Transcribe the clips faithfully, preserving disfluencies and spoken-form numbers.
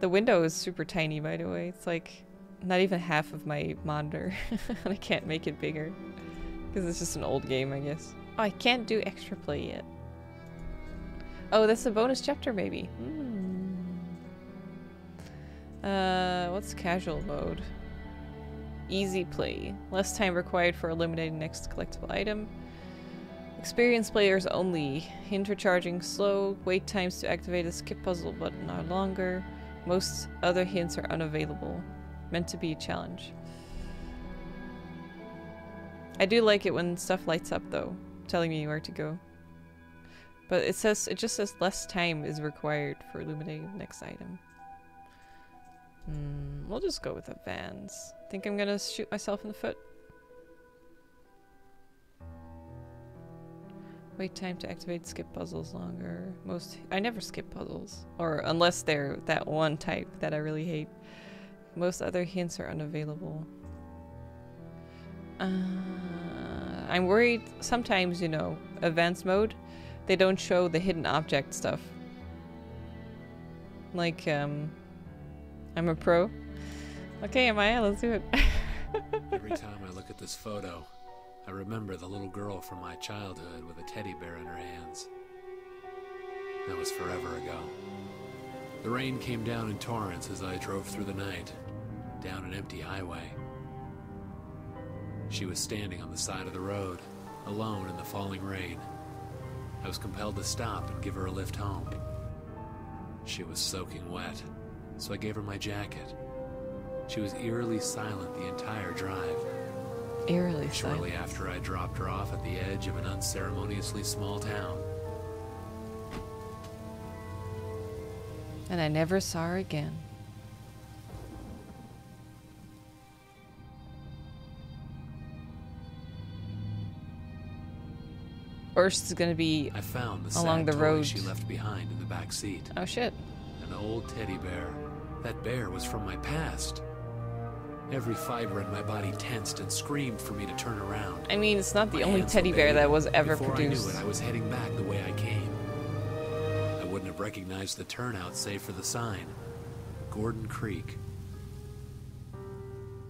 The window is super tiny, by the way. It's like not even half of my monitor. And I can't make it bigger. Because it's just an old game, I guess. Oh, I can't do extra play yet. Oh, that's a bonus chapter, maybe. Mm. Uh, what's casual mode? Easy play. Less time required for eliminating next collectible item. Experienced players only. Hint recharging slow. Wait times to activate a skip puzzle button are longer. Most other hints are unavailable. Meant to be a challenge. I do like it when stuff lights up though, telling me where to go. But it says, it just says less time is required for illuminating the next item. Mm, we'll just go with the Vans. Think I'm gonna shoot myself in the foot. Wait time to activate skip puzzles longer. Most I never skip puzzles. Or unless they're that one type that I really hate. Most other hints are unavailable. Uh, I'm worried sometimes, you know, advanced mode, they don't show the hidden object stuff. Like, um, I'm a pro. Okay, am I? Let's do it. Every time I look at this photo, I remember the little girl from my childhood with a teddy bear in her hands. That was forever ago. The rain came down in torrents as I drove through the night, down an empty highway. She was standing on the side of the road, alone in the falling rain. I was compelled to stop and give her a lift home. She was soaking wet, so I gave her my jacket. She was eerily silent the entire drive. Eerily Shortly silent. After I dropped her off at the edge of an unceremoniously small town. And I never saw her again. Or she's gonna be I found the along the road. She left behind in the back seat. Oh shit. An old teddy bear. That bear was from my past. Every fiber in my body tensed and screamed for me to turn around. I mean, it's not the my only teddy bear that was ever Before produced. Before I knew it, I was heading back the way I came. I wouldn't have recognized the turnout save for the sign. Gordon Creek.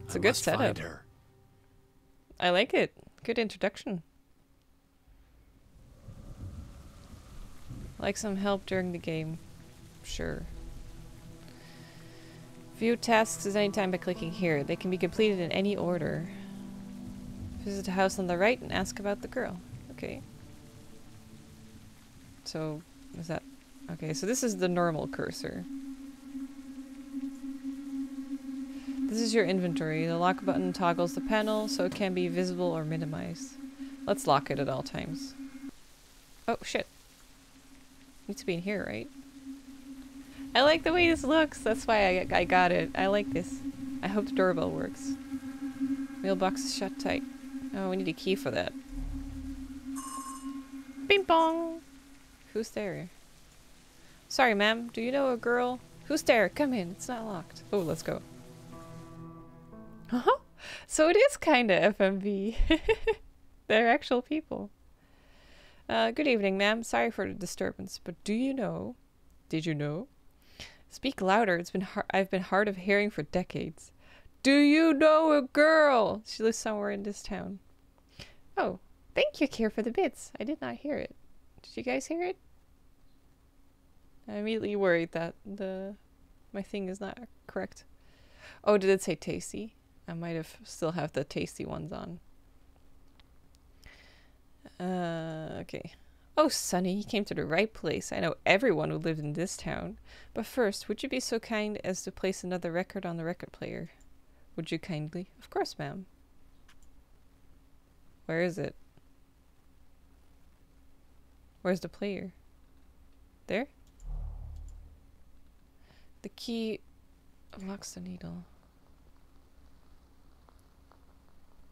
It's I a good setup. Find her. I like it. Good introduction. Like some help during the game. Sure. View tasks at any time by clicking here. They can be completed in any order. Visit the house on the right and ask about the girl. Okay. So, is that... Okay, so this is the normal cursor. This is your inventory. The lock button toggles the panel so it can be visible or minimized. Let's lock it at all times. Oh, shit. Needs to be in here, right? I like the way this looks. That's why I, I got it. I like this. I hope the doorbell works. Mailbox is shut tight. Oh, we need a key for that. Bing bong! Who's there? Sorry, ma'am. Do you know a girl? Who's there? Come in. It's not locked. Oh, let's go. Uh-huh. So it is kind of F M V. They're actual people. Uh, good evening, ma'am. Sorry for the disturbance, but do you know... Did you know? Speak louder. It's been hard. I've been hard of hearing for decades. Do you know a girl? She lives somewhere in this town. Oh, thank you, Kier, for the bits. I did not hear it. Did you guys hear it? I immediately worried that the my thing is not correct. Oh, did it say tasty? I might have still have the tasty ones on. Uh, okay. Oh, Sonny, you came to the right place. I know everyone who lived in this town. But first, would you be so kind as to place another record on the record player? Would you kindly? Of course, ma'am. Where is it? Where's the player? There? The key unlocks the needle.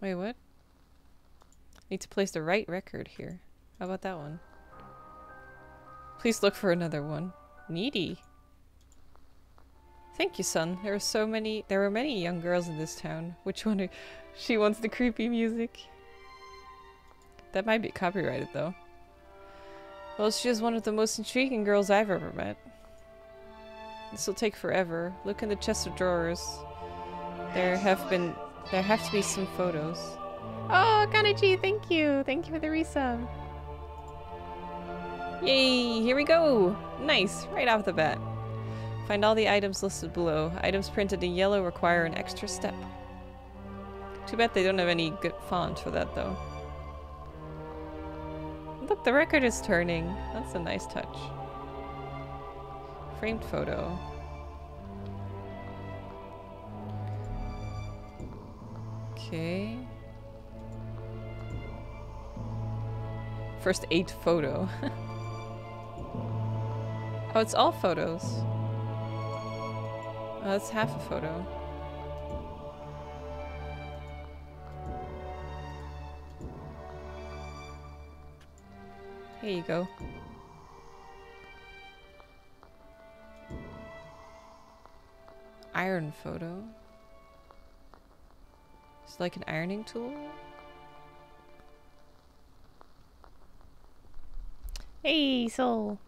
Wait, what? Need to place the right record here. How about that one? Please look for another one. Needy. Thank you, son. There are so many. There were many young girls in this town. Which one? Are, she wants the creepy music. That might be copyrighted, though. Well, she is one of the most intriguing girls I've ever met. This will take forever. Look in the chest of drawers. There have been... There have to be some photos. Oh, Kanachi, thank you! Thank you for the resub! Yay! Here we go! Nice! Right off the bat. Find all the items listed below. Items printed in yellow require an extra step. Too bad they don't have any good font for that, though. Look, the record is turning. That's a nice touch. Framed photo. Okay. First eight photo. Oh, it's all photos. Oh, that's half a photo. Here you go. Iron photo. It's like an ironing tool. Hey, soul!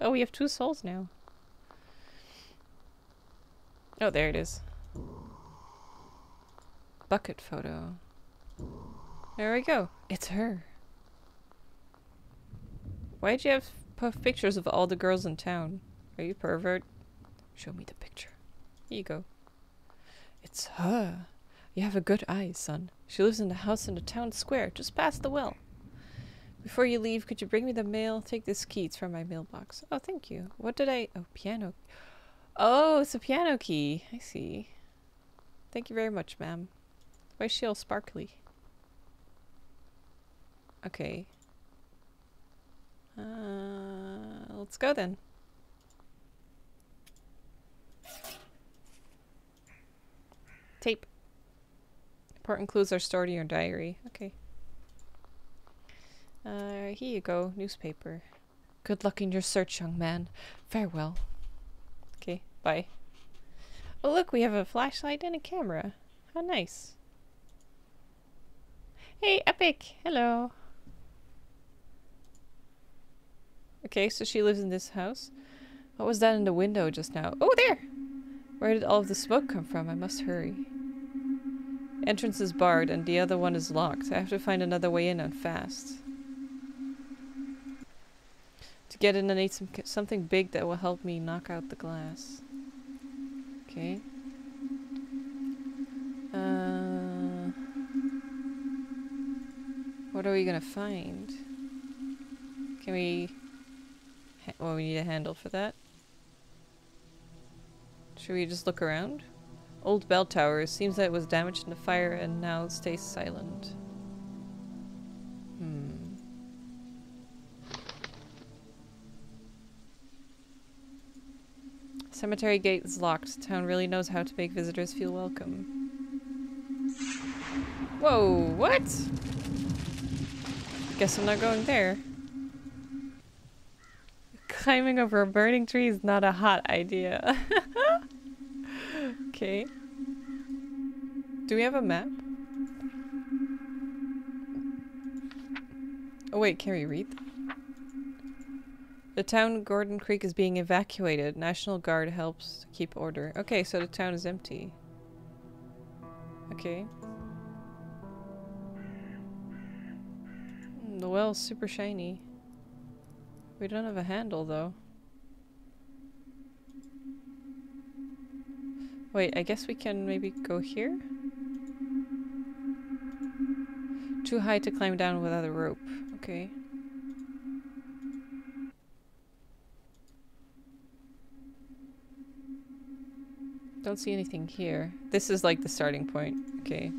Oh, we have two souls now. Oh, there it is. Bucket photo. There we go. It's her. Why'd you have puff pictures of all the girls in town? Are you pervert? Show me the picture. Here you go. It's her. You have a good eye, son. She lives in the house in the town square, just past the well. Before you leave, could you bring me the mail? Take this key, it's from my mailbox. Oh, thank you. What did I... Oh, piano. Oh, it's a piano key. I see. Thank you very much, ma'am. Why is she all sparkly? Okay. Uh, let's go then. Tape. Important clues are stored in your diary. Okay. Uh, here you go. Newspaper. Good luck in your search, young man. Farewell. Okay, bye. Oh look, we have a flashlight and a camera. How nice. Hey, Epic! Hello! Okay, so she lives in this house. What was that in the window just now? Oh, there! Where did all of the smoke come from? I must hurry. Entrance is barred and the other one is locked. I have to find another way in and fast. To get in, I need some, something big that will help me knock out the glass. Okay. Uh, what are we gonna find? Can we... Well, we need a handle for that. Should we just look around? Old bell tower. Seems that it was damaged in the fire and now stays silent. Hmm. Cemetery gate is locked. Town really knows how to make visitors feel welcome. Whoa, what? Guess I'm not going there. Climbing over a burning tree is not a hot idea. Okay. Do we have a map? Oh wait, can we read? The town Gordon Creek is being evacuated. National Guard helps to keep order. Okay, so the town is empty. Okay. The well's super shiny. We don't have a handle, though. Wait, I guess we can maybe go here? Too high to climb down without a rope. Okay. Don't see anything here. This is like the starting point. Okay.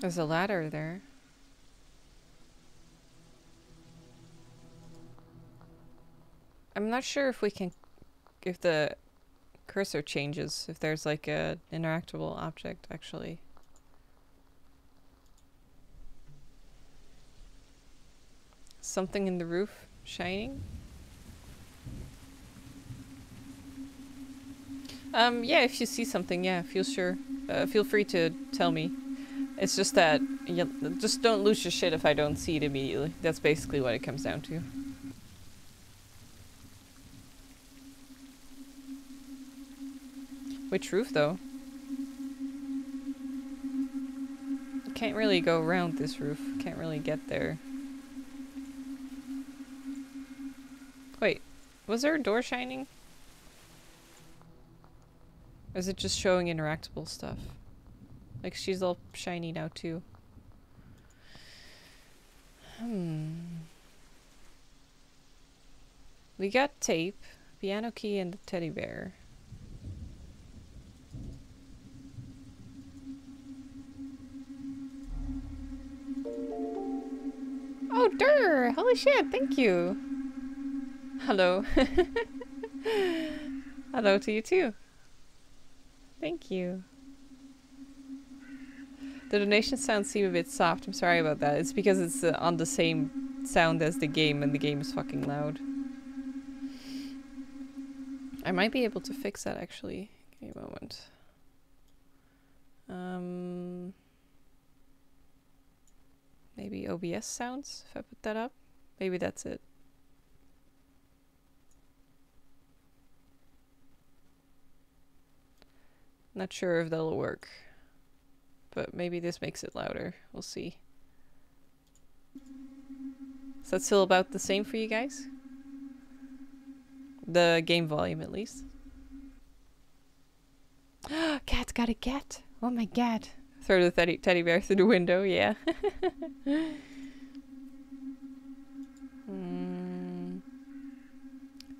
There's a ladder there. I'm not sure if we can... if the cursor changes, if there's like a interactable object, actually. Something in the roof shining? Um, yeah, if you see something, yeah, feel sure. Uh, feel free to tell me. It's just that, you just don't lose your shit if I don't see it immediately. That's basically what it comes down to. Which roof, though? You can't really go around this roof. Can't really get there. Wait, was there a door shining? Or is it just showing interactable stuff? Like, she's all shiny now, too. Hmm. We got tape, piano key, and the teddy bear. Oh, durr! Holy shit, thank you! Hello. Hello to you, too. Thank you. The donation sounds seem a bit soft, I'm sorry about that. It's because it's uh, on the same sound as the game and the game is fucking loud. I might be able to fix that actually. Give me a moment. Um, maybe O B S sounds, if I put that up? Maybe that's it. Not sure if that'll work. But maybe this makes it louder. We'll see. Is that still about the same for you guys? The game volume, at least. Cat's got a cat! Oh my god! Throw the teddy, teddy bear through the window, yeah. mm.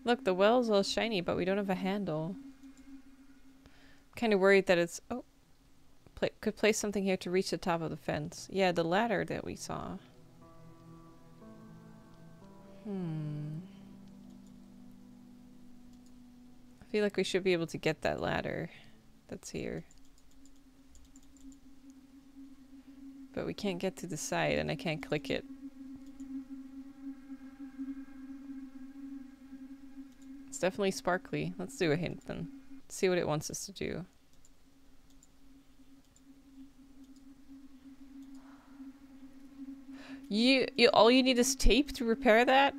Look, the well's all shiny, but we don't have a handle. I'm kind of worried that it's... Oh. Could place something here to reach the top of the fence. Yeah, the ladder that we saw. Hmm. I feel like we should be able to get that ladder that's here. But we can't get to the side and I can't click it. It's definitely sparkly. Let's do a hint then. Let's see what it wants us to do. You, you, all you need is tape to repair that?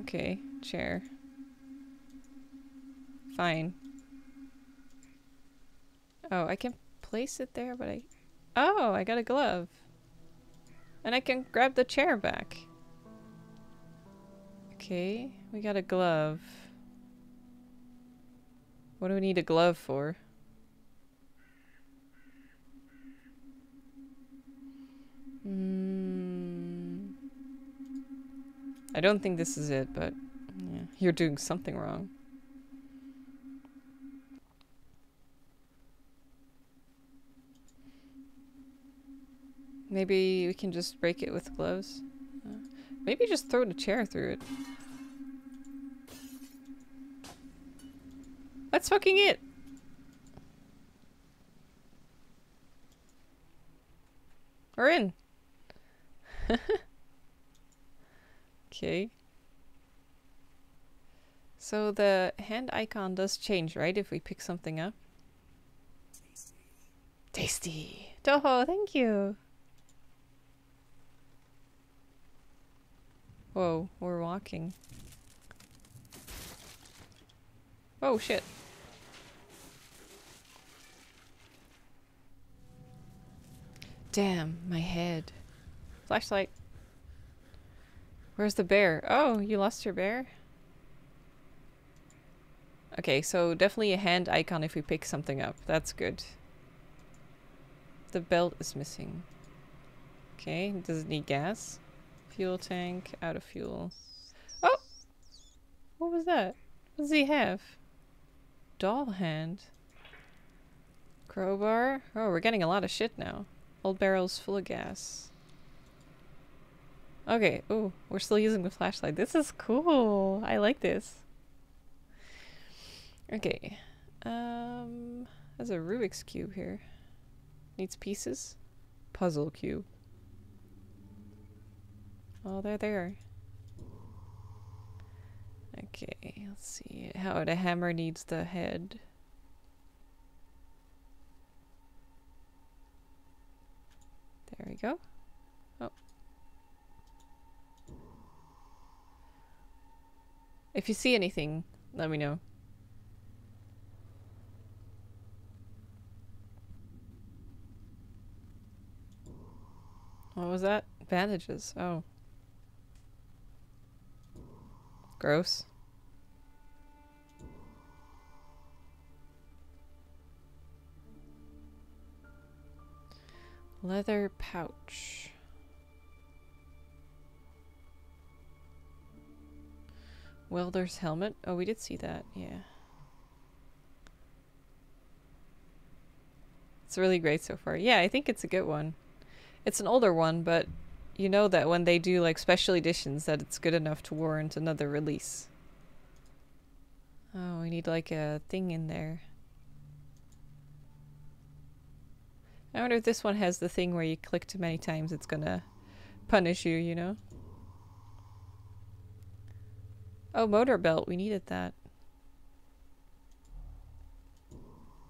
Okay, chair. Fine. Oh, I can place it there, but I... Oh, I got a glove. And I can grab the chair back. Okay, we got a glove. What do we need a glove for? Hmm... I don't think this is it, but yeah, you're doing something wrong. Maybe we can just break it with gloves. Uh, maybe just throw the chair through it. That's fucking it! We're in! Okay. So the hand icon does change, right? If we pick something up. Tasty. Tasty. Toho, thank you. Whoa, we're walking. Oh shit. Damn, my head. Flashlight. Where's the bear? Oh, you lost your bear? Okay, so definitely a hand icon if we pick something up. That's good. The belt is missing. Okay, does it need gas? Fuel tank, out of fuel. Oh! What was that? What does he have? Doll hand. Crowbar. Oh, we're getting a lot of shit now. Old barrel's full of gas. Okay, oh, we're still using the flashlight. This is cool. I like this. Okay. Um, there's a Rubik's Cube here. Needs pieces. Puzzle cube. Oh, there they are. Okay, let's see how the hammer needs the head. There we go. Oh. If you see anything, let me know. What was that? Bandages. Oh. Gross. Leather pouch. Welder's helmet. Oh, we did see that. Yeah. It's really great so far. Yeah, I think it's a good one. It's an older one, but you know that when they do like special editions that it's good enough to warrant another release. Oh, we need like a thing in there. I wonder if this one has the thing where you click too many times it's gonna punish you, you know? Oh, motor belt. We needed that.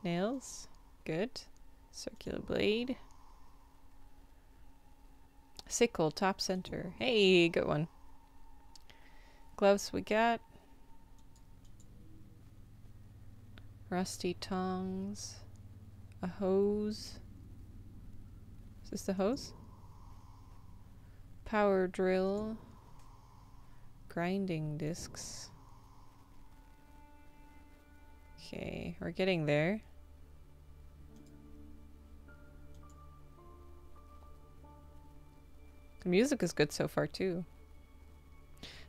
Nails. Good. Circular blade. Sickle. Top center. Hey, good one. Gloves we got. Rusty tongs. A hose. Is this the hose? Power drill. Grinding discs. Okay, we're getting there. The music is good so far too.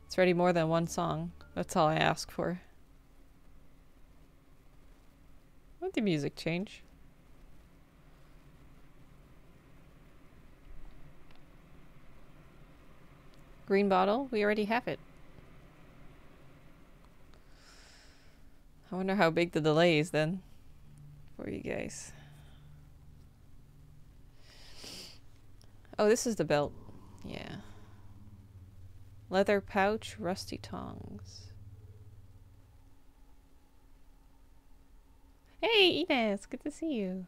It's already more than one song. That's all I ask for. Won't the music change? Green bottle? We already have it. I wonder how big the delay is then for you guys. Oh, this is the belt. Yeah. Leather pouch, rusty tongs. Hey, Ines! Good to see you.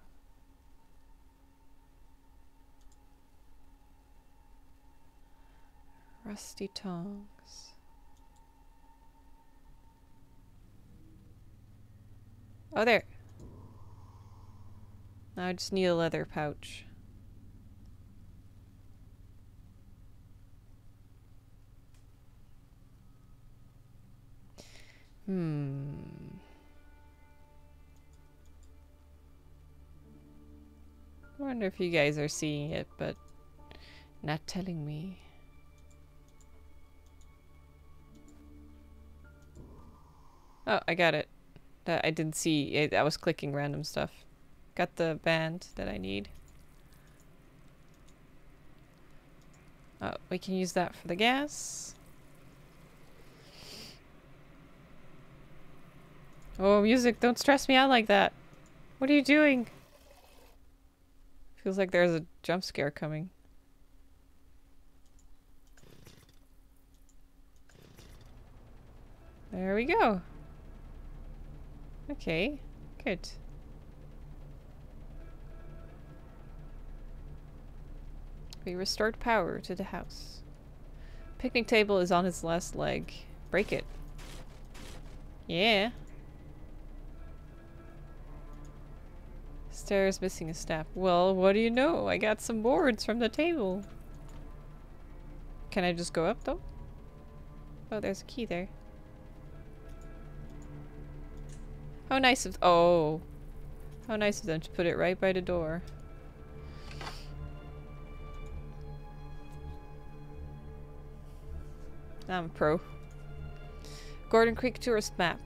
Rusty tongs. Oh, there. Now I just need a leather pouch. Hmm. I wonder if you guys are seeing it, but not telling me. Oh, I got it. I didn't see it. I was clicking random stuff. Got the band that I need. Oh, we can use that for the gas. Oh, music, don't stress me out like that. What are you doing? Feels like there's a jump scare coming. There we go. Okay, good. We restored power to the house. Picnic table is on its last leg. Break it. Yeah. Stairs missing a step. Well, what do you know? I got some boards from the table. Can I just go up though? Oh, there's a key there. How nice of- oh. How nice of them to put it right by the door. I'm a pro. Gordon Creek tourist map.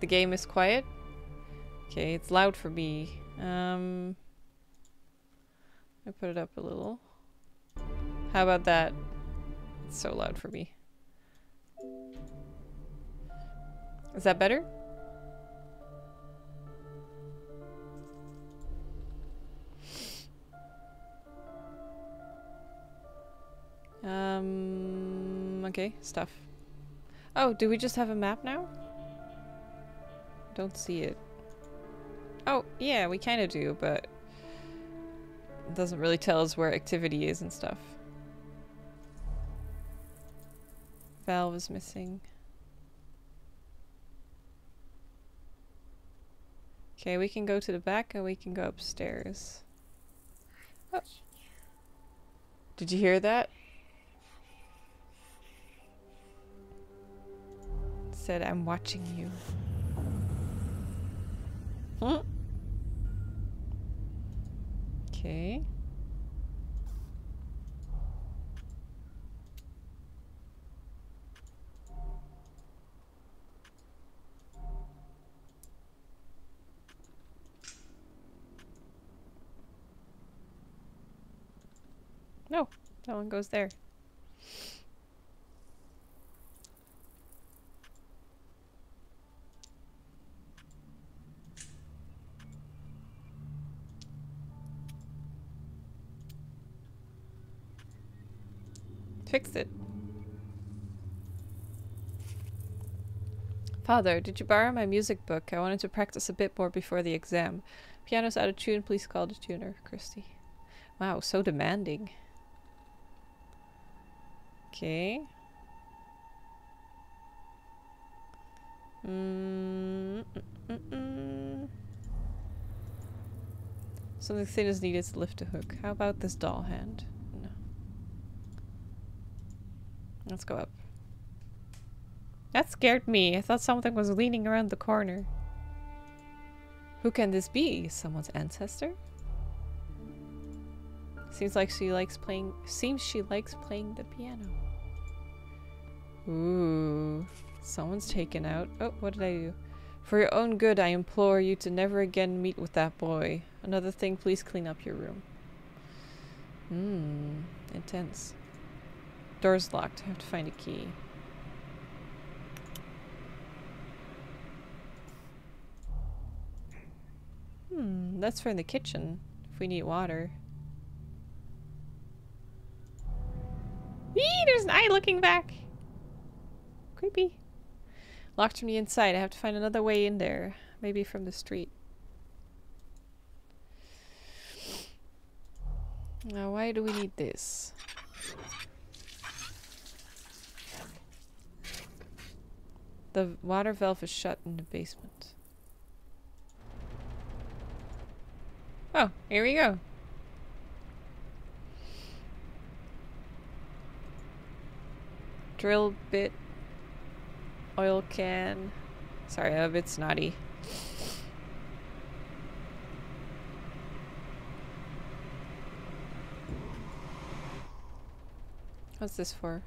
The game is quiet. Okay, it's loud for me. Um, I put it up a little. How about that? It's so loud for me. Is that better? Um, okay, stuff. Oh, do we just have a map now? Don't see it. Oh, yeah, we kind of do, but doesn't really tell us where activity is and stuff. Valve is missing. Okay, we can go to the back and we can go upstairs. Oh. Did you hear that? It said, I'm watching you. Hmm? Okay. No, that one goes there. Fix it. Father, did you borrow my music book? I wanted to practice a bit more before the exam. Piano's out of tune, please call the tuner, Christy. Wow, so demanding. Okay. Mm, mm, mm, mm. Something thin is needed to lift the hook. How about this doll hand? No. Let's go up. That scared me. I thought something was leaning around the corner. Who can this be? Someone's ancestor? Seems like she likes playing. Seems she likes playing the piano. Ooh, someone's taken out. Oh, what did I do? For your own good, I implore you to never again meet with that boy. Another thing, please clean up your room. Hmm, intense. Door's locked. I have to find a key. Hmm, that's for in the kitchen. If we need water. Eee, there's an eye looking back! Creepy. Locked from the inside. I have to find another way in there. Maybe from the street. Now, why do we need this? The water valve is shut in the basement. Oh, here we go. Drill bit, oil can. Sorry, I'm a bit snotty. What's this for?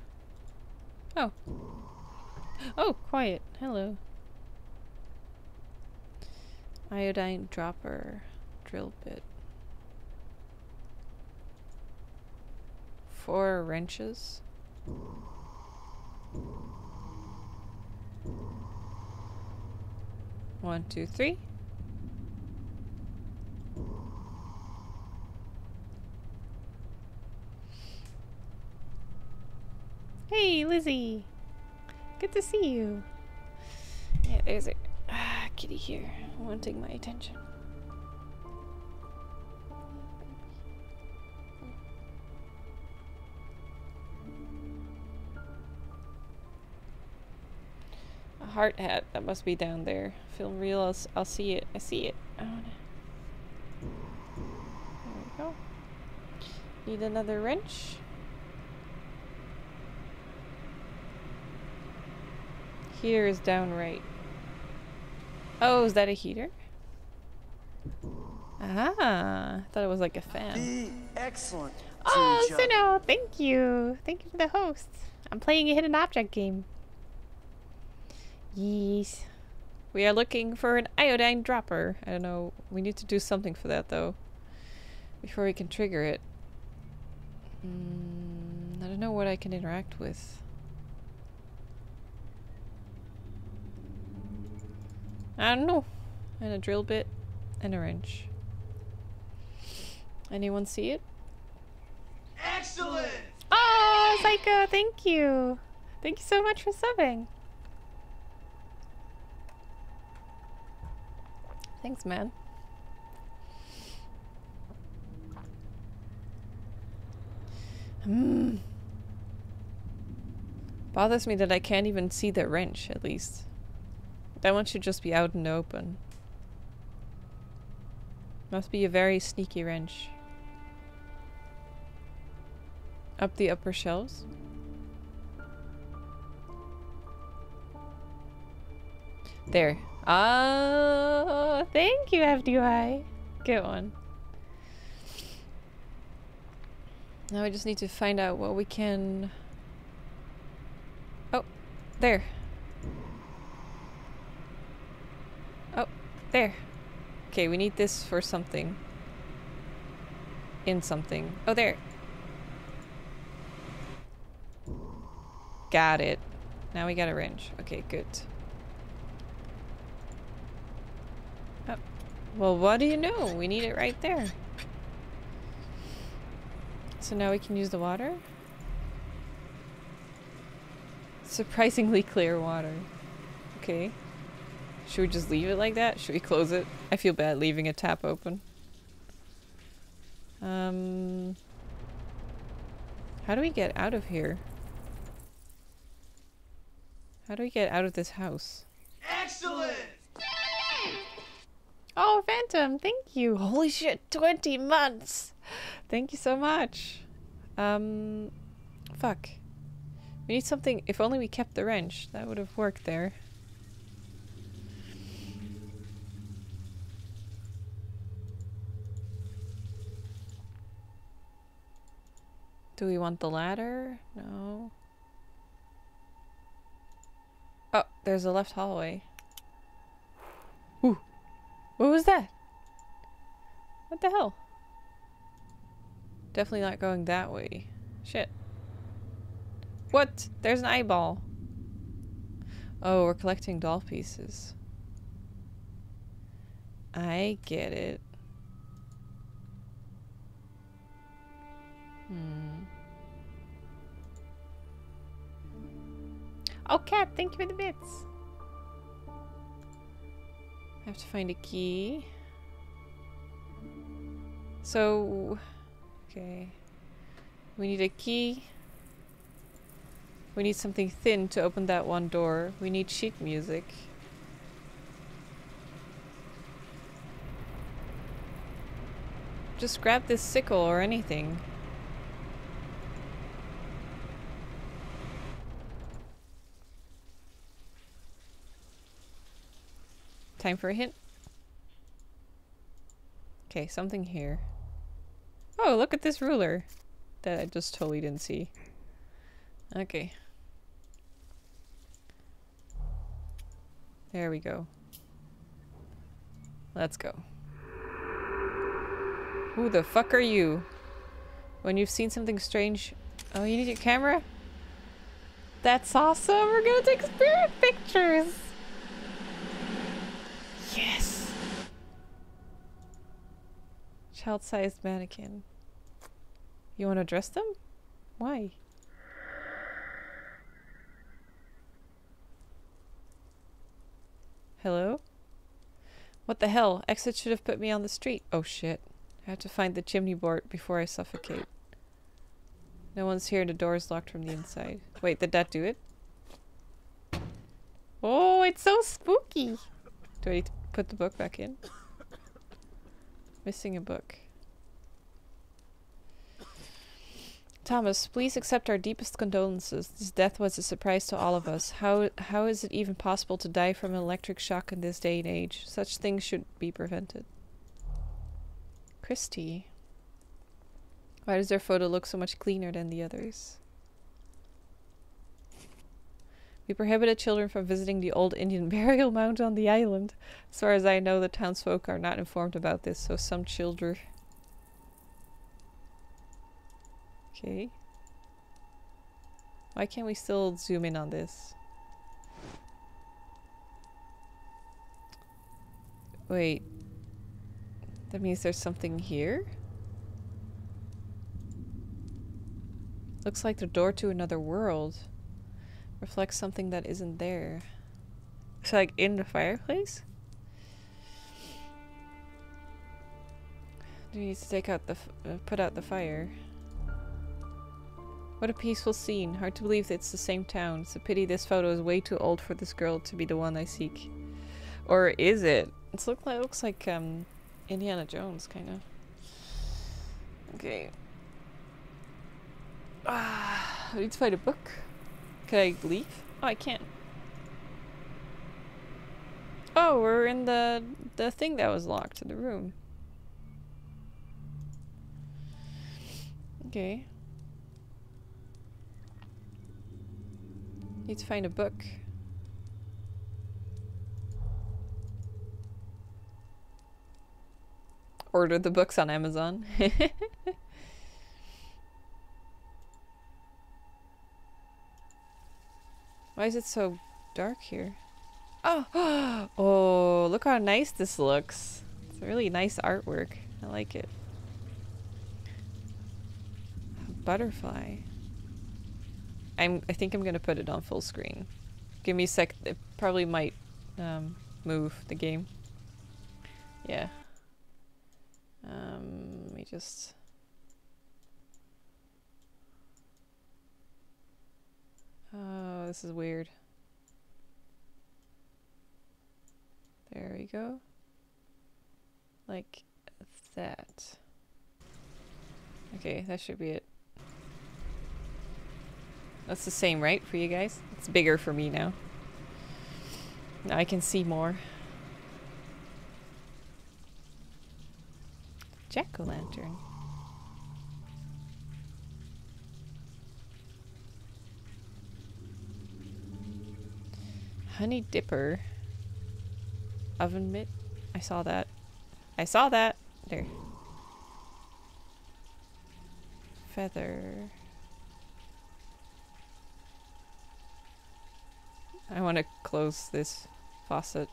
Oh. Oh, quiet. Hello. Iodine dropper, drill bit. Four wrenches. One, two, three. Hey, Lizzie. Good to see you. Yeah, there's a ah, kitty here wanting my attention. Heart hat, that must be down there. Film reel, I'll, I'll see it. I see it. I wanna... There we go. Need another wrench. Heater is down right. Oh, is that a heater? Ah, I thought it was like a fan. Be excellent. Oh, Sino, thank you. Thank you for the host. I'm playing a hidden object game. Yes. We are looking for an iodine dropper. I don't know. We need to do something for that, though. Before we can trigger it. Mm, I don't know what I can interact with. I don't know. And a drill bit. And a wrench. Anyone see it? Excellent! Oh, Psycho, thank you! Thank you so much for subbing! Thanks, man. Hmm. Bothers me that I can't even see the wrench, at least. That one should just be out in the open. Must be a very sneaky wrench. Up the upper shelves. There. Oh, thank you, F D Y. Good one. Now we just need to find out what we can... Oh, there. Oh, there. Okay, we need this for something. In something. Oh, there. Got it. Now we got a wrench. Okay, good. Oh. Well, what do you know? We need it right there. So now we can use the water. Surprisingly clear water. Okay. Should we just leave it like that? Should we close it? I feel bad leaving a tap open. Um, how do we get out of here? How do we get out of this house? Excellent! Oh, Phantom, thank you! Holy shit, twenty months! Thank you so much! Um, fuck. We need something. If only we kept the wrench, that would have worked there. Do we want the ladder? No. Oh, there's a left hallway. Ooh. What was that? What the hell? Definitely not going that way. Shit. What? There's an eyeball. Oh, we're collecting doll pieces. I get it. Hmm. Oh, Cat, thank you for the bits. I have to find a key. So, okay. We need a key. We need something thin to open that one door. We need sheet music. Just grab this sickle or anything. Time for a hint. Okay, something here. Oh, look at this ruler that I just totally didn't see. Okay. There we go. Let's go. Who the fuck are you? When you've seen something strange... Oh, you need your camera? That's awesome! We're gonna take spirit pictures! Yes! Child-sized mannequin. You want to dress them? Why? Hello? What the hell? Exit should have put me on the street. Oh shit. I have to find the chimney board before I suffocate. No one's here. The door is locked from the inside. Wait, did that do it? Oh, it's so spooky! Do I need to put the book back in? Missing a book. Thomas, please accept our deepest condolences. This death was a surprise to all of us. How how is it even possible to die from an electric shock in this day and age? Such things should be prevented. Christy. Why does their photo look so much cleaner than the others? We prohibited children from visiting the old Indian burial mound on the island. As far as I know, the townsfolk are not informed about this, so some children... Okay. Why can't we still zoom in on this? Wait. That means there's something here? Looks like the door to another world. Reflects something that isn't there. It's like in the fireplace? Do we need to take out the f uh, put out the fire? What a peaceful scene. Hard to believe it's the same town. It's a pity this photo is way too old for this girl to be the one I seek. Or is it? It's look like, it looks like um, Indiana Jones, kind of. Okay. Ah, I need to find a book. Can I leave? Oh, I can't. Oh, we're in the the thing that was locked in the room. Okay. Need to find a book. Order the books on Amazon. Why is it so dark here? Oh, oh, look how nice this looks. It's a really nice artwork. I like it. A butterfly. I'm, I think I'm gonna put it on full screen. Give me a sec. It probably might um, move the game. Yeah. Um, let me just... Oh, this is weird. There we go. Like that. Okay, that should be it. That's the same, right, for you guys? It's bigger for me now. Now I can see more. Jack-o'-lantern. Honey dipper. Oven mitt. I saw that. I saw that! There. Feather. I want to close this faucet.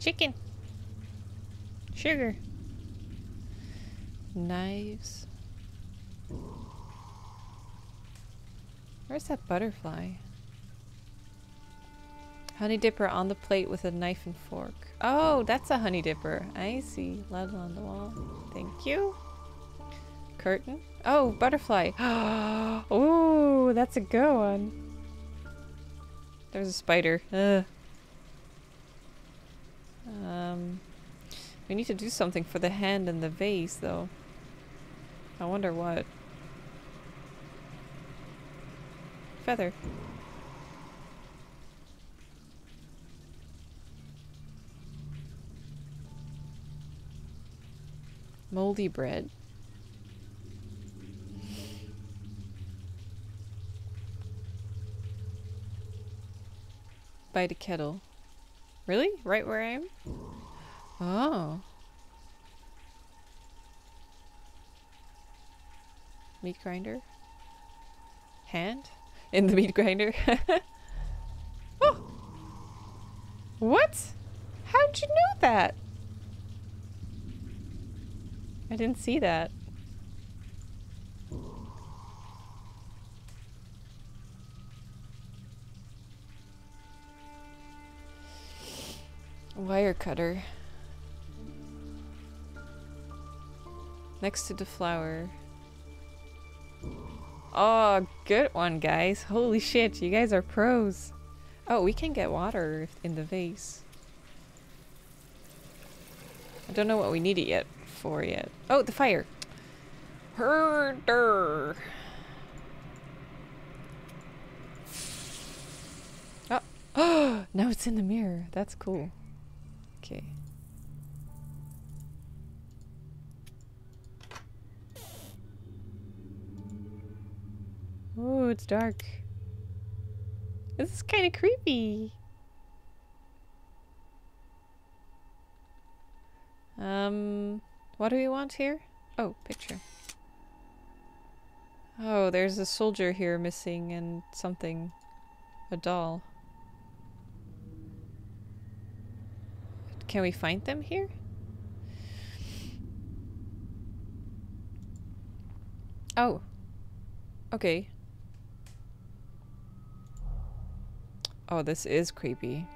Chicken. Sugar. Knives. Where's that butterfly? Honey dipper on the plate with a knife and fork. Oh, that's a honey dipper. I see. Ladle on the wall. Thank you. Curtain. Oh, butterfly. Oh, that's a good one. There's a spider. Ugh. Um, we need to do something for the hand and the vase, though. I wonder what. Feather. Moldy bread. By the kettle. Really? Right where I am? Oh. Meat grinder. Hand? In the meat grinder. Oh. What? How'd you know that? I didn't see that. Wire cutter. Next to the flower. Oh, good one, guys. Holy shit, you guys are pros. Oh, we can get water in the vase. I don't know what we need it yet for yet. Oh, the fire. Herder. Oh, oh, now it's in the mirror. That's cool. Okay. Ooh, it's dark. This is kind of creepy. Um, what do we want here? Oh, picture. Oh, there's a soldier here missing and something. A doll. Can we find them here? Oh. Okay. Oh, this is creepy.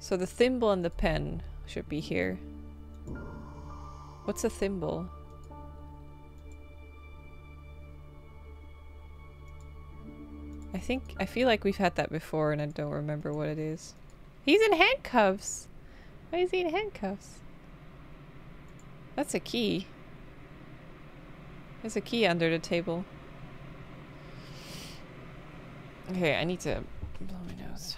So the thimble and the pen should be here. What's a thimble? I think- I feel like we've had that before and I don't remember what it is. He's in handcuffs! Why is he in handcuffs? That's a key. There's a key under the table. Okay, I need to blow my nose.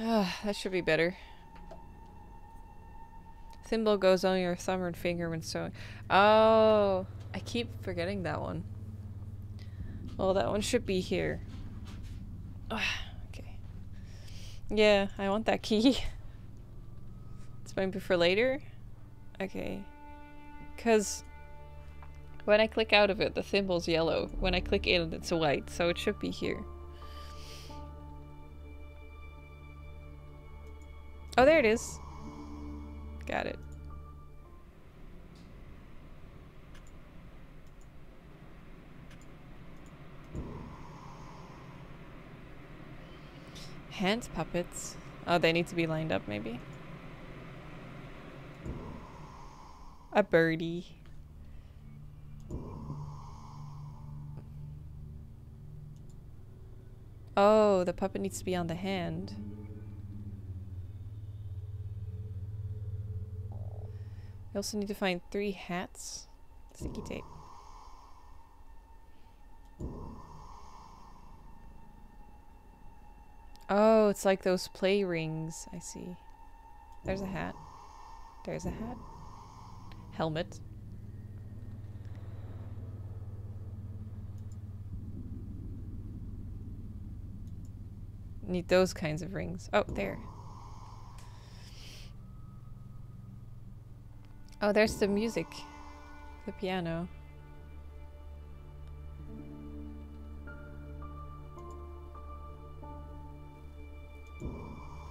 Ugh, that should be better. Thimble goes on your thumb and finger when sewing. Oh, I keep forgetting that one. Well, that one should be here. Ugh, okay. Yeah, I want that key. It's maybe for later? Okay. Because when I click out of it, the thimble's yellow. When I click in, it's white, so it should be here. Oh, there it is. Got it. Hand puppets. Oh, they need to be lined up, maybe. A birdie. Oh, the puppet needs to be on the hand. I also need to find three hats. Sticky tape. Oh, it's like those play rings. I see. There's a hat. There's a hat. Helmet. Need those kinds of rings. Oh, there. Oh, there's the music. The piano.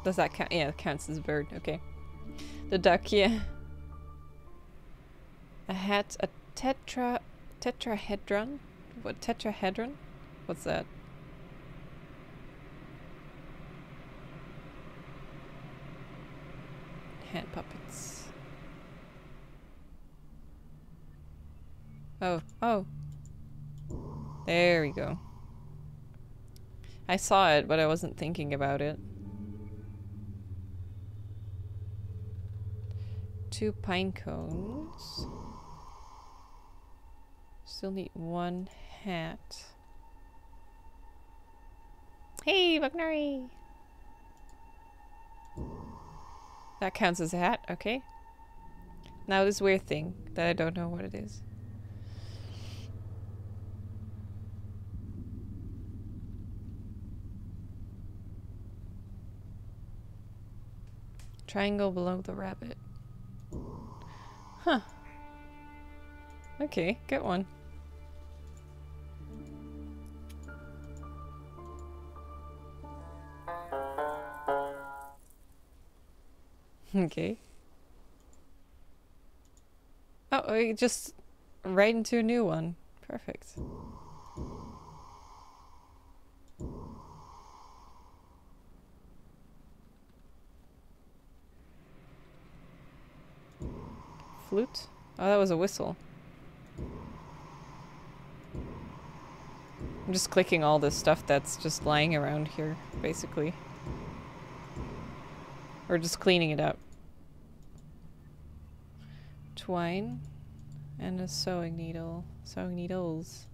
Does that count? Yeah, it counts as a bird. Okay. The duck, yeah. A hat. A tetra... tetrahedron? What? Tetrahedron? What's that? Hand puppets. Oh, oh. There we go. I saw it, but I wasn't thinking about it. Two pine cones. Still need one hat. Hey, McNary! That counts as a hat, okay. Now this weird thing that I don't know what it is. Triangle below the rabbit. Huh. Okay, good one. Okay. Oh, we just right into a new one. Perfect. Flute? Oh, that was a whistle. I'm just clicking all this stuff that's just lying around here, basically. Or just cleaning it up. Twine. And a sewing needle. Sewing needles.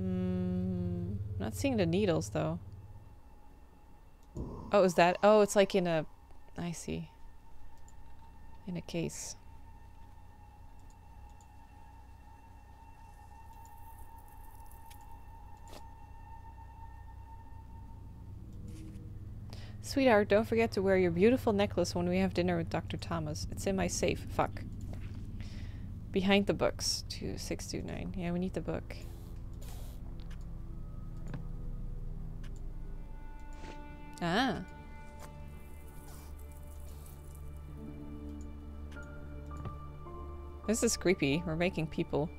Mm, not seeing the needles, though. Oh, is that? Oh, it's like in a... I see. In a case. Sweetheart, don't forget to wear your beautiful necklace when we have dinner with Doctor Thomas. It's in my safe. Fuck. Behind the books. two six two nine. Yeah, we need the book. Ah. This is creepy. We're making people.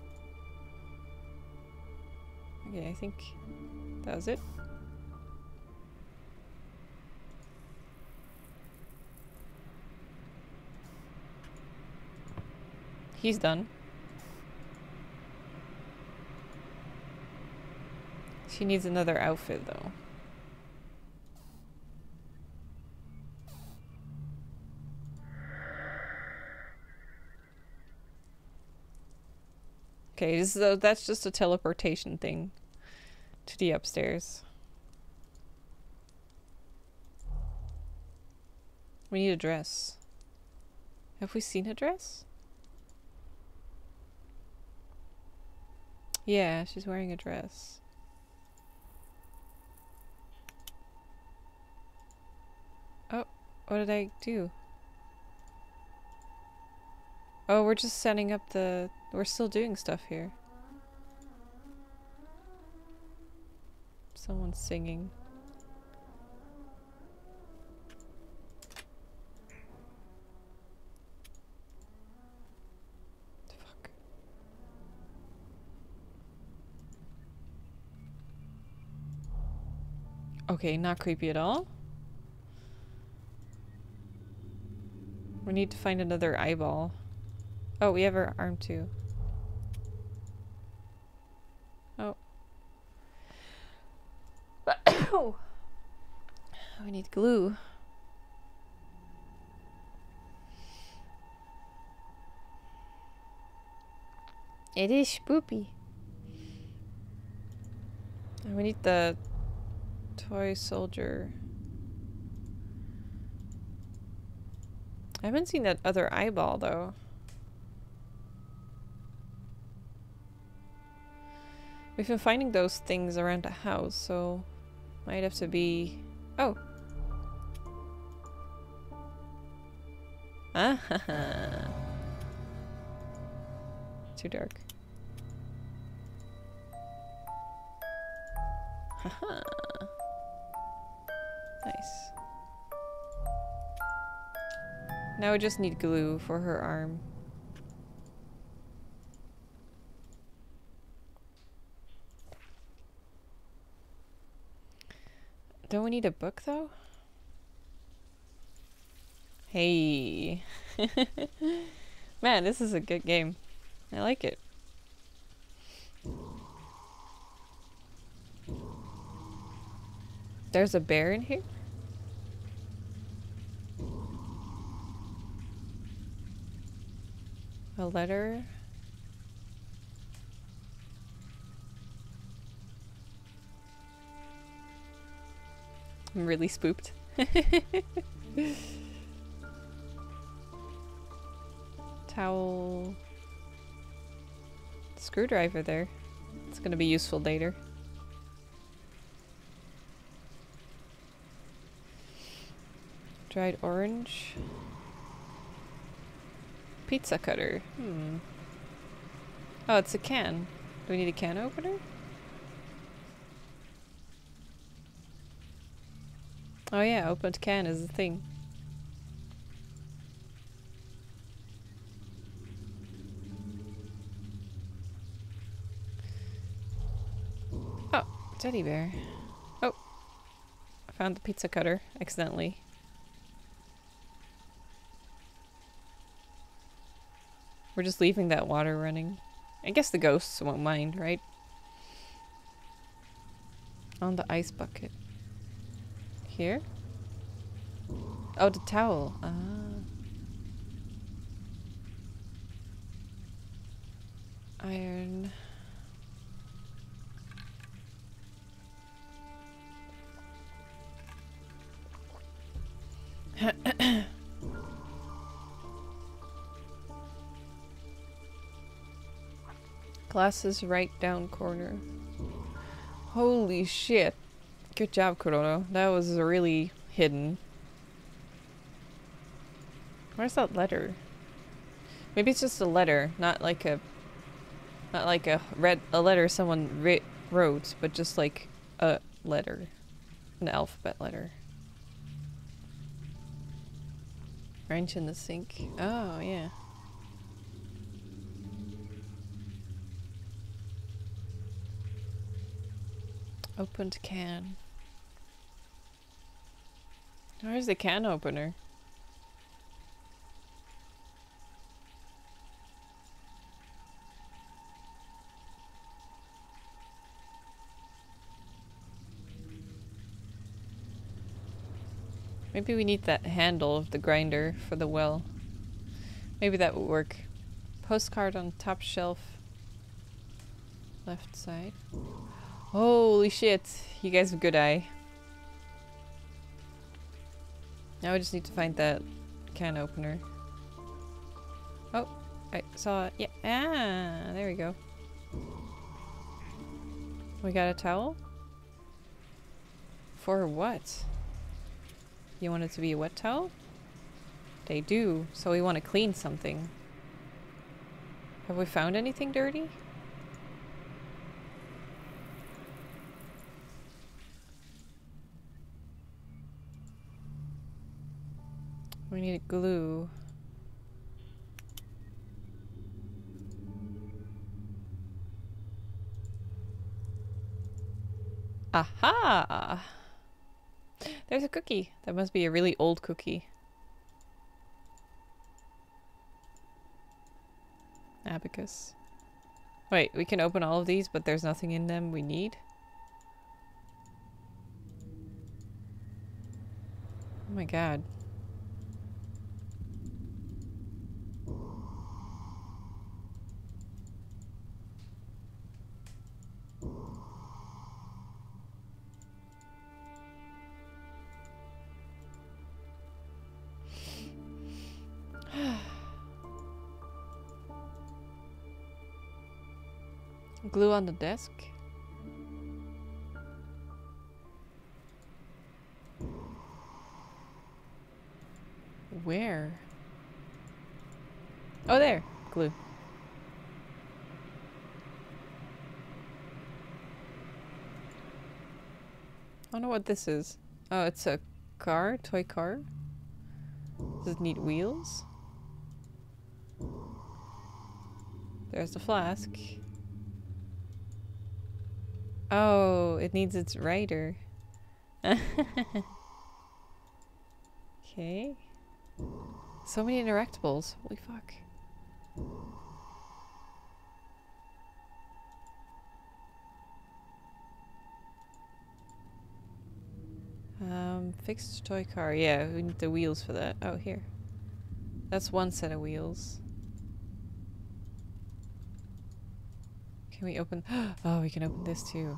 Okay, I think that was it. He's done. She needs another outfit, though. Okay, so that's just a teleportation thing to the upstairs. We need a dress. Have we seen a dress? Yeah, she's wearing a dress. Oh, what did I do? Oh, we're just setting up the... We're still doing stuff here. Someone's singing. Fuck. Okay, not creepy at all. We need to find another eyeball. Oh, we have our arm too. Oh. Oh. We need glue. It is spoopy. And we need the toy soldier. I haven't seen that other eyeball though. We've been finding those things around the house, so might have to be... Oh! Ah ha ha! Too dark. Haha! Nice. Now we just need glue for her arm. Don't we need a book, though? Hey! Man, this is a good game. I like it. There's a bear in here? A letter? I'm really spooked. Towel. Screwdriver there. It's gonna be useful later. Dried orange. Pizza cutter. Hmm. Oh, it's a can. Do we need a can opener? Oh yeah, opened can is the thing. Oh, teddy bear. Oh, I found the pizza cutter accidentally. We're just leaving that water running. I guess the ghosts won't mind, right? On the ice bucket. Here? Oh, the towel. Ah. Iron. Glasses right down corner. Holy shit. Good job, Kurono. That was really hidden. Where's that letter? Maybe it's just a letter, not like a, not like a red a letter someone re wrote, but just like a letter, an alphabet letter. Wrench in the sink. Oh yeah. Opened can. Where's the can opener? Maybe we need that handle of the grinder for the well. Maybe that would work. Postcard on top shelf. Left side. Holy shit, you guys have a good eye. Now I just need to find that can opener. Oh, I saw it. Yeah, ah, there we go. We got a towel? For what? You want it to be a wet towel? They do, so we want to clean something. Have we found anything dirty? We need a glue. Aha! There's a cookie. That must be a really old cookie. Abacus. Wait, we can open all of these, but there's nothing in them we need? Oh my god. Glue on the desk. Where? Oh, there. Glue. I don't know what this is. Oh, it's a car, toy car. Does it need wheels? There's the flask. Oh, it needs its rider. Okay. So many interactables. Holy fuck. Um, fixed toy car. Yeah, we need the wheels for that. Oh, here. That's one set of wheels. Can we open? Oh, we can open this too.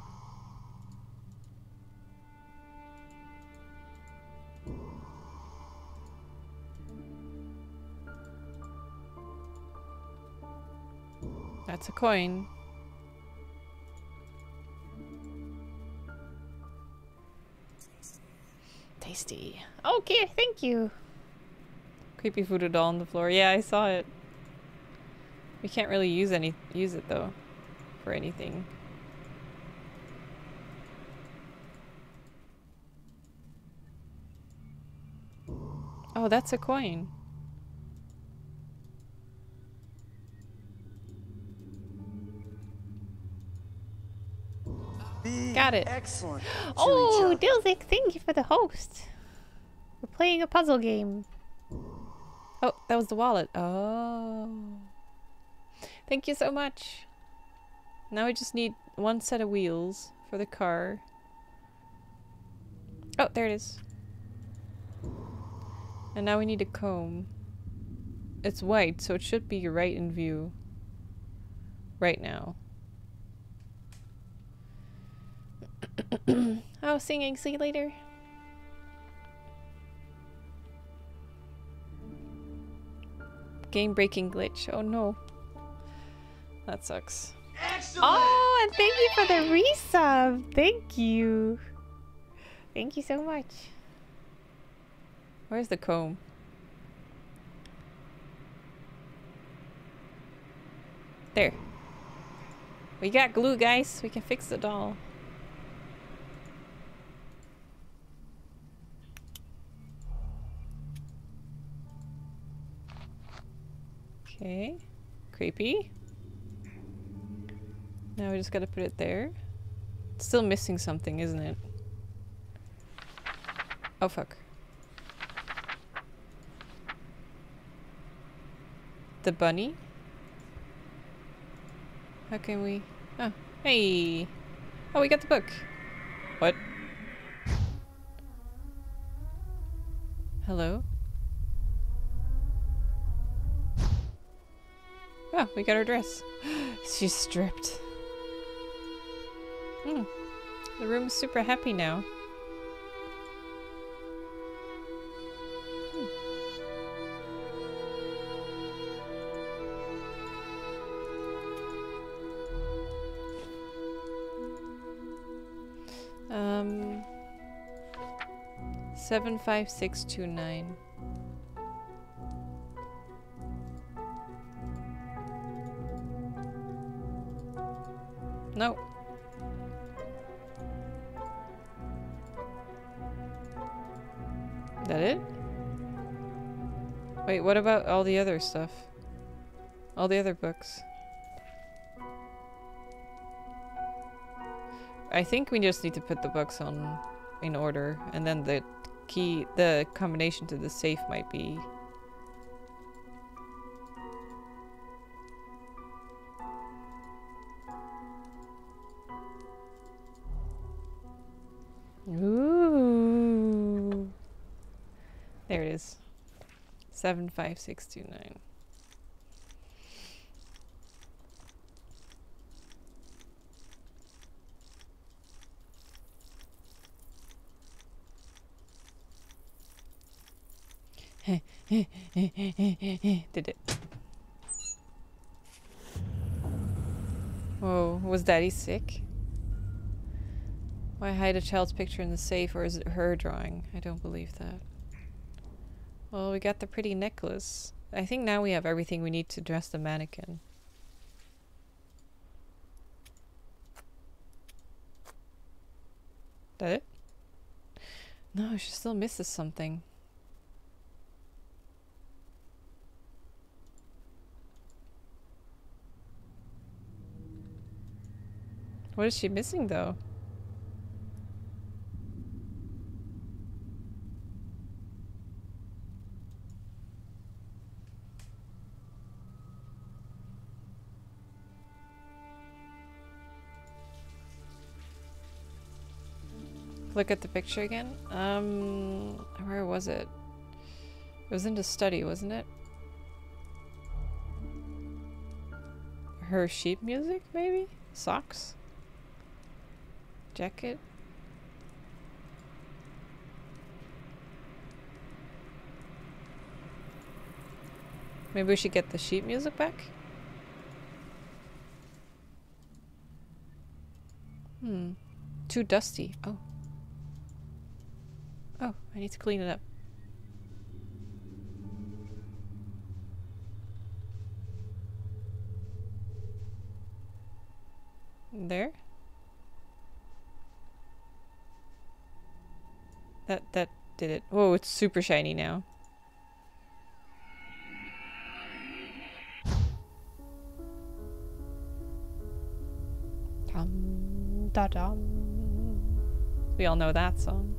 That's a coin. Tasty. Okay, thank you. Creepy voodoo doll on the floor. Yeah, I saw it. We can't really use any use it though. Or anything. Oh, that's a coin. The Got it. Excellent. Oh, Dilzik, thank you for the host. We're playing a puzzle game. Oh, that was the wallet. Oh. Thank you so much. Now we just need one set of wheels for the car. Oh, there it is. And now we need a comb. It's white, so it should be right in view. Right now. Oh, singing. See you later. Game-breaking glitch. Oh no. That sucks. Excellent. Oh, and thank you for the resub. Thank you. Thank you so much. Where's the comb? There. We got glue, guys. We can fix the doll. Okay. Creepy. Now we just gotta put it there. It's still missing something, isn't it? Oh, fuck. The bunny? How can we... Oh, hey! Oh, we got the book! What? Hello? Oh, we got her dress. She's stripped. Mm. The room's super happy now. Um, seven five six two nine. Nope. That it? Wait, what about all the other stuff? All the other books? I think we just need to put the books on in order, and then the key, the combination to the safe might be... Ooh! There it is. seven five six two nine. Did it. Whoa, was Daddy sick? Why hide a child's picture in the safe, or is it her drawing? I don't believe that. Well, we got the pretty necklace. I think now we have everything we need to dress the mannequin. That it? No, she still misses something. What is she missing, though? Look at the picture again. Um, where was it? It was in the study, wasn't it? Her sheep music, maybe? Socks? Jacket. Maybe we should get the sheet music back? Hmm. Too dusty. Oh. Oh, I need to clean it up. There? That, that did it. Whoa, it's super shiny now. Dum, da, dum. We all know that song.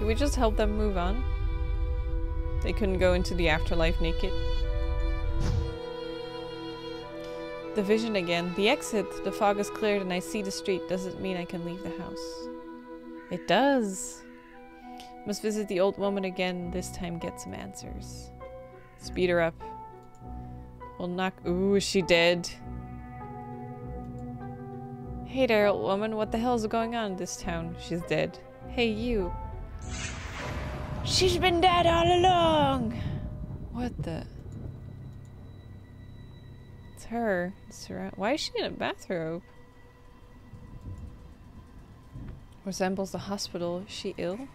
We just help them move on. They couldn't go into the afterlife naked. The vision again. The exit. The fog is cleared and I see the street. Doesn't mean I can leave the house. It does. Must visit the old woman again. This time get some answers. Speed her up. We'll knock. Ooh, is she dead? Hey there, old woman. What the hell is going on in this town? She's dead. Hey, you. She's been dead all along! What the? It's her. It's her. Why is she in a bathrobe? Resembles the hospital. Is she ill?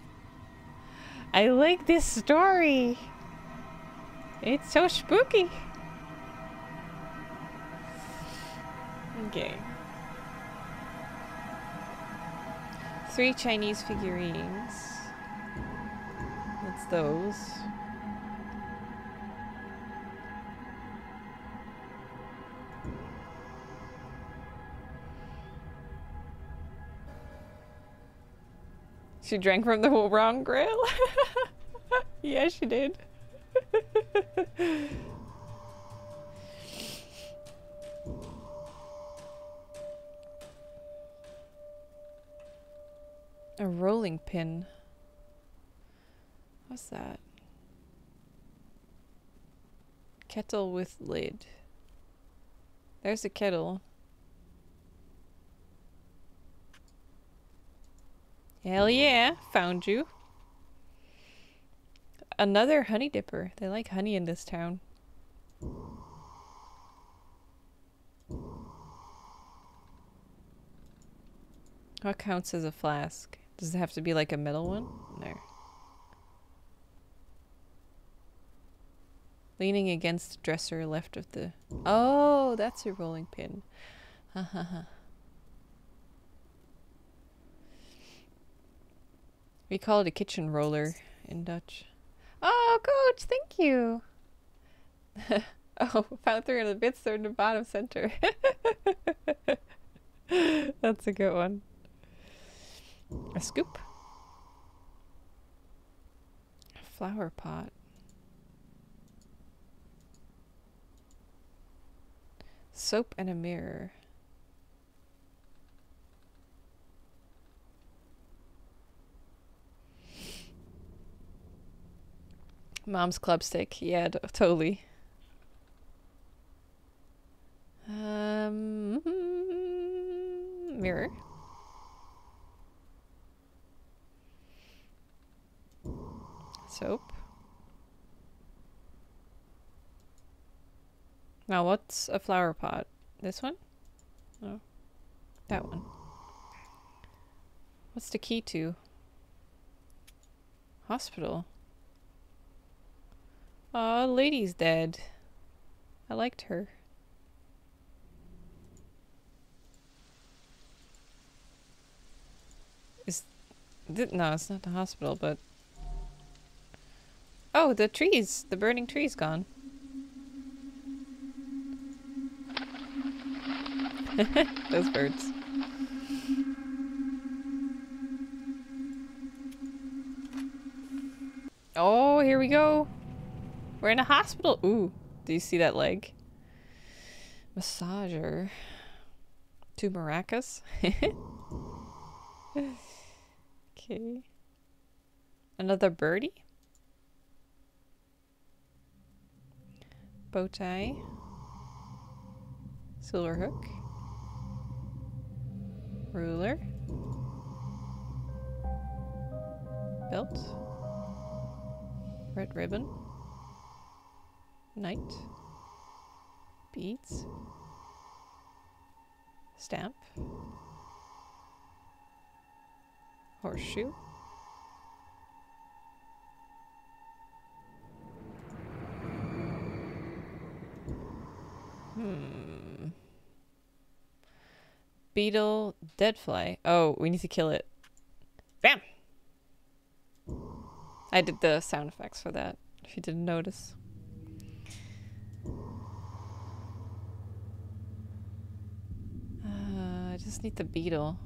I like this story. It's so spooky. Okay. Three Chinese figurines. What's those? She drank from the wrong grill? Yeah, she did. A rolling pin. What's that? Kettle with lid. There's the kettle. Hell yeah, found you. Another honey dipper. They like honey in this town. What counts as a flask? Does it have to be like a metal one? No. Leaning against the dresser left of the... Oh, that's a rolling pin. Ha ha ha. We call it a kitchen roller in Dutch. Oh, coach, thank you. Oh, found three hundred bits, they're in the bottom center. That's a good one. A scoop. A flower pot. Soap and a mirror. Mom's club stick. Yeah, totally. Um, mirror. Soap. Now, what's a flower pot? This one? No. That one. What's the key to? Hospital. Aw, lady's dead. I liked her. Is... No, it's not the hospital, but... Oh, the trees! The burning tree's gone. Those birds. Oh, here we go! We're in a hospital! Ooh, do you see that leg? Massager. Two maracas. Okay. Another birdie? Bow tie. Silver hook. Ruler. Belt. Red ribbon. Knight. Beads. Stamp. Horseshoe. Hmm. Beetle. Dead fly. Oh, we need to kill it. Bam! I did the sound effects for that, if you didn't notice. I just need the beetle.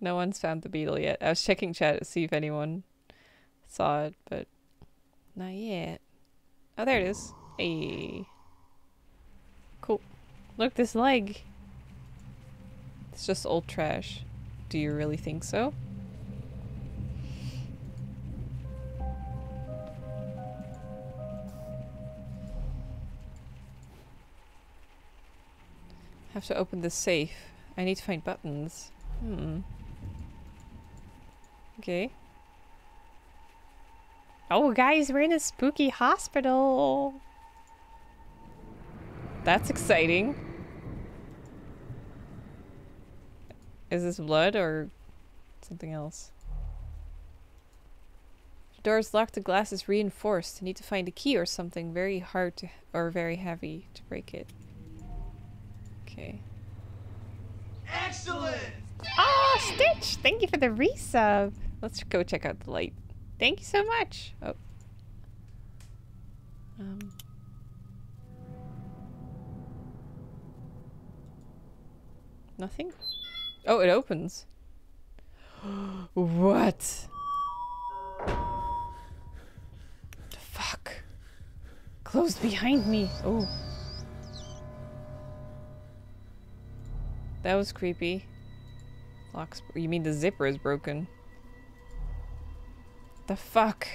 No one's found the beetle yet. I was checking chat to see if anyone saw it, but not yet. Oh, there it is. Hey. Cool. Look, this leg. It's just old trash. Do you really think so? have to open the safe. I need to find buttons. Hmm. Okay. Oh, guys, we're in a spooky hospital. That's exciting. Is this blood or something else? The door is locked, the glass is reinforced. I need to find a key or something very hard to, or very heavy to break it. Okay. Excellent! Ah, oh, Stitch! Thank you for the resub. Let's go check out the light. Thank you so much. Oh. Um. Nothing? Oh, it opens. What? The fuck? Closed behind me. Oh. That was creepy. Locks. You mean the zipper is broken? The fuck?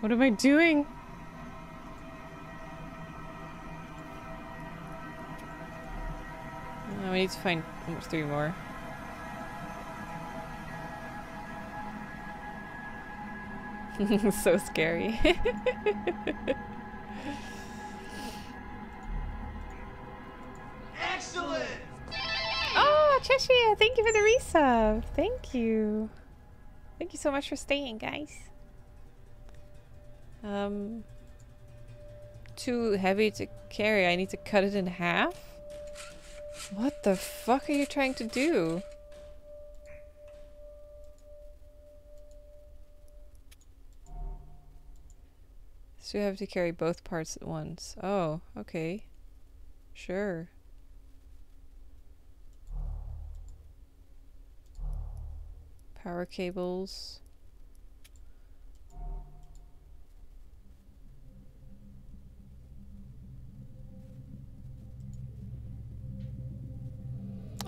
What am I doing? I oh, need to find three more. So scary. Excellent. Oh, Cheshire, thank you for the resub. Thank you. Thank you so much for staying, guys. Um, too heavy to carry. I need to cut it in half. What the fuck are you trying to do? So you have to carry both parts at once. Oh, okay. Sure. Power cables.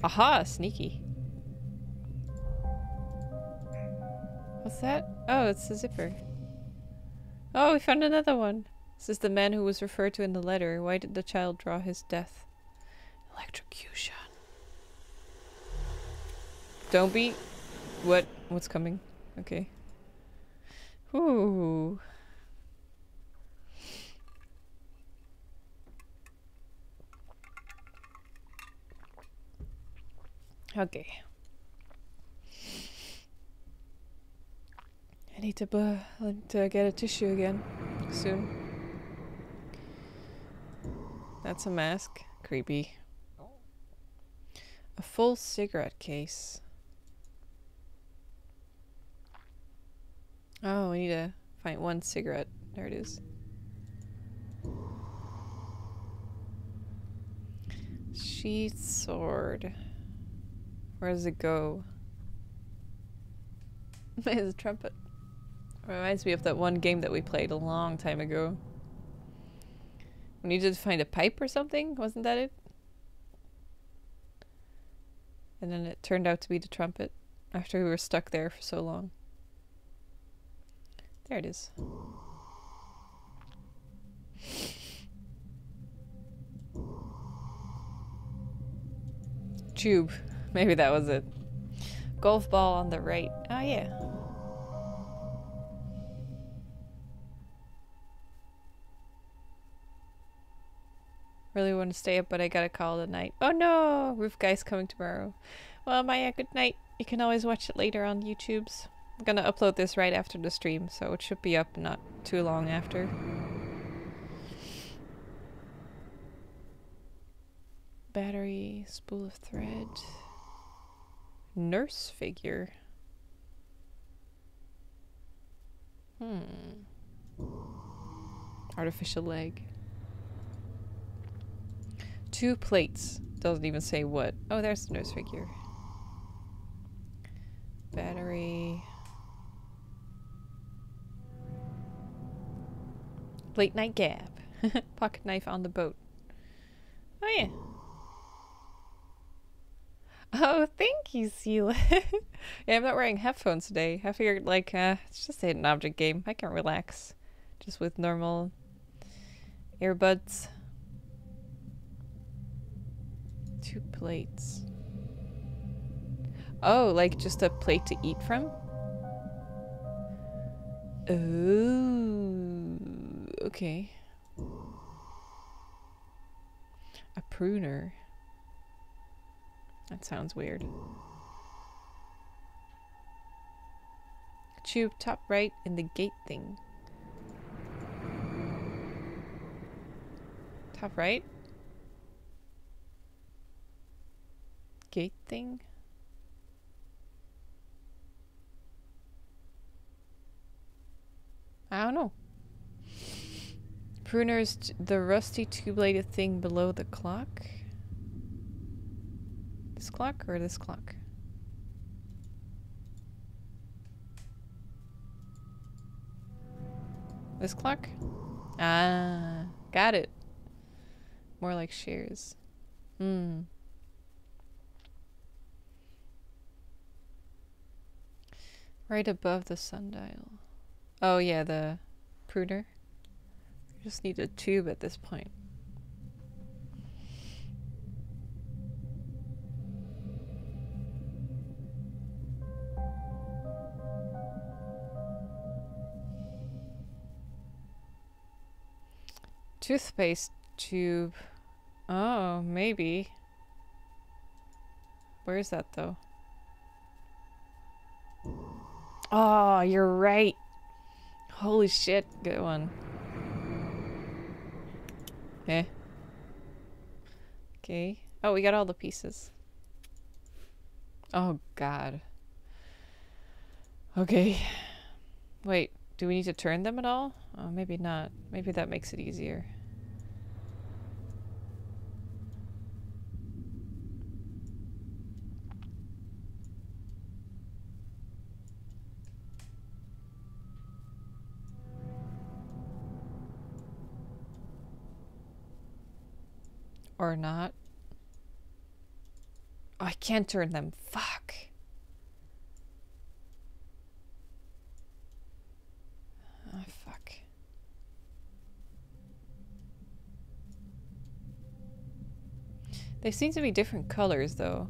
Aha! Sneaky. What's that? Oh, it's the zipper. Oh, we found another one. This is the man who was referred to in the letter. Why did the child draw his death? Electrocution. Don't be... What? What's coming? Okay. Ooh. Okay. I need to, buh, I need to get a tissue again soon. That's a mask. Creepy. A full cigarette case. Oh, we need to find one cigarette. There it is. Sheath sword. Where does it go? It's a trumpet. Reminds me of that one game that we played a long time ago. We needed to find a pipe or something? Wasn't that it? And then it turned out to be the trumpet after we were stuck there for so long. There it is. Tube. Maybe that was it. Golf ball on the right. Oh, yeah. Really want to stay up, but I gotta call it a night. Oh, no! Roof guy's coming tomorrow. Well, Maya, good night. You can always watch it later on YouTube's. I'm gonna upload this right after the stream, so it should be up not too long after. Battery, spool of thread, nurse figure. Hmm. Artificial leg. Two plates. Doesn't even say what. Oh, there's the nurse figure. Battery. Late night gab. Pocket knife on the boat. Oh yeah. Oh, thank you, Seal. Yeah, I'm not wearing headphones today. I figured, like, uh, it's just a hidden object game. I can relax just with normal Earbuds. Two plates. Oh, like just a plate to eat from? Oh, okay. A pruner. That sounds weird. Tube top right in the gate thing. Top right? Gate thing? I don't know. Pruner's t the rusty two-bladed thing below the clock. This clock or this clock? This clock? Ah, got it. More like shears. Hmm. Right above the sundial. Oh yeah, the pruner. I just need a tube at this point. Toothpaste tube. Oh, maybe. Where is that though? Oh, you're right. Holy shit, good one. Eh. Okay. Oh, we got all the pieces. Oh, God. Okay. Wait, do we need to turn them at all? Oh, maybe not. Maybe that makes it easier. Or not. Oh, I can't turn them. Fuck. Oh, fuck. They seem to be different colors, though.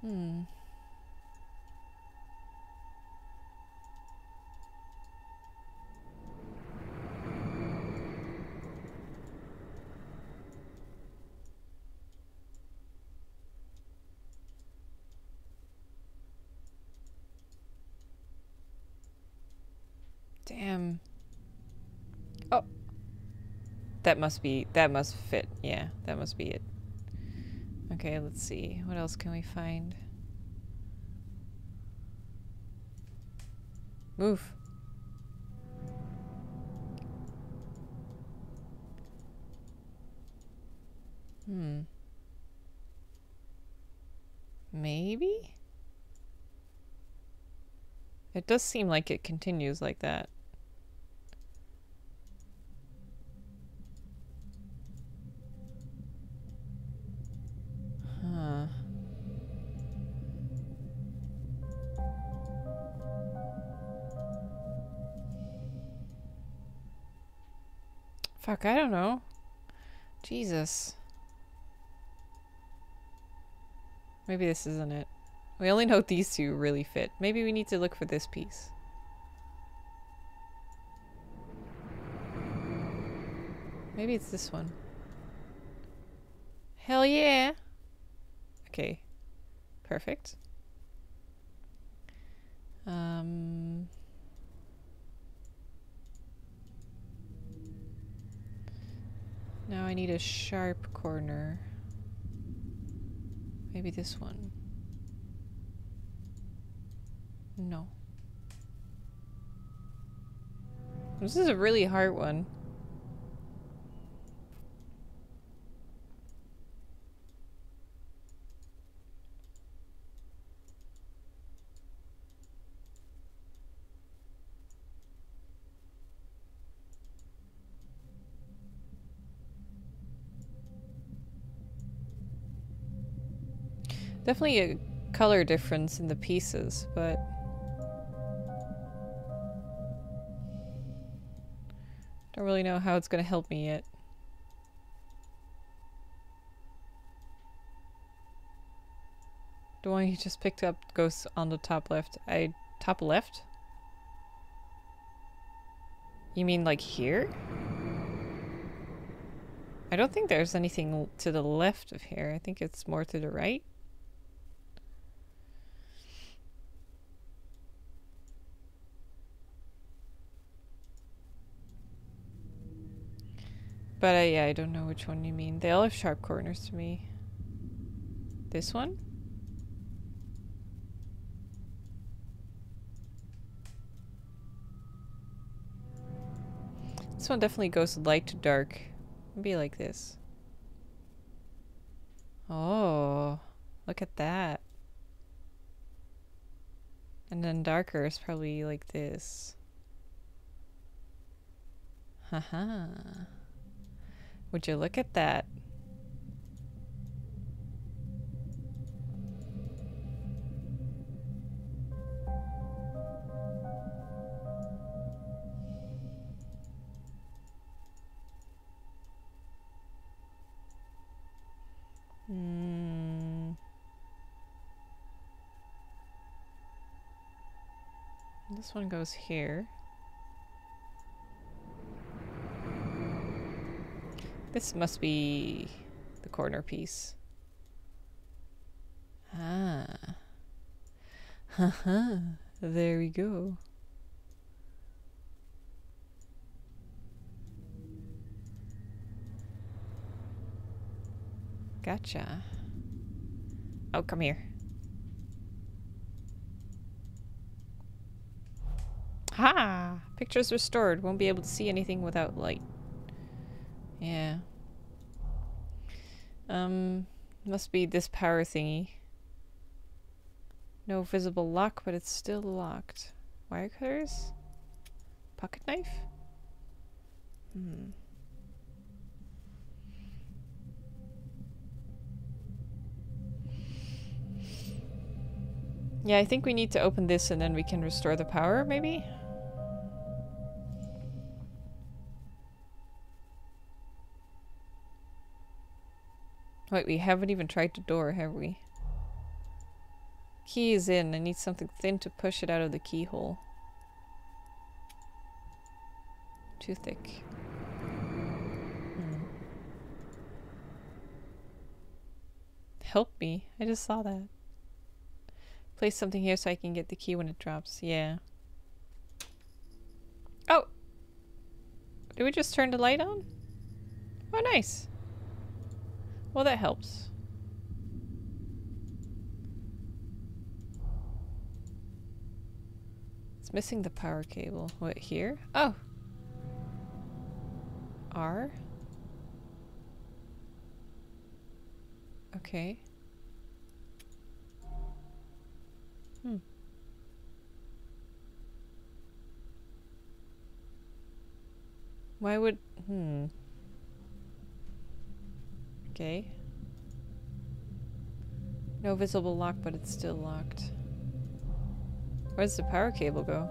Hmm. Damn. Oh. That must be, that must fit. Yeah, that must be it. Okay, let's see. What else can we find? Move. Hmm. Maybe? It does seem like it continues like that. Fuck, I don't know. Jesus. Maybe this isn't it. We only know these two really fit. Maybe we need to look for this piece. Maybe it's this one. Hell yeah! Okay. Perfect. Um... Now I need a sharp corner. Maybe this one. No. This is a really hard one. Definitely a color difference in the pieces, but... don't really know how it's gonna help me yet. The one you just picked up goes on the top left. I... top left? You mean like here? I don't think there's anything to the left of here. I think it's more to the right. But uh, yeah, I don't know which one you mean. They all have sharp corners to me. This one? This one definitely goes light to dark. It'd be like this. Oh, look at that. And then darker is probably like this. Haha. Would you look at that? Mm. This one goes here. This must be the corner piece. Ah. Haha. There we go. Gotcha. Oh, come here. Ha! Pictures restored. Won't be able to see anything without light. Yeah. Um, must be this power thingy. No visible lock, but it's still locked. Wire cutters? Pocket knife? Hmm. Yeah, I think we need to open this and then we can restore the power, maybe? Wait, we haven't even tried the door, have we? Key is in. I need something thin to push it out of the keyhole. Too thick. Hmm. Help me. I just saw that. Place something here so I can get the key when it drops. Yeah. Oh! Did we just turn the light on? Oh, nice! Well, that helps. It's missing the power cable. What, here? Oh! R? Okay. Hmm. Why would... hmm... Okay. No visible lock, but it's still locked. Where does the power cable go?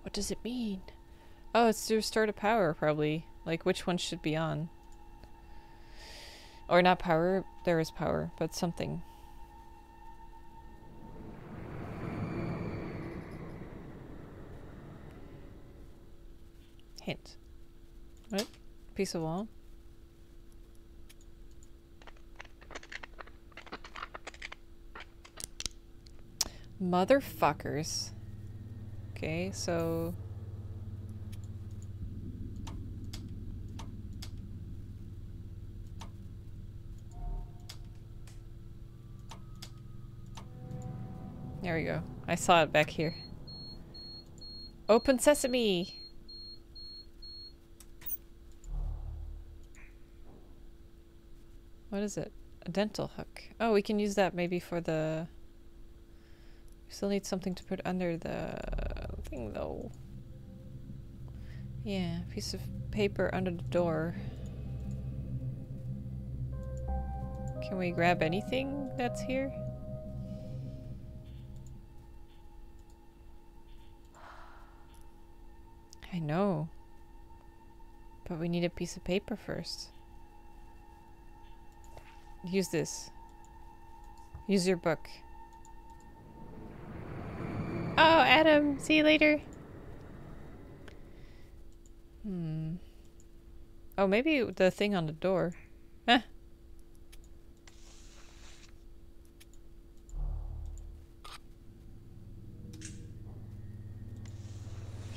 What does it mean? Oh, it's to restore the power, probably. Like, which one should be on? Or not power, there is power, but something. Hint. What? Piece of wall. Motherfuckers. Okay, so... there we go. I saw it back here. Open sesame! What is it? A dental hook. Oh, we can use that maybe for the... we still need something to put under the thing, though. Yeah, piece of paper under the door. Can we grab anything that's here? I know. But we need a piece of paper first. Use this. Use your book. Oh, Adam! See you later! Hmm. Oh, maybe the thing on the door. Huh.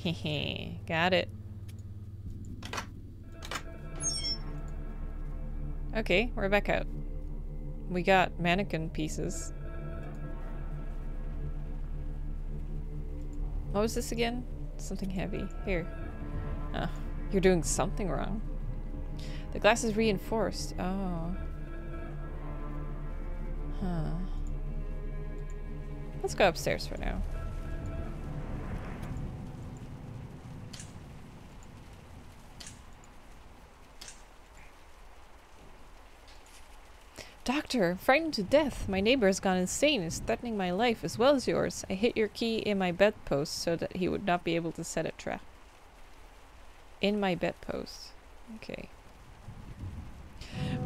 Hehe. Got it. Okay, we're back out. We got mannequin pieces. What was this again? Something heavy. Here. Oh, you're doing something wrong. The glass is reinforced. Oh. Huh. Let's go upstairs for now. Doctor, I'm frightened to death. My neighbor has gone insane and is threatening my life as well as yours. I hid your key in my bedpost so that he would not be able to set a trap. In my bedpost. Okay.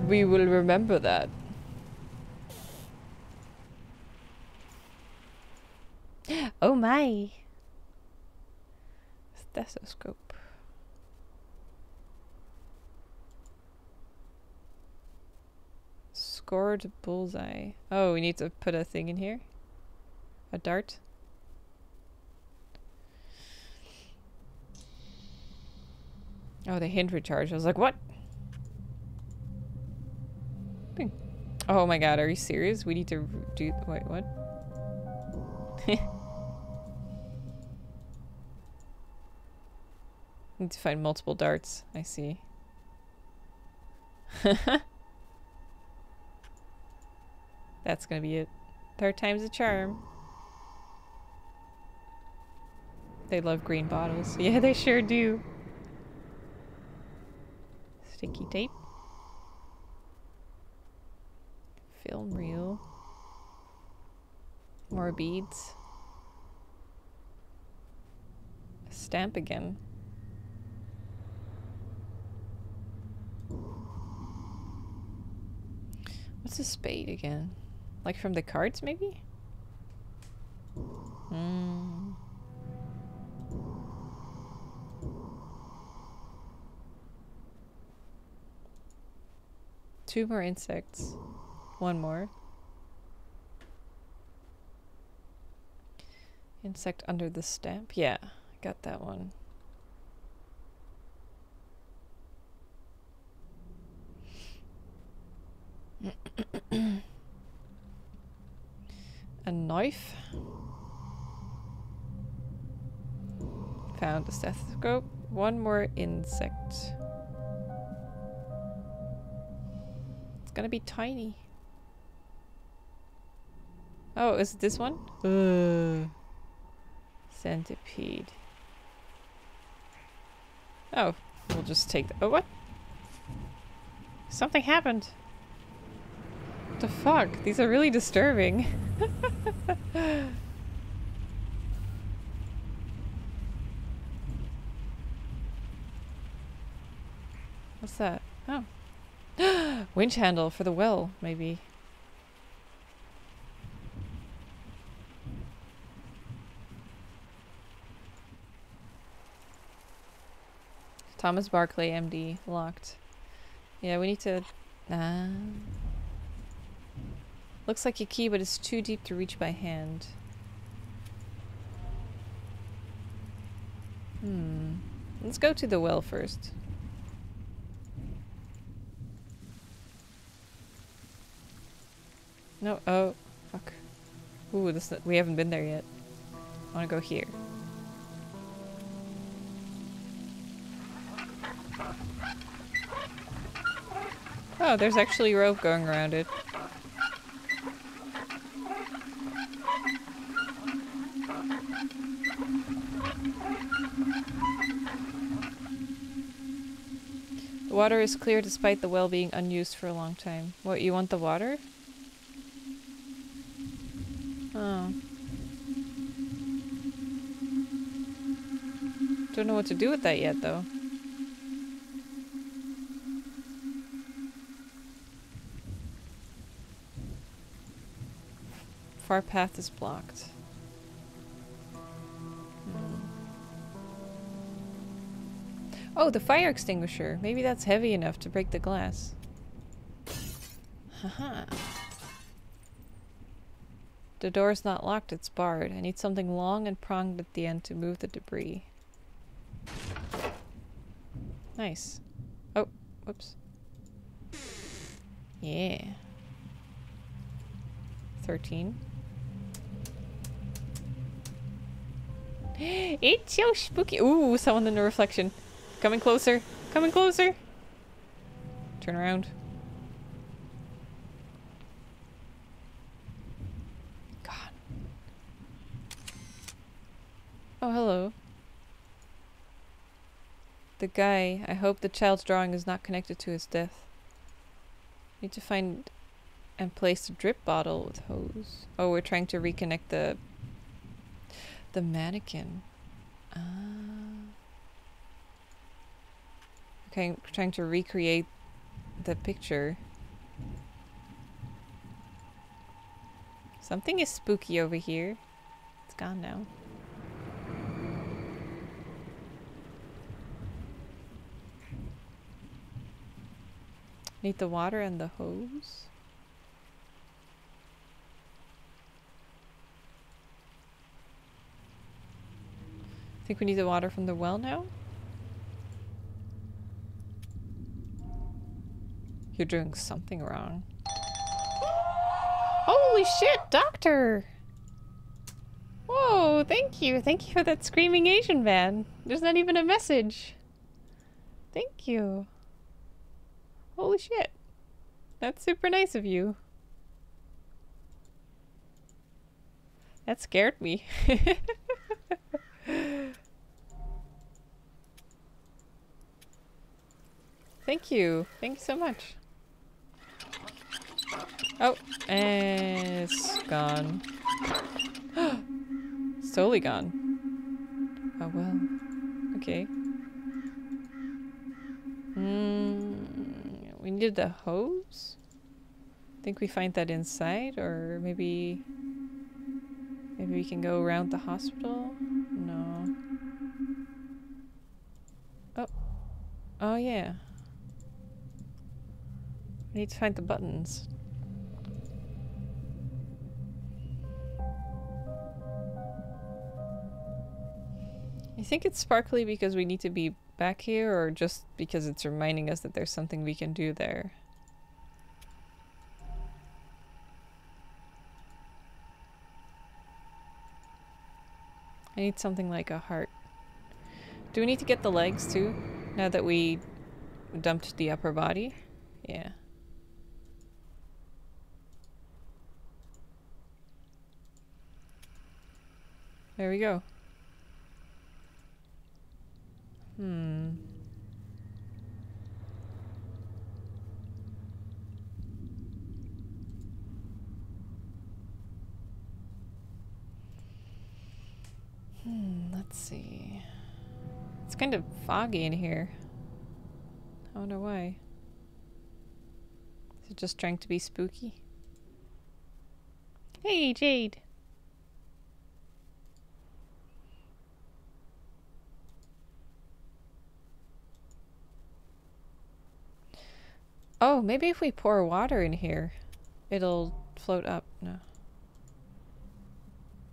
We will remember that. Oh my! Stethoscope. Scored bullseye. Oh, we need to put a thing in here. A dart. Oh, the hint recharge. I was like, what? Bing. Oh my god, are you serious? We need to do... Wait, what? Need to find multiple darts. I see. That's gonna be it. Third time's a charm. They love green bottles. Yeah, they sure do. Sticky tape. Film reel. More beads. A stamp again. What's a spade again? Like from the cards, maybe? Hmm. Two more insects. One more. Insect under the stamp? Yeah, got that one. A knife. Found a stethoscope. One more insect. It's gonna be tiny. Oh, is it this one? Uh. Centipede. Oh, we'll just take the- oh, what? Something happened. What the fuck? These are really disturbing. What's that? Oh. Winch handle for the well, maybe. Thomas Barclay, M D. Locked. Yeah, we need to... Uh, looks like a key, but it's too deep to reach by hand. Hmm. Let's go to the well first. No. Oh. Fuck. Ooh, this, we haven't been there yet. I want to go here. Oh, there's actually rope going around it. The water is clear despite the well being unused for a long time. What, you want the water? Oh. Don't know what to do with that yet, though. Far path is blocked. Oh, the fire extinguisher. Maybe that's heavy enough to break the glass. Haha. The door's not locked, it's barred. I need something long and pronged at the end to move the debris. Nice. Oh, whoops. Yeah. thirteen. It's so spooky. Ooh, someone in the reflection. Coming closer. Coming closer. Turn around. God. Oh, hello. The guy. I hope the child's drawing is not connected to his death. Need to find and place the drip bottle with hose. Oh, we're trying to reconnect the the mannequin. Ah. Okay, we're trying to recreate the picture. Something is spooky over here. It's gone now. Need the water and the hose. I think we need the water from the well now. You're doing something wrong. Holy shit, doctor! Whoa, thank you. Thank you for that screaming Asian man. There's not even a message. Thank you. Holy shit. That's super nice of you. That scared me. Thank you. Thank you so much. Oh, and it's gone. It's totally gone. Oh well. Okay. Mm, we needed the hose? I think we find that inside, or maybe... Maybe we can go around the hospital? No. Oh. Oh yeah. I need to find the buttons. I think it's sparkly because we need to be back here, or just because it's reminding us that there's something we can do there. I need something like a heart. Do we need to get the legs too? Now that we dumped the upper body? Yeah. There we go. Hmm. Hmm, let's see. It's kind of foggy in here. I wonder why. Is it just trying to be spooky? Hey, Jade! Oh, maybe if we pour water in here, it'll float up. No.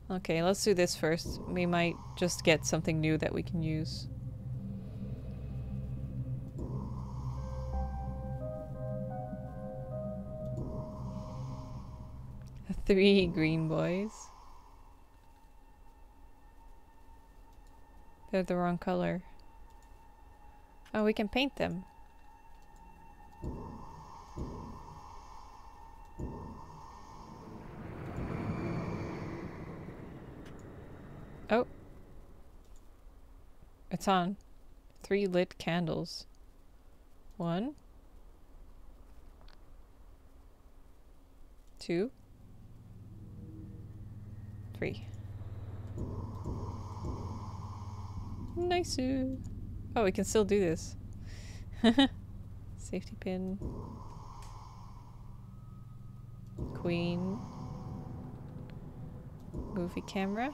Okay, let's do this first. We might just get something new that we can use. Three green boys. They're the wrong color. Oh, we can paint them. Oh. It's on. Three lit candles. One. Two. Three. Nice. Oh, we can still do this. Safety pin. Queen. Movie camera.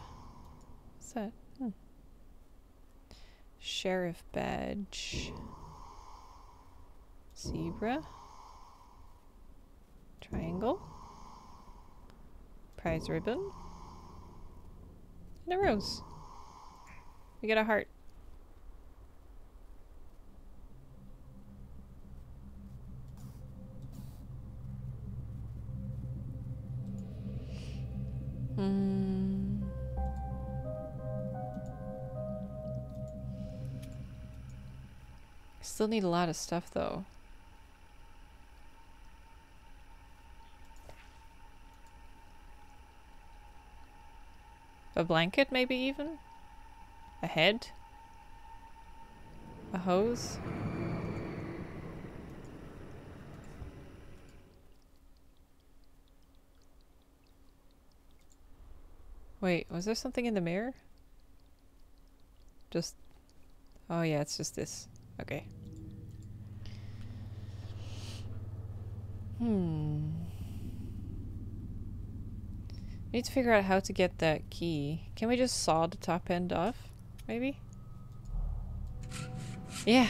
What's that? Hmm. Sheriff badge. Zebra. Triangle. Prize ribbon. And a rose. We got a heart. Mm. Still need a lot of stuff though. A blanket maybe even? A head? A hose? Wait, was there something in the mirror? Just... Oh yeah, it's just this. Okay. Hmm... I need to figure out how to get that key. Can we just saw the top end off? Maybe? Yeah!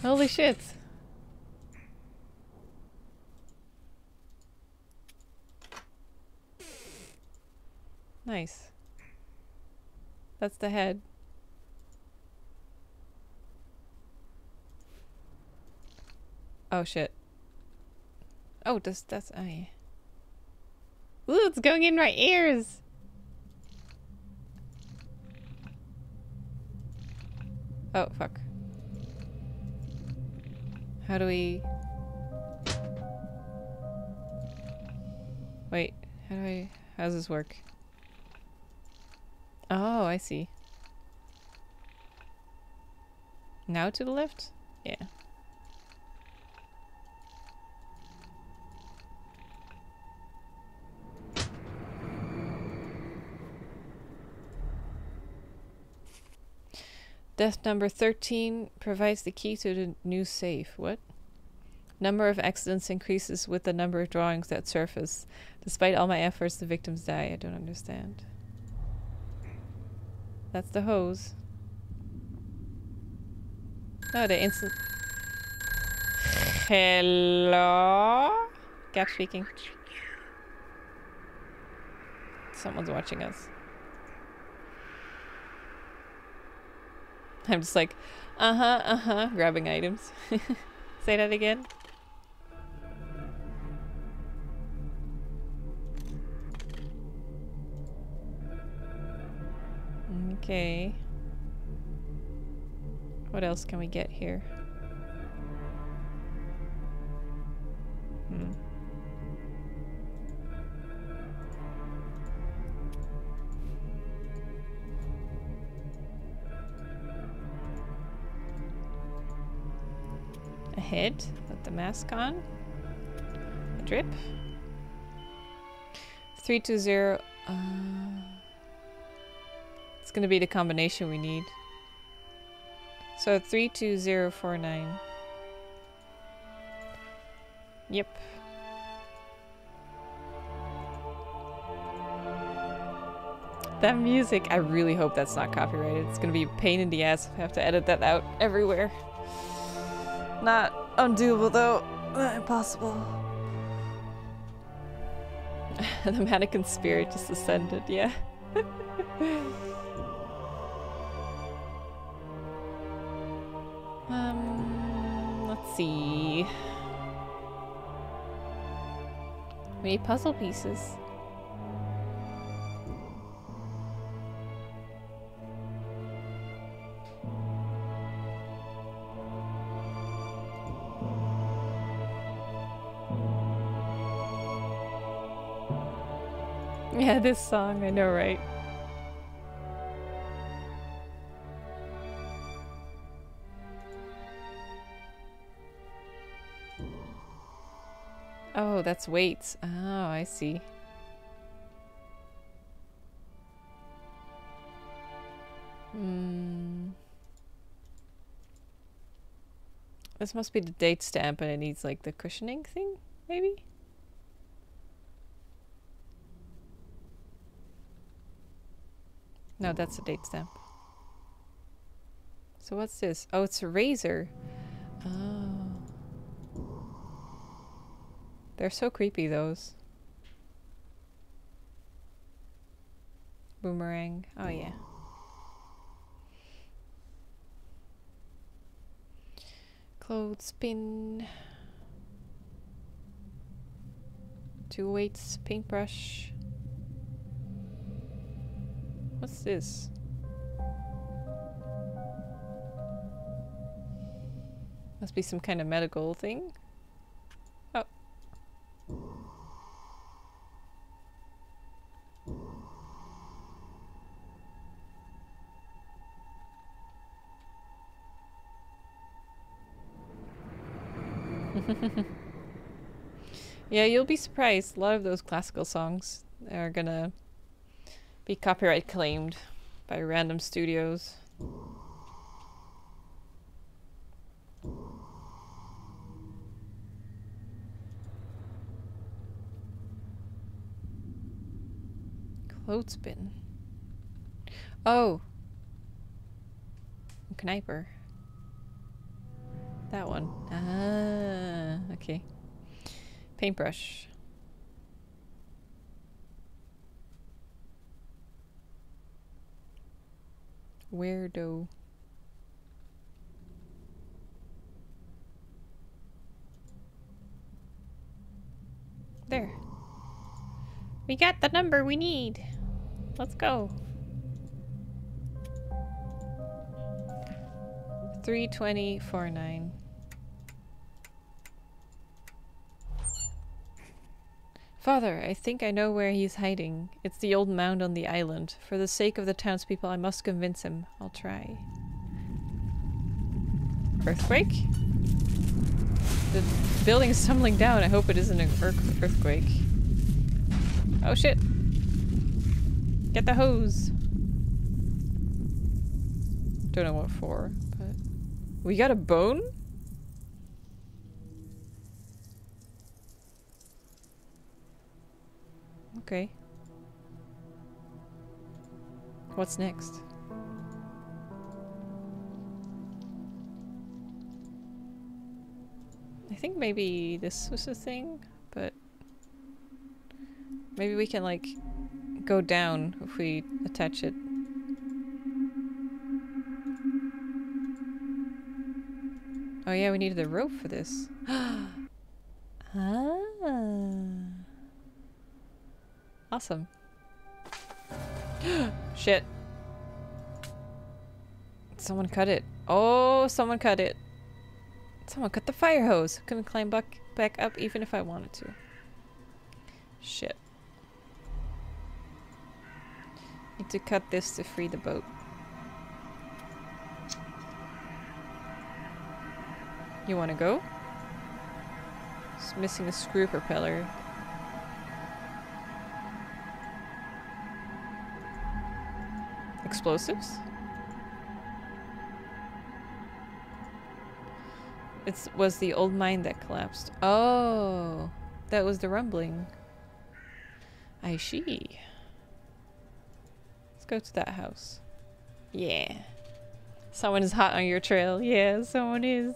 Holy shit! Nice. That's the head. Oh shit. Oh, this, that's... Oh yeah. Ooh, it's going in my ears! Oh, fuck. How do we... Wait, how do I... How does this work? Oh, I see. Now to the left? Yeah. Death number thirteen provides the key to the new safe. What? Number of accidents increases with the number of drawings that surface. Despite all my efforts, the victims die. I don't understand. That's the hose. Oh, the instant... Hello? Gap speaking. Someone's watching us. I'm just like, uh-huh, uh-huh, grabbing items. Say that again. Okay. What else can we get here? Hmm. A head with the mask on. A drip. three two zero. Uh, it's gonna be the combination we need. So three two zero four nine. Yep. That music, I really hope that's not copyrighted. It's gonna be a pain in the ass if I have to edit that out everywhere. Not undoable though. Not impossible. The mannequin spirit just ascended, yeah. um let's see. We need puzzle pieces. Yeah, this song, I know, right? Oh, that's weights. Oh, I see. Hmm. This must be the date stamp, and it needs like the cushioning thing, maybe? No, that's a date stamp. So what's this? Oh, it's a razor. Oh. They're so creepy, those. Boomerang. Oh, yeah. Clothespin. Two weights, paintbrush. What's this? Must be some kind of medical thing. Oh. Yeah, you'll be surprised. A lot of those classical songs are gonna be copyright claimed by random studios. Clothespin. Oh! Kniper. That one. Ah, okay. Paintbrush. Weirdo. There. We got the number we need. Let's go. three twenty, forty-nine. Father, I think I know where he is hiding. It's the old mound on the island. For the sake of the townspeople, I must convince him. I'll try. Earthquake? The building is tumbling down. I hope it isn't an earthquake. Oh shit! Get the hose! Don't know what for, but... We got a bone? Okay. What's next? I think maybe this was the thing, but... Maybe we can, like, go down if we attach it. Oh yeah, we needed a rope for this. Ah. Awesome. Shit. Someone cut it. Oh, someone cut it. Someone cut the fire hose. Couldn't climb back, back up even if I wanted to. Shit. Need to cut this to free the boat. You wanna go? It's missing a screw propeller. Explosives? It was the old mine that collapsed. Oh, that was the rumbling. I see. Let's go to that house. Yeah. Someone is hot on your trail. Yeah, someone is.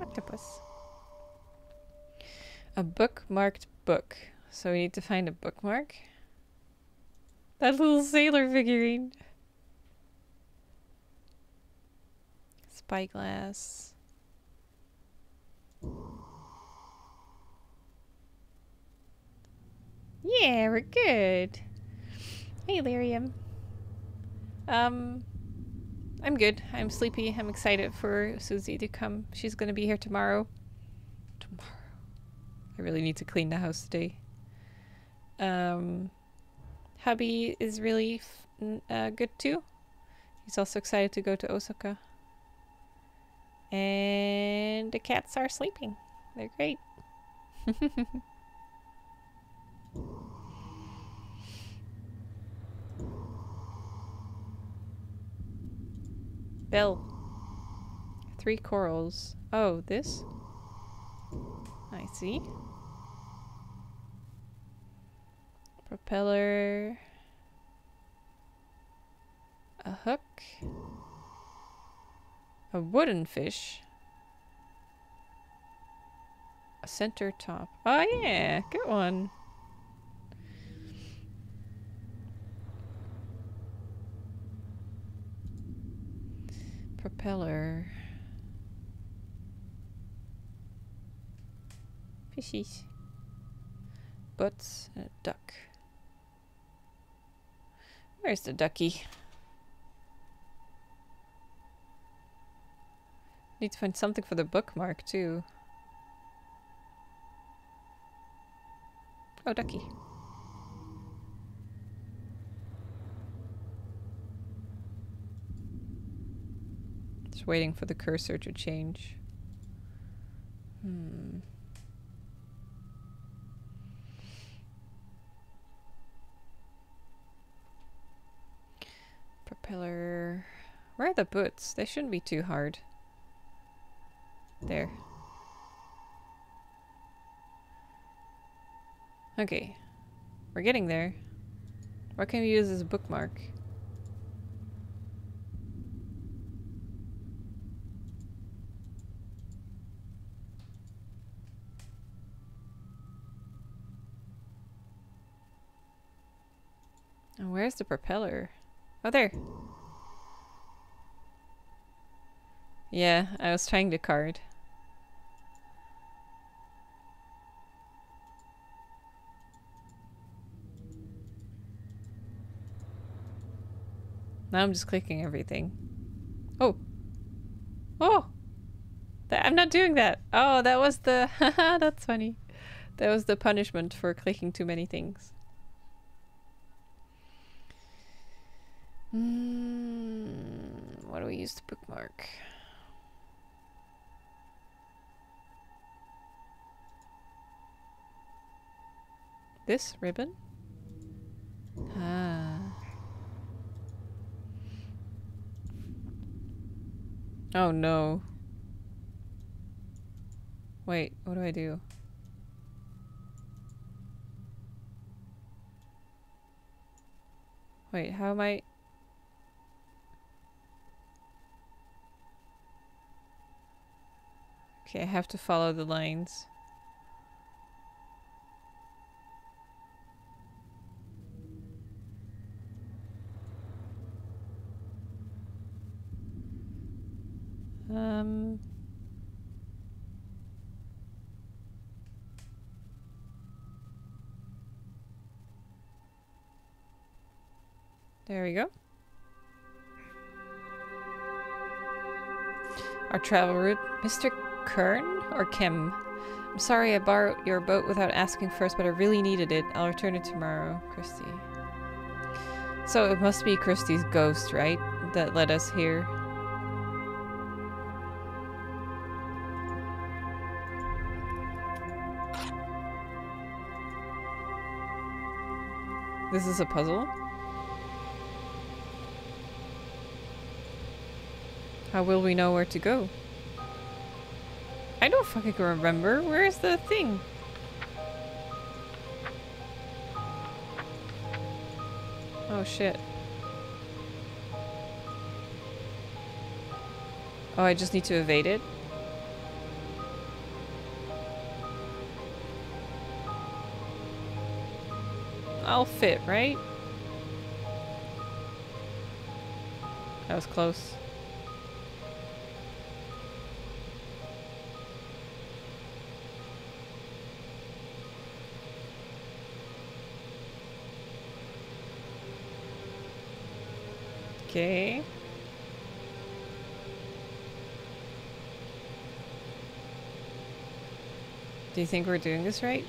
Octopus. A bookmarked book. So we need to find a bookmark. That little sailor figurine. Spyglass. Yeah, we're good. Hey, Lyrium. Um, I'm good. I'm sleepy. I'm excited for Susie to come. She's gonna be here tomorrow. Tomorrow. I really need to clean the house today. Um, hubby is really f uh, good too. He's also excited to go to Osaka. And the cats are sleeping. They're great. Bell. Three corals. Oh, this? I see. Propeller. A hook. A wooden fish. A center top. Oh yeah, good one. Propeller. Fishies. Butts and a duck. Where's the ducky? Need to find something for the bookmark too. Oh, ducky. Just waiting for the cursor to change. Hmm. Propeller. Where are the boots? They shouldn't be too hard. There. Okay. We're getting there. What can we use as a bookmark? Oh, where's the propeller? Oh, there. Yeah, I was trying the card. Now I'm just clicking everything. Oh! Oh! Th- I'm not doing that! Oh, that was the... Haha, that's funny. That was the punishment for clicking too many things. Mm, what do we use to bookmark? This ribbon? Ah. Oh no. Wait, what do I do? Wait, how am I? Okay, I have to follow the lines. Um. There we go. Our travel route, Mister Kern or Kim? I'm sorry I borrowed your boat without asking first, but I really needed it. I'll return it tomorrow, Christy. So it must be Christy's ghost, right? That led us here. This is a puzzle? How will we know where to go? I don't fucking remember. Where is the thing? Oh shit. Oh, I just need to evade it? I'll fit, right? That was close. Okay. Do you think we're doing this right?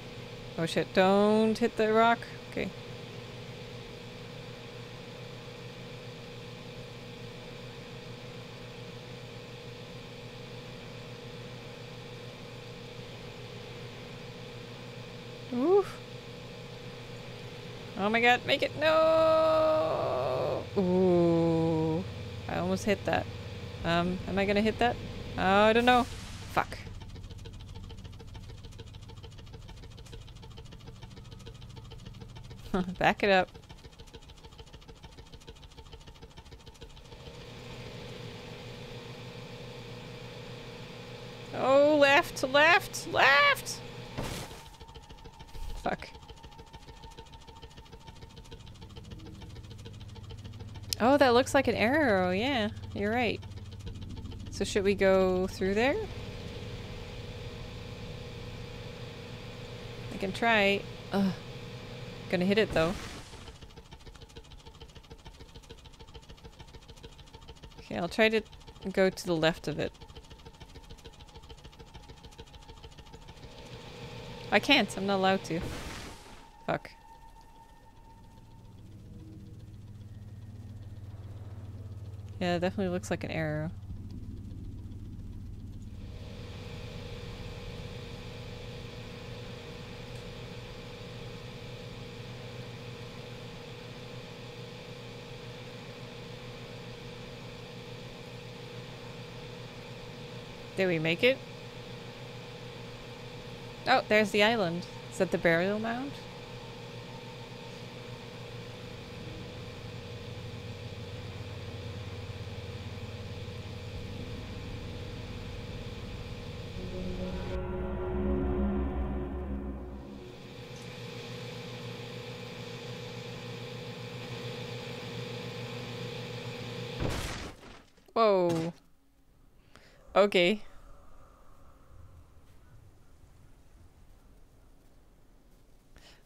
Oh shit, don't hit the rock. Okay. Oof. Oh my god, make it! No! Ooh. I almost hit that. Um, am I gonna hit that? Oh, I don't know. Fuck. Back it up. Oh, left, left, left! Fuck. Oh, that looks like an arrow. Yeah, you're right. So should we go through there? I can try. Ugh. Gonna hit it though. Okay, I'll try to go to the left of it. I can't. I'm not allowed to. Fuck. Yeah, it definitely looks like an arrow. Did we make it? Oh, there's the island. Is that the burial mound? Whoa. Okay.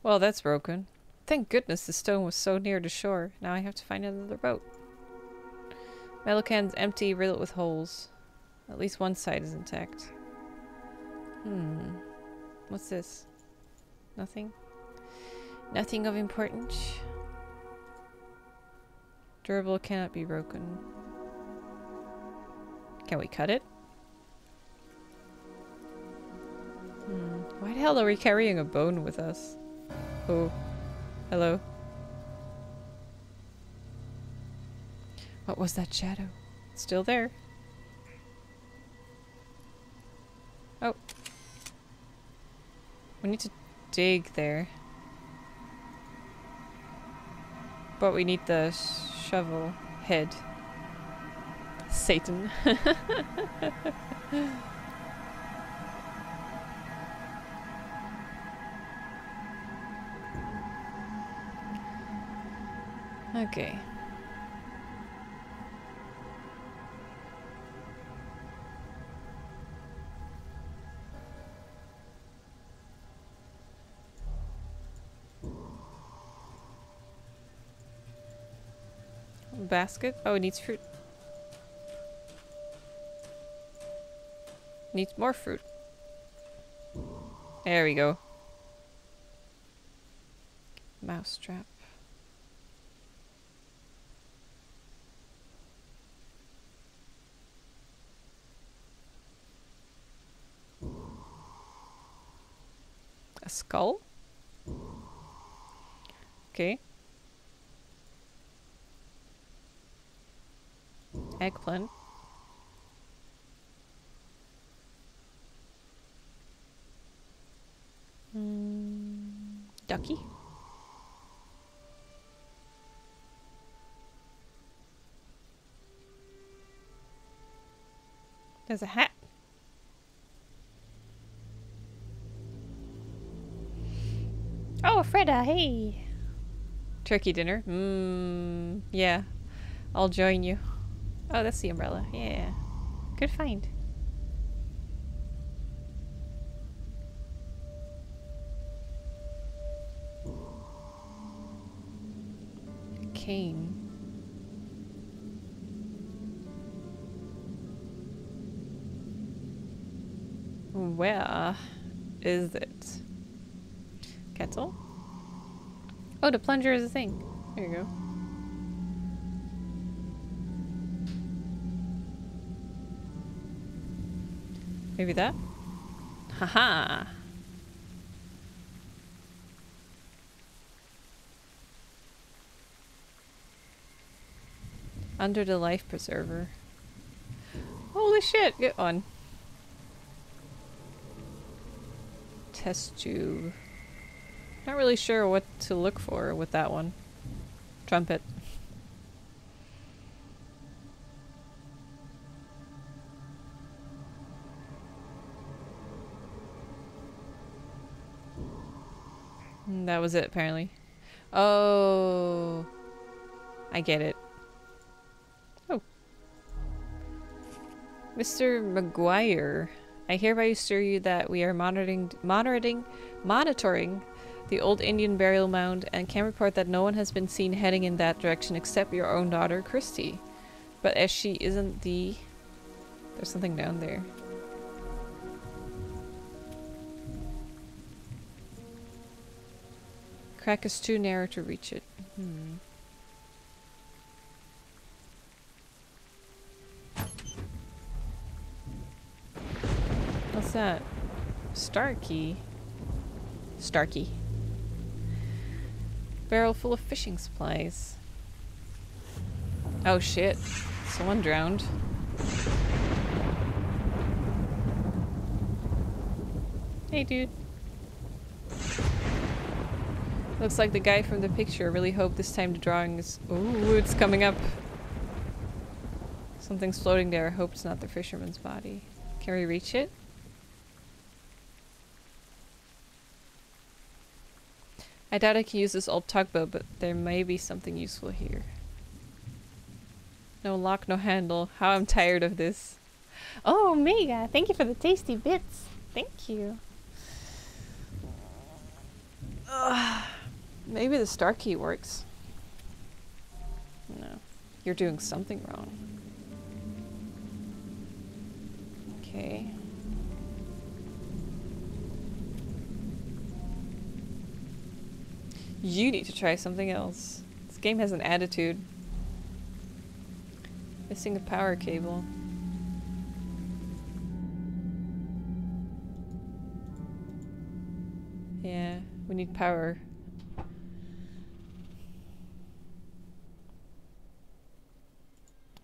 Well, that's broken. Thank goodness the stone was so near the shore. Now I have to find another boat. Metal can's empty, riddled with holes. At least one side is intact. Hmm. What's this? Nothing? Nothing of importance? Durable, cannot be broken. Can we cut it? Hmm. Why the hell are we carrying a bone with us? Oh, hello. What was that shadow? It's still there. Oh. We need to dig there. But we need the shovel head. Satan. Okay. Basket? Oh, it needs fruit. Needs more fruit. There we go. Mousetrap. A skull? Okay. Eggplant. Mm, ducky? There's a hat. Oh, Freda, hey! Turkey dinner. Mmm, yeah. I'll join you. Oh, that's the umbrella. Yeah. Good find. Cane. Where is it? Kettle? Oh, the plunger is a thing. There you go. Maybe that? Haha. Under the life preserver. Holy shit! Get on. Test tube. Not really sure what to look for with that one. Trumpet. And that was it, apparently. Oh, I get it. Oh. Mister McGuire, I hereby assure you that we are monitoring, monitoring, monitoring the old Indian burial mound and can report that no one has been seen heading in that direction except your own daughter, Christy. But as she isn't the... There's something down there. Crack is too narrow to reach it. Hmm. What's that? Starkey. Starkey. Barrel full of fishing supplies. Oh shit. Someone drowned. Hey dude. Looks like the guy from the picture. Really hope this time the drawing is... Ooh, it's coming up. Something's floating there. I hope it's not the fisherman's body. Can we reach it? I doubt I can use this old tugboat, but there may be something useful here. No lock, no handle. How I'm tired of this. Oh, Omega! Thank you for the tasty bits. Thank you. Ugh. Maybe the star key works. No. You're doing something wrong. Okay. You need to try something else. This game has an attitude. Missing a power cable. Yeah, we need power.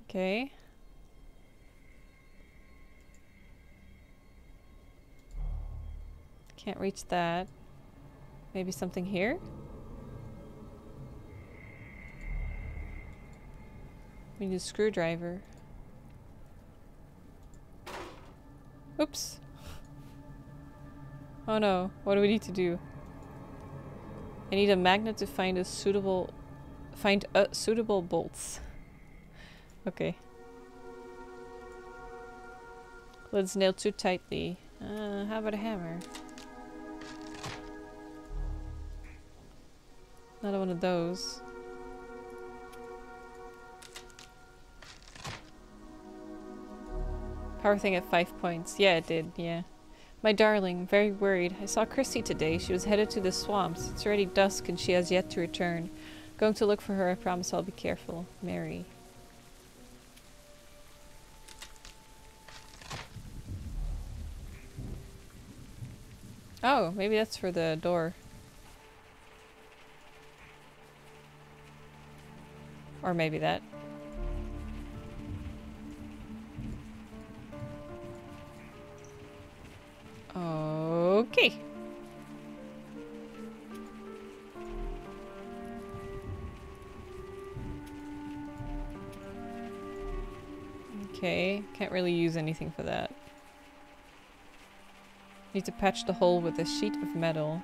Okay. Can't reach that. Maybe something here? We need a screwdriver. Oops. Oh no, what do we need to do? I need a magnet to find a suitable find a suitable bolts. Okay. Lids nailed too tightly. Uh, how about a hammer? Not one of those. Power thing at five points. Yeah, it did. Yeah. My darling, very worried. I saw Christy today. She was headed to the swamps. It's already dusk and she has yet to return. Going to look for her. I promise I'll be careful. Mary. Oh, maybe that's for the door. Or maybe that. Okay. Okay, can't really use anything for that. Need to patch the hole with a sheet of metal.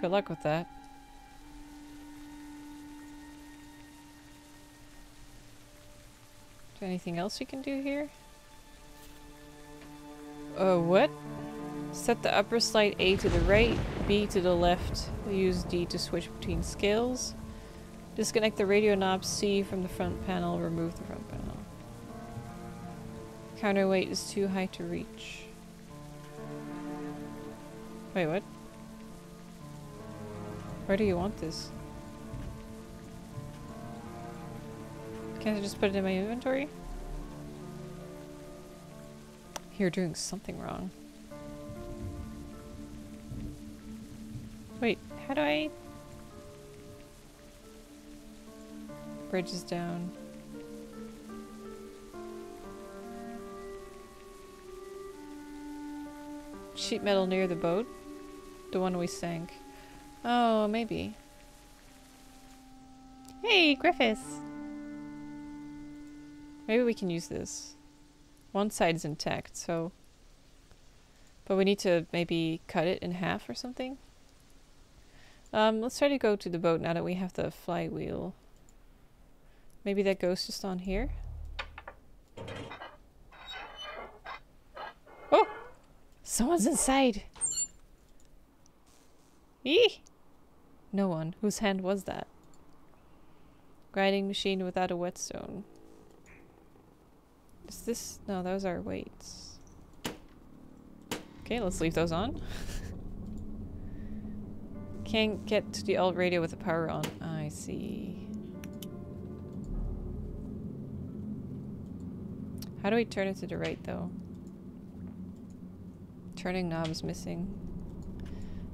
Good luck with that. Is there anything else we can do here? Uh, what? Set the upper slide A to the right, B to the left. We'll use D to switch between scales. Disconnect the radio knob C from the front panel. Remove the front panel. Counterweight is too high to reach. Wait, what? Where do you want this? Can't I just put it in my inventory? You're doing something wrong. Wait, how do I... Bridge is down. Sheet metal near the boat? The one we sank. Oh, maybe. Hey, Griffiths! Maybe we can use this. One side's intact, so... But we need to maybe cut it in half or something? Um, let's try to go to the boat now that we have the flywheel. Maybe that goes just on here? Oh! Someone's inside! Eee! No one. Whose hand was that? Grinding machine without a whetstone. Is this... No, those are weights. Okay, let's leave those on. Can't get to the alt radio with the power on. I see. How do we turn it to the right, though? Turning knob is missing.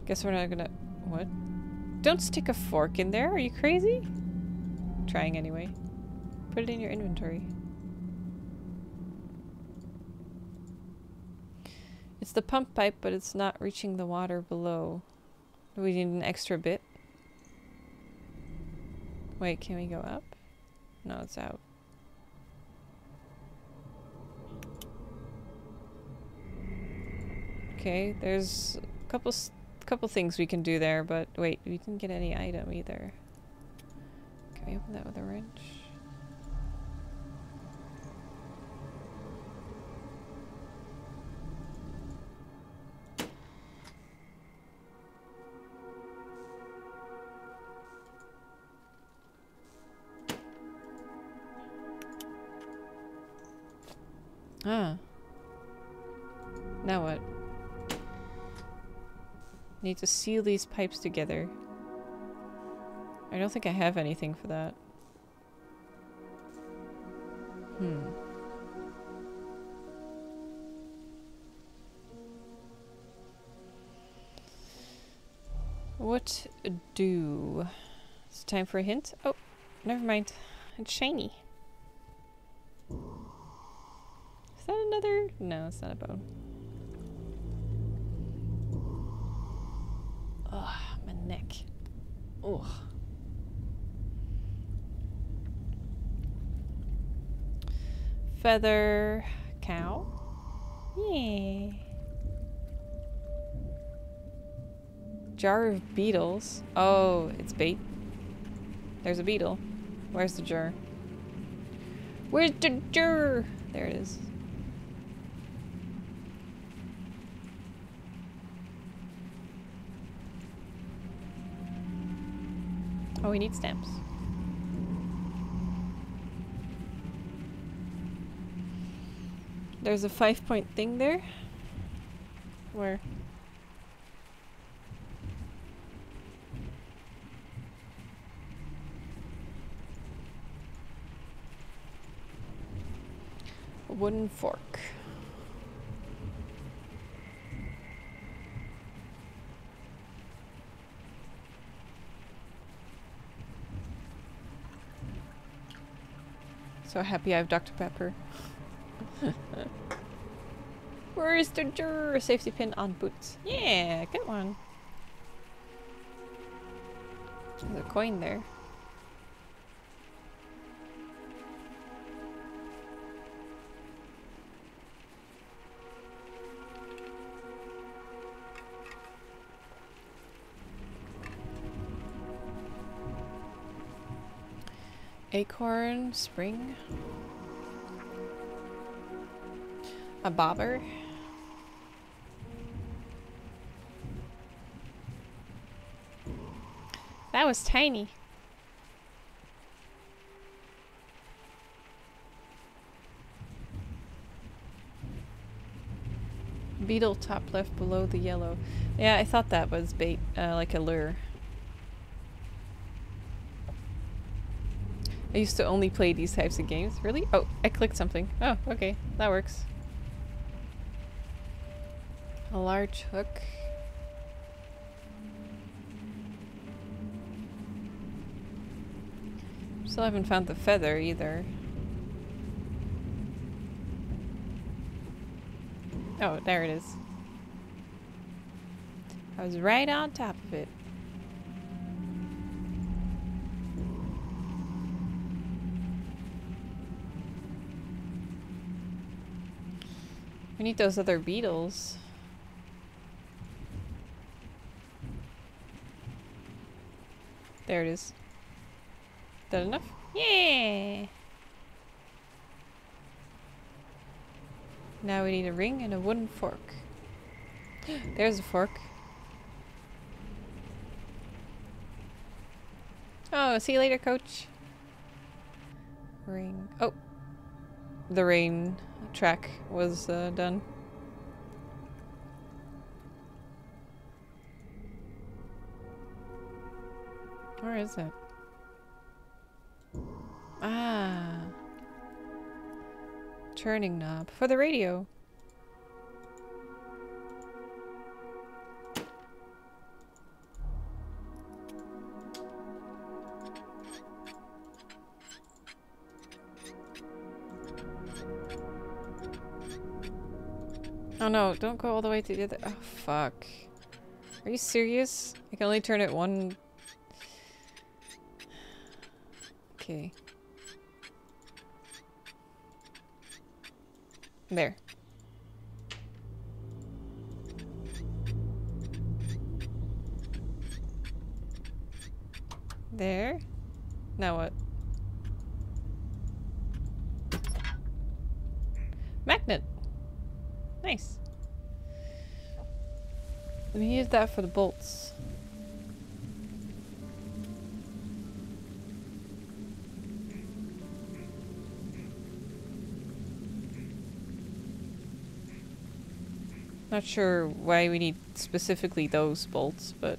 Guess we're not gonna... What? Don't stick a fork in there! Are you crazy? Trying anyway. Put it in your inventory. It's the pump pipe, but it's not reaching the water below. Do we need an extra bit? Wait, can we go up? No, it's out. Okay, there's a couple s couple things we can do there, but wait, we didn't get any item either. Can we open that with a wrench? Ah. Now what? Need to seal these pipes together. I don't think I have anything for that. Hmm. What do? It's time for a hint. Oh, never mind. It's shiny. Is that another? No, it's not a bone. Ugh, my neck. Ugh. Feather cow. Yeah. Jar of beetles. Oh, it's bait. There's a beetle. Where's the jar? Where's the jar? There it is. Oh, we need stamps. There's a five-point thing there. Where? A wooden fork. So happy I have Doctor Pepper. Where is the jar? Safety pin on boots. Yeah, good one. There's a coin there. Acorn, spring, a bobber, that was tiny. Beetle top left below the yellow. Yeah, I thought that was bait, uh, like a lure. I used to only play these types of games. Really? Oh, I clicked something. Oh, okay. That works. A large hook. There's Still haven't found the feather either. Oh, there it is. I was right on top of it. We need those other beetles. There it is. Is that enough? Yeah! Now we need a ring and a wooden fork. There's a fork. Oh, see you later, coach. Ring. Oh! The rain track was uh, done. Where is it? Ah. Turning knob for the radio. Oh no, don't go all the way to the other- oh fuck. Are you serious? I can only turn it one- Okay. There. There? Now what? Magnet! Nice. Let me use that for the bolts. Not sure why we need specifically those bolts, but...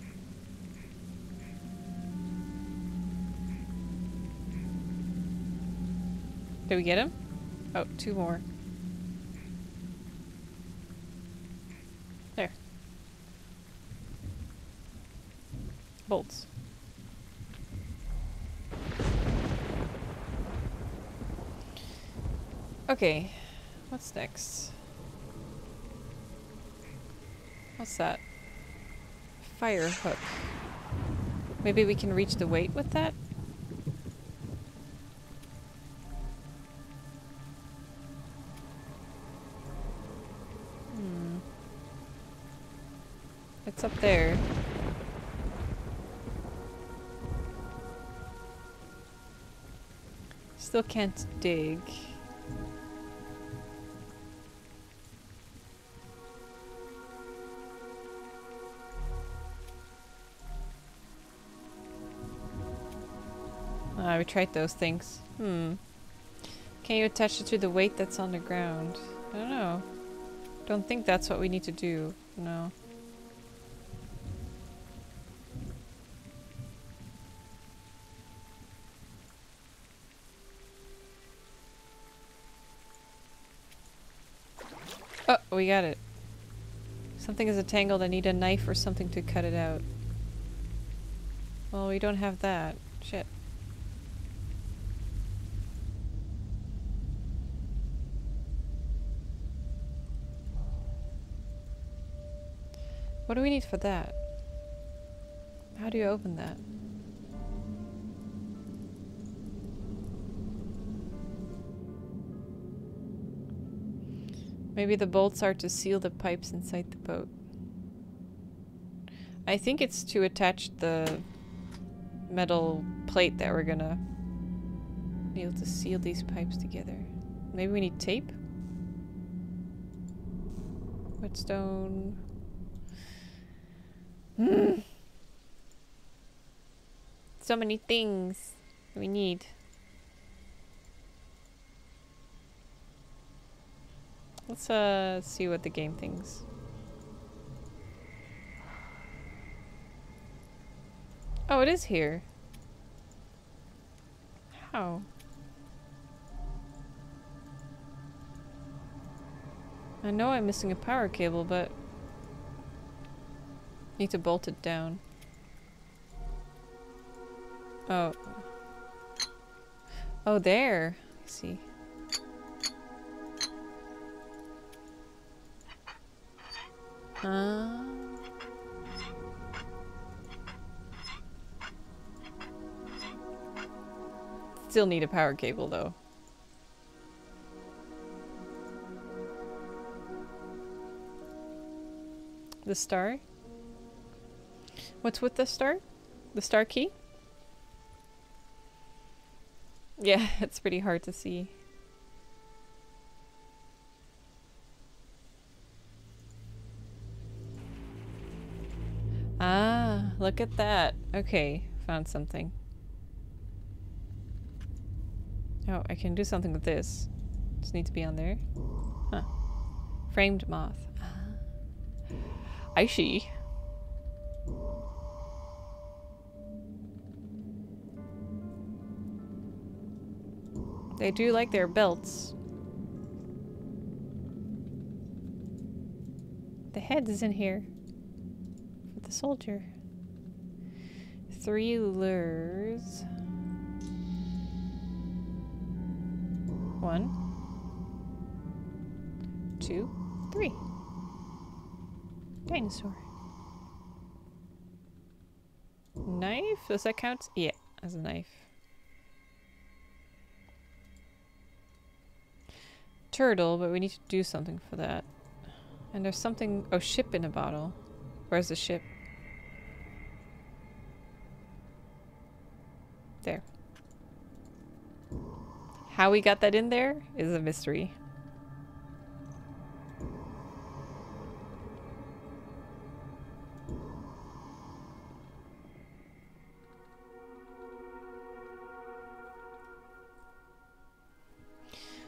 Did we get him? Oh, two more. There. Bolts. Okay, what's next? What's that? Fire hook. Maybe we can reach the weight with that? Hmm. It's up there. Still can't dig. We tried those things. Hmm. Can you attach it to the weight that's on the ground? I don't know. Don't think that's what we need to do. No. Oh, we got it. Something is entangled. I need a knife or something to cut it out. Well, we don't have that. Shit. What do we need for that? How do you open that? Maybe the bolts are to seal the pipes inside the boat. I think it's to attach the metal plate that we're gonna be able to seal these pipes together. Maybe we need tape? Whetstone... Mm. So many things we need. Let's uh see what the game thinks. Oh, it is here. How? I know I'm missing a power cable, but need to bolt it down. Oh. Oh, there. I see. Uh... Still need a power cable, though. The star? What's with the star? The star key? Yeah, it's pretty hard to see. Ah, look at that. Okay, found something. Oh, I can do something with this. Just need to be on there. Huh. Framed moth. Ah. I see. They do like their belts. The head is in here. For the soldier. Three lures. One. Two. Three. Dinosaur. Knife? Does that count? Yeah, as a knife. Turtle, but we need to do something for that. And there's something... Oh, ship in a bottle. Where's the ship? There. How we got that in there is a mystery.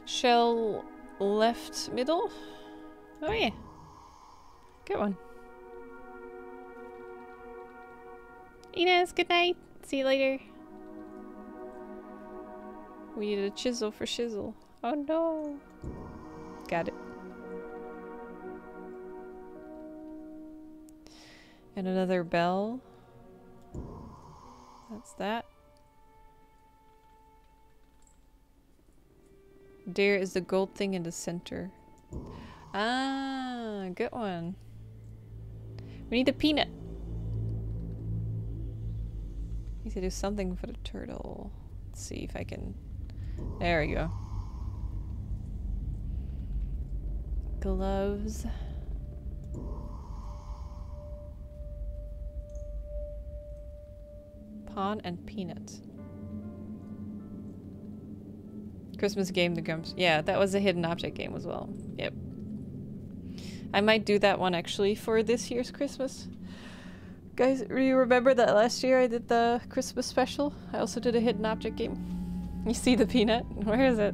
Shell left middle? Oh yeah. Good one. Ines, good night. See you later. We need a chisel for shizzle. Oh no. Got it. And another bell. That's that. There is the gold thing in the center. Ah, good one. We need a peanut. Need to do something for the turtle. Let's see if I can... There we go. Gloves. Pawn and peanut. Christmas game, the Gumps. Yeah, that was a hidden object game as well. Yep. I might do that one actually for this year's Christmas. Guys, do you remember that last year I did the Christmas special? I also did a hidden object game. You see the peanut? Where is it?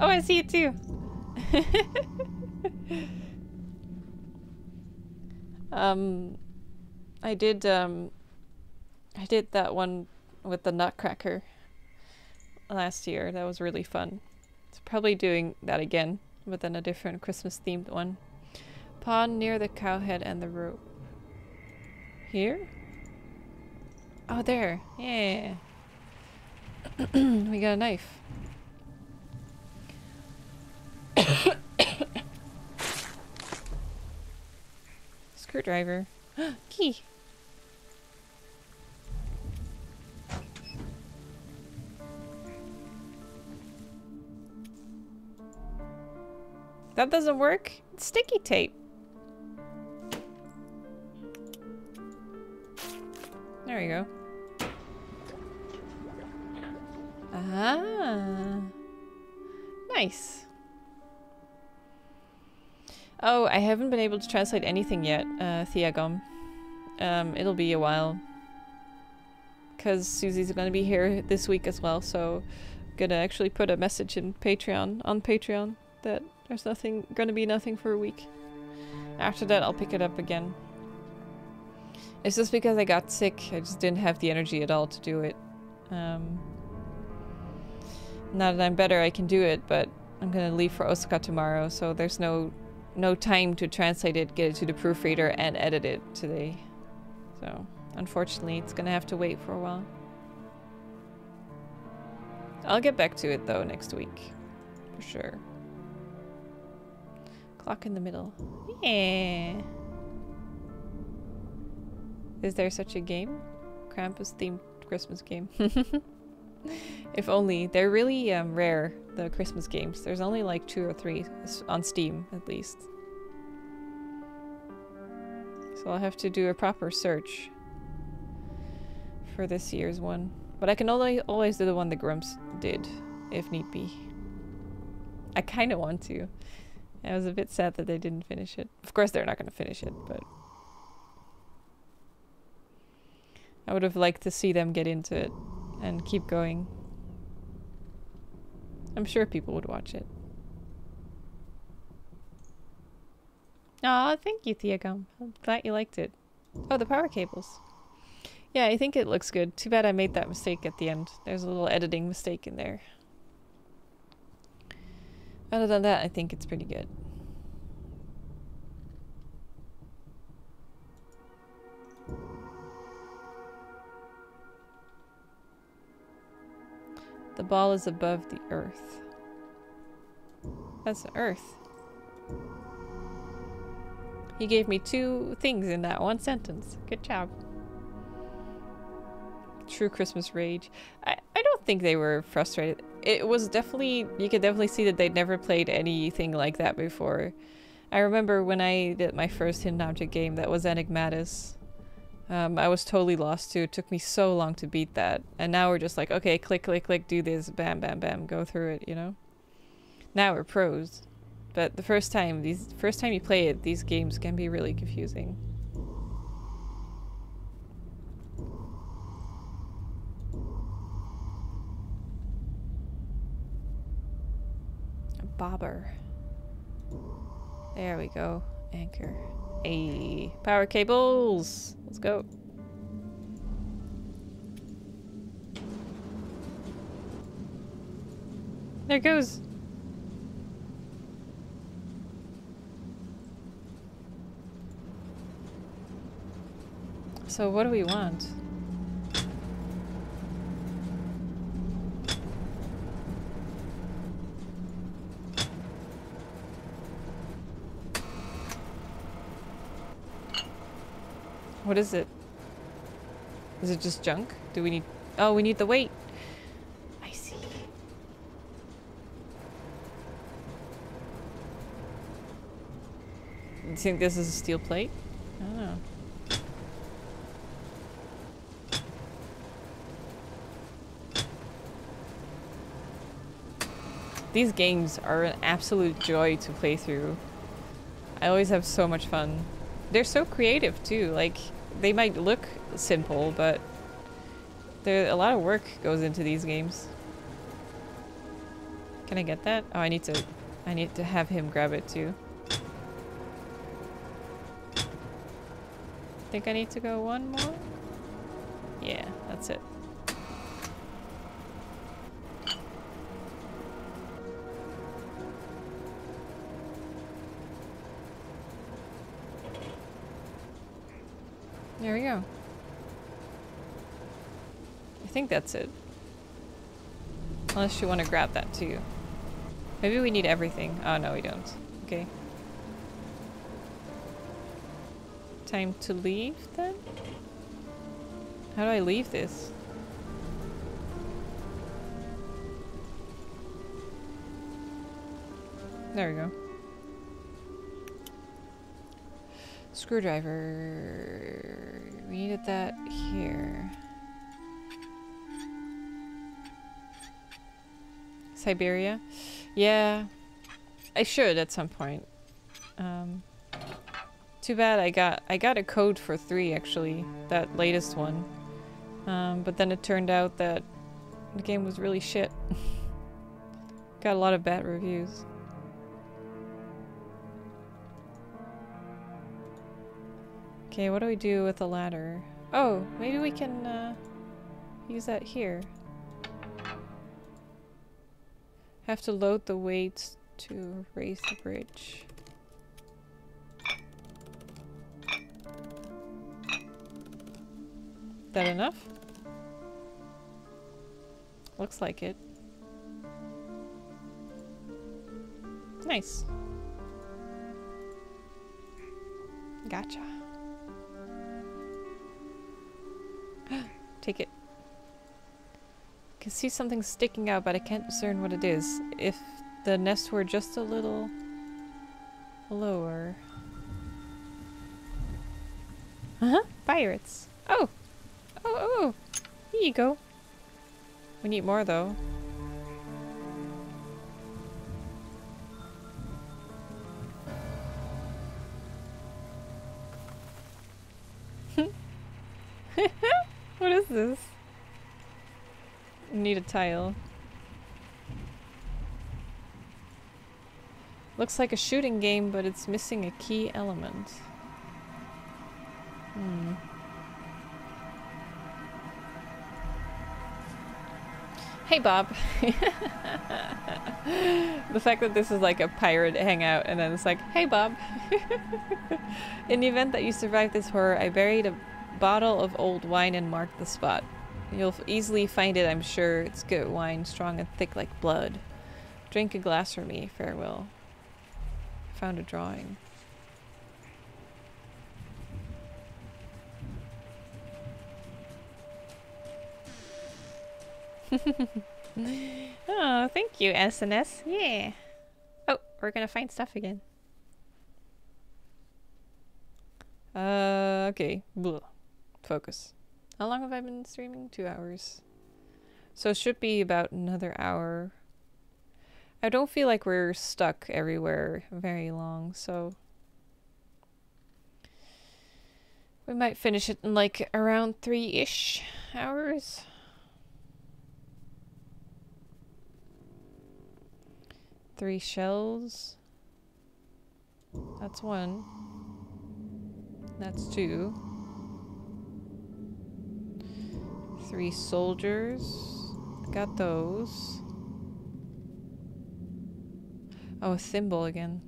Oh, I see it too! um, I did, um, I did that one with the nutcracker last year. That was really fun. It's probably doing that again, but then a different Christmas themed one. Pond near the cow head and the rope. Here? Oh, there! Yeah! We got a knife. Screwdriver. Key. That doesn't work. It's sticky tape. There we go. Ah, nice. Oh, I haven't been able to translate anything yet, uh, Theagom. Um, it'll be a while. Because Susie's gonna be here this week as well, so I'm gonna actually put a message in Patreon, on Patreon, that there's nothing, gonna be nothing for a week. After that, I'll pick it up again. It's just because I got sick, I just didn't have the energy at all to do it. Um... Now that I'm better, I can do it, but I'm gonna leave for Osaka tomorrow, so there's no no time to translate it, get it to the proofreader, and edit it today. So, unfortunately, it's gonna have to wait for a while. I'll get back to it though next week, for sure. Clock in the middle. Yeah. Is there such a game? Krampus-themed Christmas game. If only. They're really um, rare, the Christmas games. There's only like two or three on Steam, at least. So I'll have to do a proper search for this year's one. But I can only always do the one the Grumps did, if need be. I kind of want to. I was a bit sad that they didn't finish it. Of course they're not going to finish it, but... I would have liked to see them get into it and keep going. I'm sure people would watch it. Aw, thank you, Theagum. I'm glad you liked it. Oh, the power cables. Yeah, I think it looks good. Too bad I made that mistake at the end. There's a little editing mistake in there. Other than that, I think it's pretty good. The ball is above the earth. That's the earth. He gave me two things in that one sentence. Good job. True Christmas rage. I, I don't think they were frustrated. It was definitely, you could definitely see that they'd never played anything like that before. I remember when I did my first hidden object game, that was Enigmatis. Um, I was totally lost too. It took me so long to beat that. And now we're just like, okay, click, click, click, do this, bam, bam, bam, go through it, you know? Now we're pros. But the first time, these first time you play it, these games can be really confusing. A bobber. There we go. Anchor. Hey, power cables! Let's go. There it goes! So what do we want? What is it? Is it just junk? Do we need... Oh, we need the weight! I see. You think this is a steel plate? I don't know. These games are an absolute joy to play through. I always have so much fun. They're so creative too, like, they might look simple, but there a lot of work goes into these games. Can I get that? Oh, I need to, I need to have him grab it too. Think I need to go one more? Yeah, that's it. There we go. I think that's it. Unless you want to grab that too. Maybe we need everything. Oh no, we don't. Okay. Time to leave then? How do I leave this? There we go. Screwdriver. We needed that here. Siberia? Yeah. I should at some point. Um, too bad I got I got a code for three actually, that latest one. Um, but then it turned out that the game was really shit. Got a lot of bad reviews. Okay, what do we do with the ladder? Oh, maybe we can uh, use that here. Have to load the weights to raise the bridge. That enough? Looks like it. Nice. Gotcha. Take it. I can see something sticking out, but I can't discern what it is. If the nest were just a little lower. Uh-huh, pirates. Oh! Oh, oh, oh! Here you go. We need more, though. What is this? Need a tile. Looks like a shooting game, but it's missing a key element. Hmm. Hey, Bob. The fact that this is like a pirate hangout and then it's like, hey, Bob. In the event that you survive this horror, I buried a bottle of old wine and marked the spot. You'll easily find it, I'm sure. It's good wine, strong and thick like blood. Drink a glass for me. Farewell. Found a drawing. Oh, thank you, S N S. Yeah. Oh, we're gonna find stuff again. Uh, okay. Blah. Focus. How long have I been streaming? Two hours. So it should be about another hour. I don't feel like we're stuck everywhere very long, so... we might finish it in like around three-ish hours. Three shells. That's one. That's two. Three soldiers. Got those. Oh, a thimble again.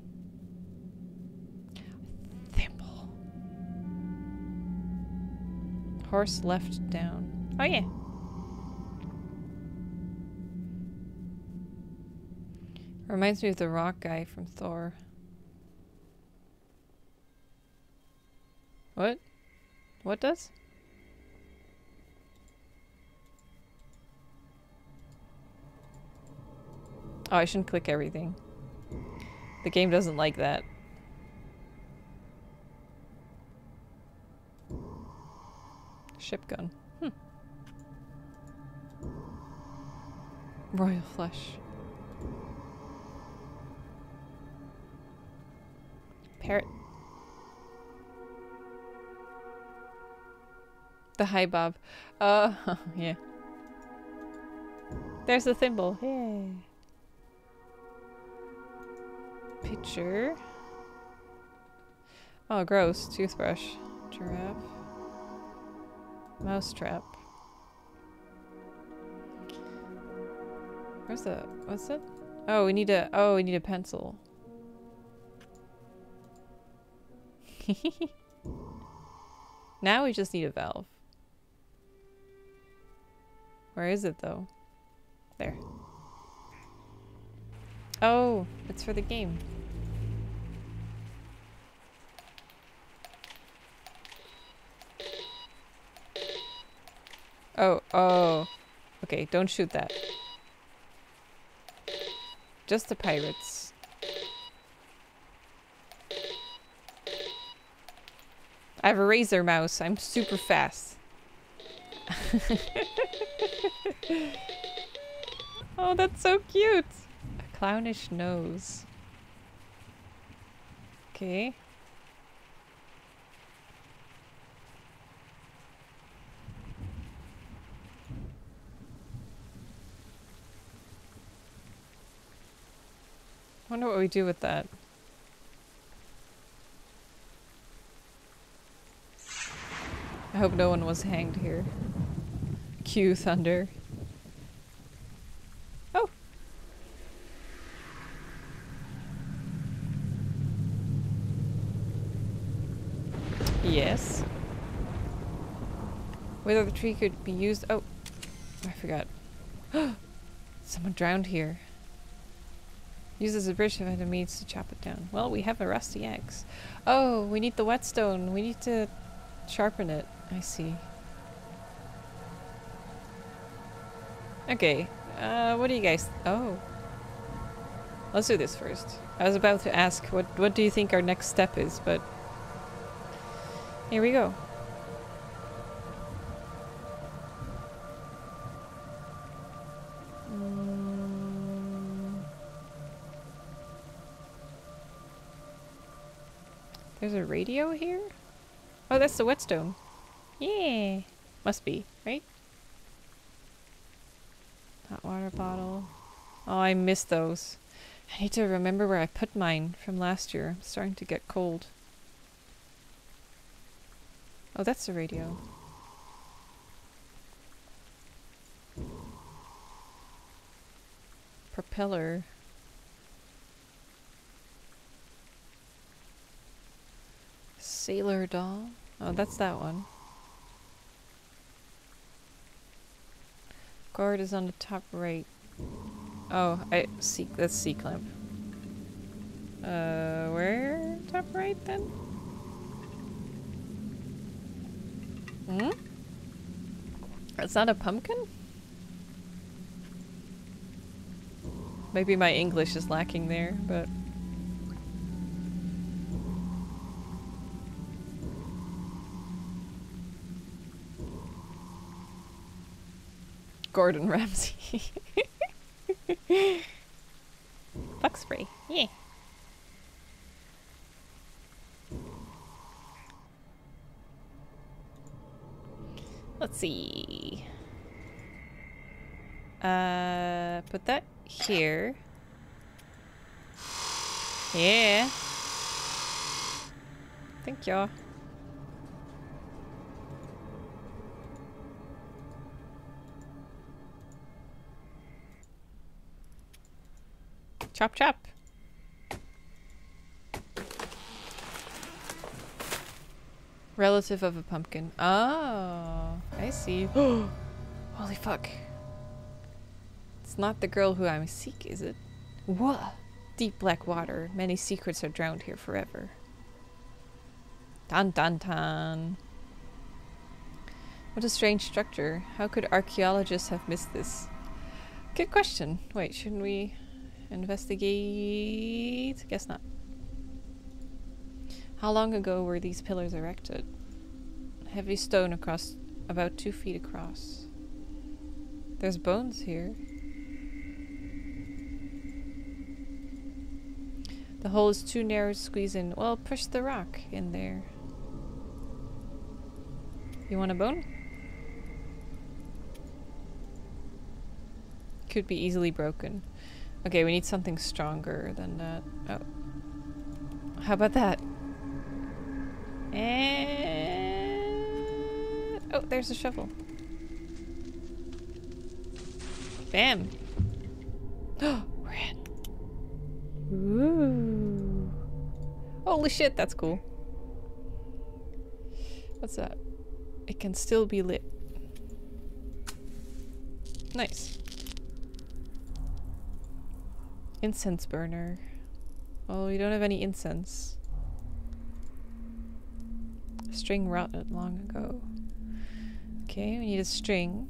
A thimble. Horse left down. Oh, yeah. Reminds me of the rock guy from Thor. What? What does? Oh, I shouldn't click everything. The game doesn't like that. Ship gun. Hmm. Royal flesh. Parrot. The high bob. Uh, oh, yeah. There's the thimble. Yay. Picture. Oh, gross. Toothbrush. Giraffe. Mousetrap. Where's the... what's that? Oh, we need a... oh, we need a pencil. Now we just need a valve. Where is it though? There. Oh, it's for the game. Oh, oh. Okay, don't shoot that. Just the pirates. I have a razor mouse. I'm super fast. Oh, that's so cute. A clownish nose. Okay. Wonder what we do with that. I hope no one was hanged here. Cue thunder. Oh! Yes. Whether the tree could be used- oh! I forgot. Someone drowned here. Use as a bridge to the means to chop it down. Well, we have a rusty axe. Oh, we need the whetstone. We need to sharpen it. I see. Okay. Uh, what do you guys... Oh. Let's do this first. I was about to ask, what, what do you think our next step is, but... Here we go. There's a radio here? Oh, that's the whetstone. Yeah. Must be, right? Hot water bottle. Oh, I missed those. I need to remember where I put mine from last year. I'm starting to get cold. Oh, that's the radio. Propeller. Sailor doll. Oh, that's that one. Guard is on the top right. Oh, I see. That's C clamp. Uh, where? Top right then? Hmm? That's not a pumpkin? Maybe my English is lacking there, but. Gordon Ramsay. Bug spray, yeah. Let's see. Uh, put that here. Yeah. Thank y'all. Chop chop. Relative of a pumpkin. Oh, I see. Holy fuck. It's not the girl who I seek, is it? Whoa. Deep black water. Many secrets are drowned here forever. Dun dun dun. What a strange structure. How could archaeologists have missed this? Good question. Wait, shouldn't we... investigate? Guess not. How long ago were these pillars erected? Heavy stone across, about two feet across. There's bones here. The hole is too narrow to squeeze in. Well, push the rock in there. You want a bone? Could be easily broken. Okay, we need something stronger than that. Oh. How about that? And... Oh, there's a shovel. Bam! Oh, we're in. Ooh. Holy shit, that's cool. What's that? It can still be lit. Nice. Incense burner. Oh, we don't have any incense. String rotted long ago. Okay, we need a string.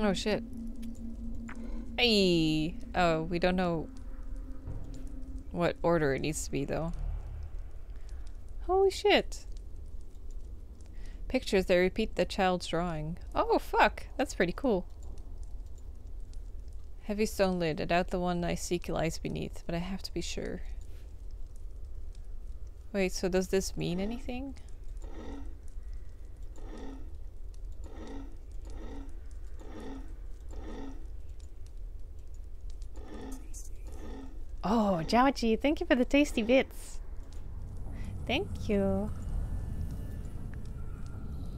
Oh shit. Hey. Oh, we don't know what order it needs to be though. Holy shit. Pictures, they repeat the child's drawing. Oh fuck, that's pretty cool. Heavy stone lid. I doubt the one I seek lies beneath, but I have to be sure. Wait, so does this mean anything? Oh, Jawachi, thank you for the tasty bits. Thank you.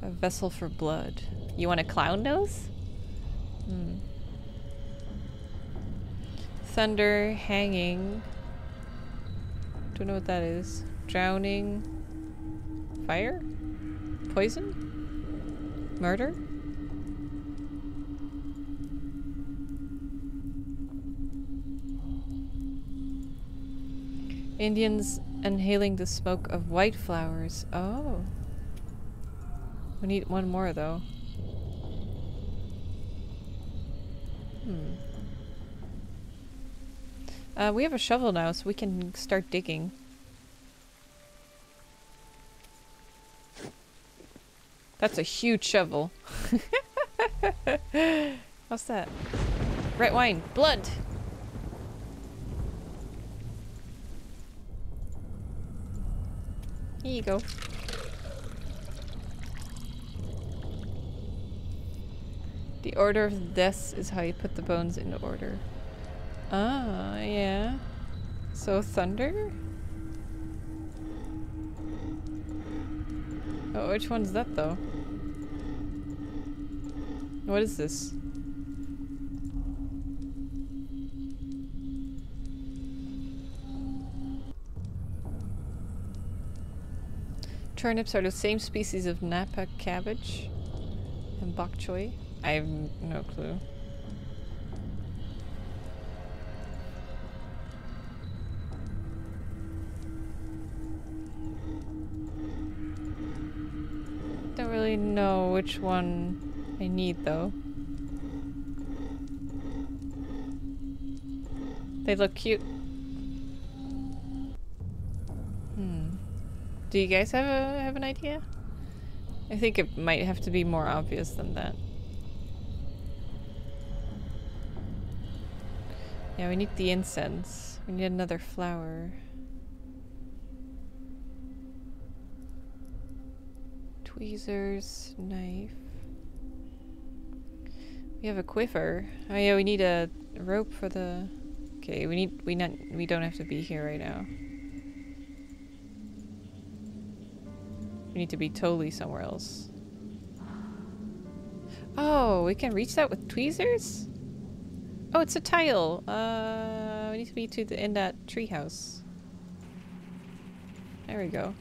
A vessel for blood. You want a clown nose? Hmm. Thunder hanging. Don't know what that is. Drowning. Fire? Poison? Murder? Indians inhaling the smoke of white flowers. Oh. We need one more, though. Hmm. Uh, we have a shovel now, so we can start digging. That's a huge shovel. What's that? Red wine. Blood! Here you go. The order of the deaths is how you put the bones into order. Ah, yeah. So thunder? Oh, which one's that though? What is this? Turnips are the same species of Napa cabbage and bok choy. I have no clue. Don't really know which one I need though. They look cute. Do you guys have a have an idea? I think it might have to be more obvious than that. Yeah, we need the incense. We need another flower. Tweezers, knife. We have a quiver. Oh yeah, we need a rope for the. Okay, we need we not we don't have to be here right now. We need to be totally somewhere else. Oh, we can reach that with tweezers? Oh, it's a tile. Uh, we need to be to the, in that treehouse. There we go.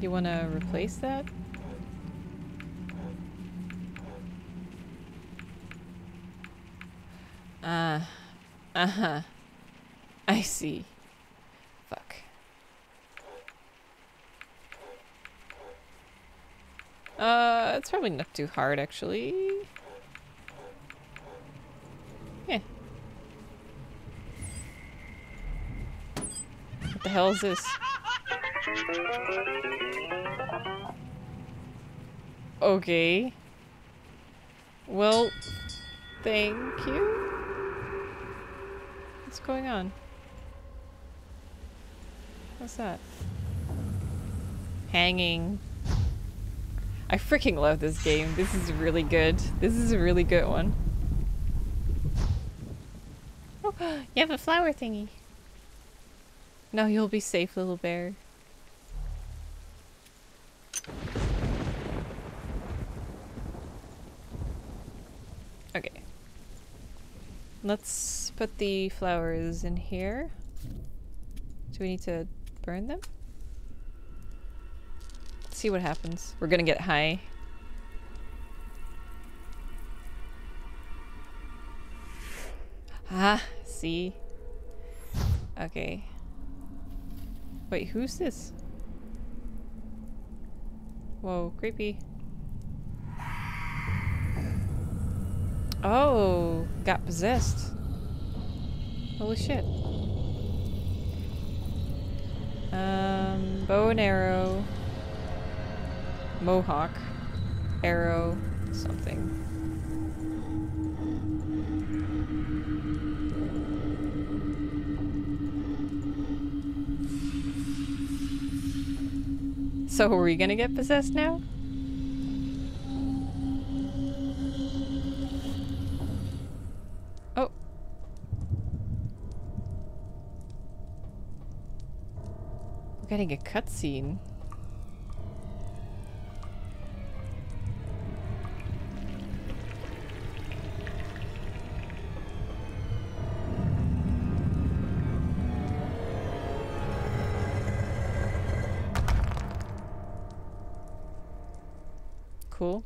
You want to replace that? Uh, uh-huh. I see. Fuck. Uh, it's probably not too hard, actually. Yeah. What the hell is this? Okay. Well, thank you. What's going on? What's that? Hanging. I freaking love this game. This is really good. This is a really good one. Oh, you have a flower thingy. No, you'll be safe, little bear. Okay. Let's put the flowers in here. Do we need to burn them? Let's see what happens. We're gonna get high. Ah, see? Okay. Wait, who's this? Whoa, creepy. Oh, got possessed. Holy shit. Um, bow and arrow, mohawk, arrow, something. So are we gonna get possessed now? Oh. We're getting a cutscene. cool.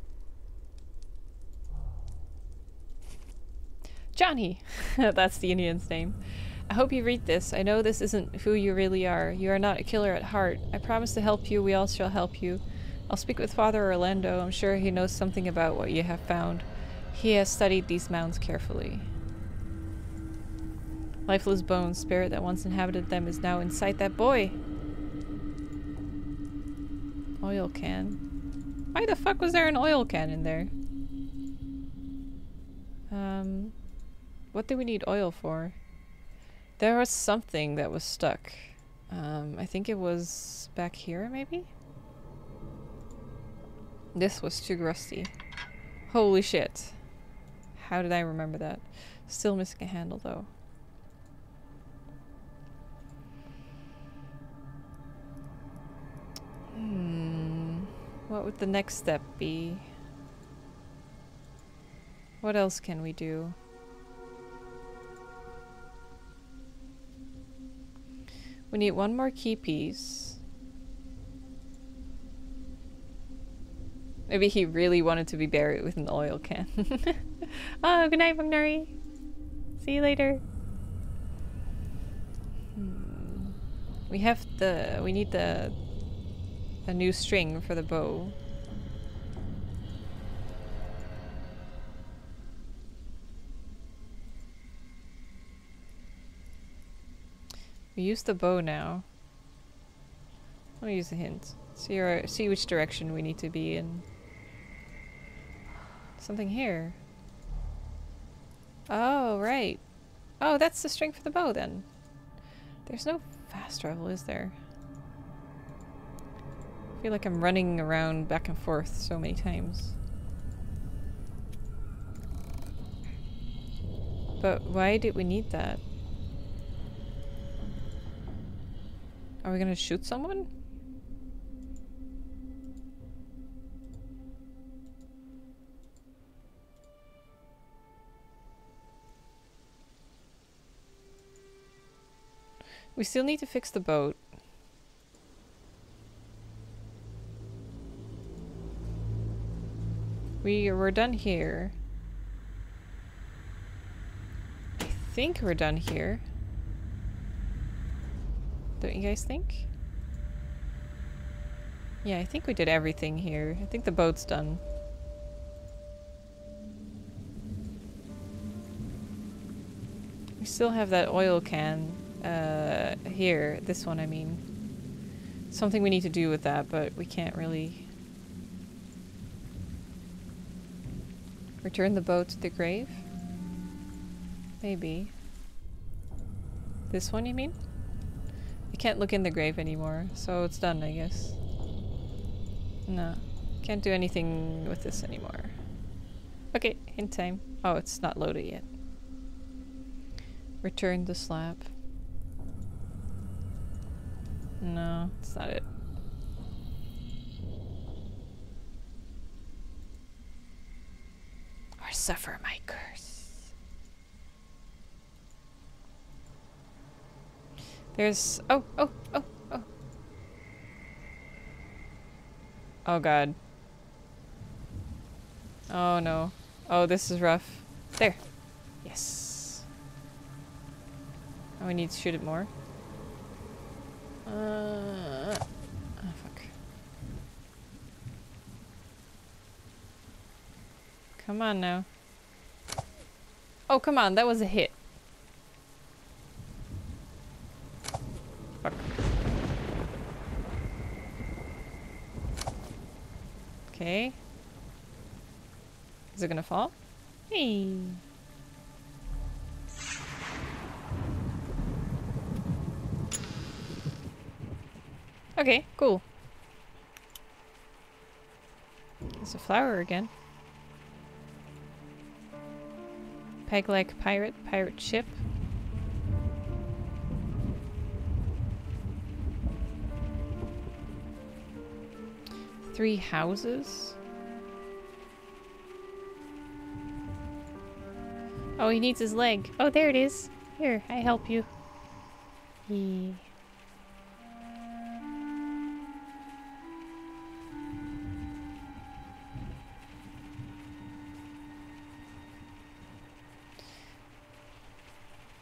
Johnny! That's the Indian's name. I hope you read this. I know this isn't who you really are. You are not a killer at heart. I promise to help you. We all shall help you. I'll speak with Father Orlando. I'm sure he knows something about what you have found. He has studied these mounds carefully. Lifeless bones, spirit that once inhabited them is now inside that boy. Oil can. Why the fuck was there an oil can in there? Um, what do we need oil for? There was something that was stuck. Um, I think it was back here, maybe? This was too rusty. Holy shit. How did I remember that? Still missing a handle, though. Hmm. What would the next step be? What else can we do? We need one more key piece. Maybe he really wanted to be buried with an oil can. Oh, good night, Magnari. See you later. Hmm. We have the... We need the... a new string for the bow. We use the bow now. I'll use a hint. See, our, see which direction we need to be in. Something here. Oh, right. Oh, that's the string for the bow, then. There's no fast travel, is there? I feel like I'm running around back and forth so many times. But why did we need that? Are we gonna shoot someone? We still need to fix the boat. We we're done here. I think we're done here. Don't you guys think? Yeah, I think we did everything here. I think the boat's done. We still have that oil can. Uh, here, this one, I mean. Something we need to do with that, but we can't really... Return the boat to the grave? Maybe. This one, you mean? I can't look in the grave anymore, so it's done, I guess. No. Can't do anything with this anymore. Okay, hint time. Oh, it's not loaded yet. Return the slab. No, it's not it. Or suffer my curse. There's... Oh, oh, oh, oh. Oh, God. Oh, no. Oh, this is rough. There. Yes. Oh, we need to shoot it more. Uh, oh, fuck. Come on now. Oh, come on. That was a hit. Fuck. Okay. Is it gonna fall? Hey. Okay, cool. There's a flower again. Peg-like pirate, pirate ship. Three houses. Oh, he needs his leg. Oh, there it is. Here, I help you. He...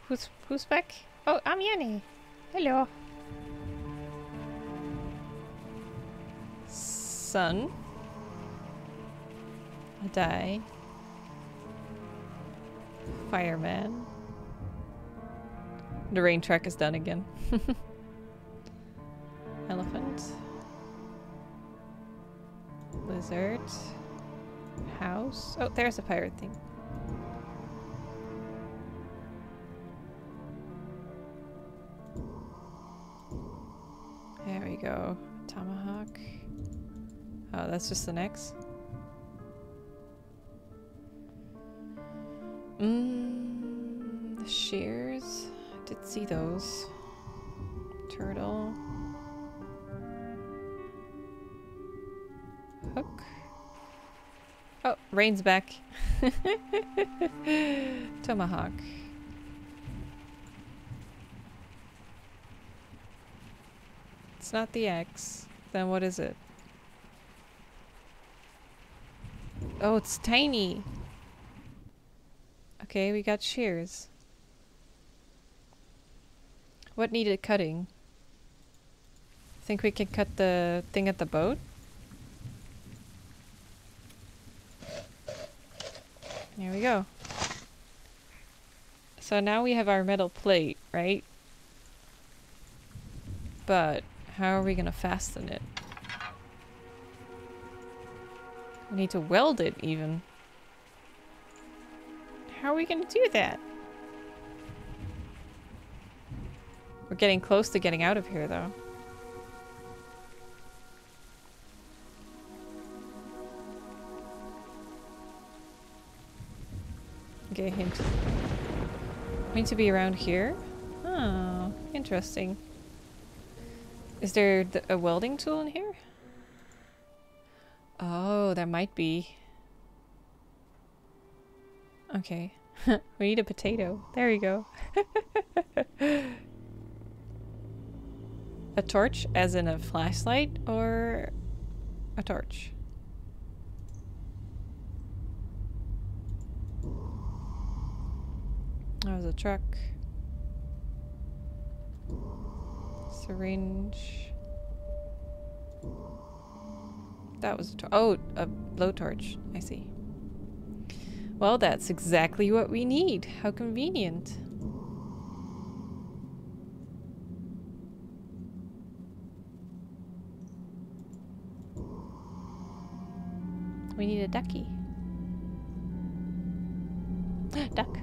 Who's who's back? Oh, I'm Yanni. Hello. Sun. I die. Fireman. The rain track is done again. Elephant. Lizard. House. Oh, there's a pirate thing. There we go. Tomahawk. Oh, that's just an axe. Mmm. The shears. I did see those. Turtle. Hook. Oh, rain's back. Tomahawk. It's not the axe. Then what is it? Oh, it's tiny. Okay, we got shears. What needed cutting? Think we can cut the thing at the boat? There we go. So now we have our metal plate, right? But how are we gonna fasten it? We need to weld it even. How are we gonna do that? We're getting close to getting out of here though. Okay, hint. Going to be around here? Oh, interesting. Is there th a welding tool in here? Oh, there might be. Okay. We need a potato. There you go. A torch, as in a flashlight, or a torch? That was a truck. Syringe. That was a torch. Oh, a blowtorch. I see. Well, that's exactly what we need. How convenient. We need a ducky. Duck.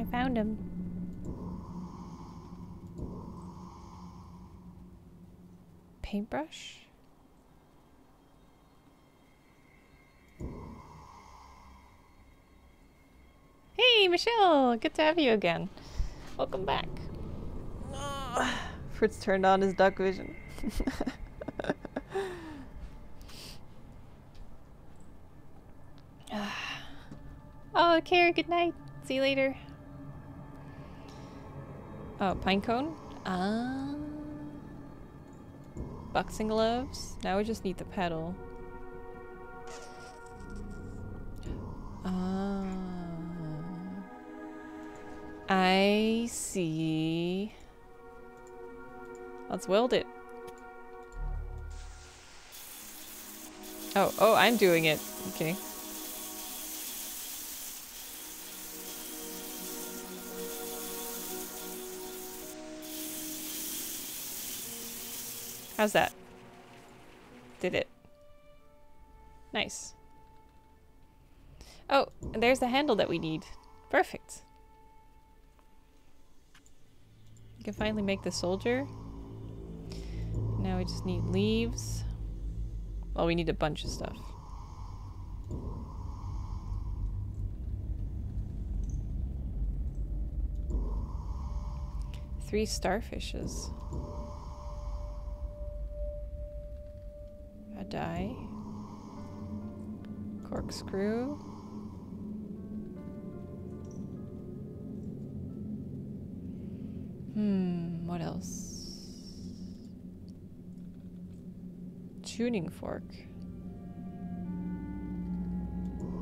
I found him. Paintbrush? Hey, Michelle! Good to have you again. Welcome back. Fritz turned on his duck vision. Oh, Karen, good night. See you later. Oh, pinecone? Ah. Boxing gloves. Now we just need the pedal. Ah. I see. Let's weld it. Oh, oh, I'm doing it. Okay. How's that? Did it. Nice. Oh, there's the handle that we need. Perfect. You can finally make the soldier. Now we just need leaves. Well, we need a bunch of stuff. Three starfishes. A die. Corkscrew. Hmm, what else? Tuning fork.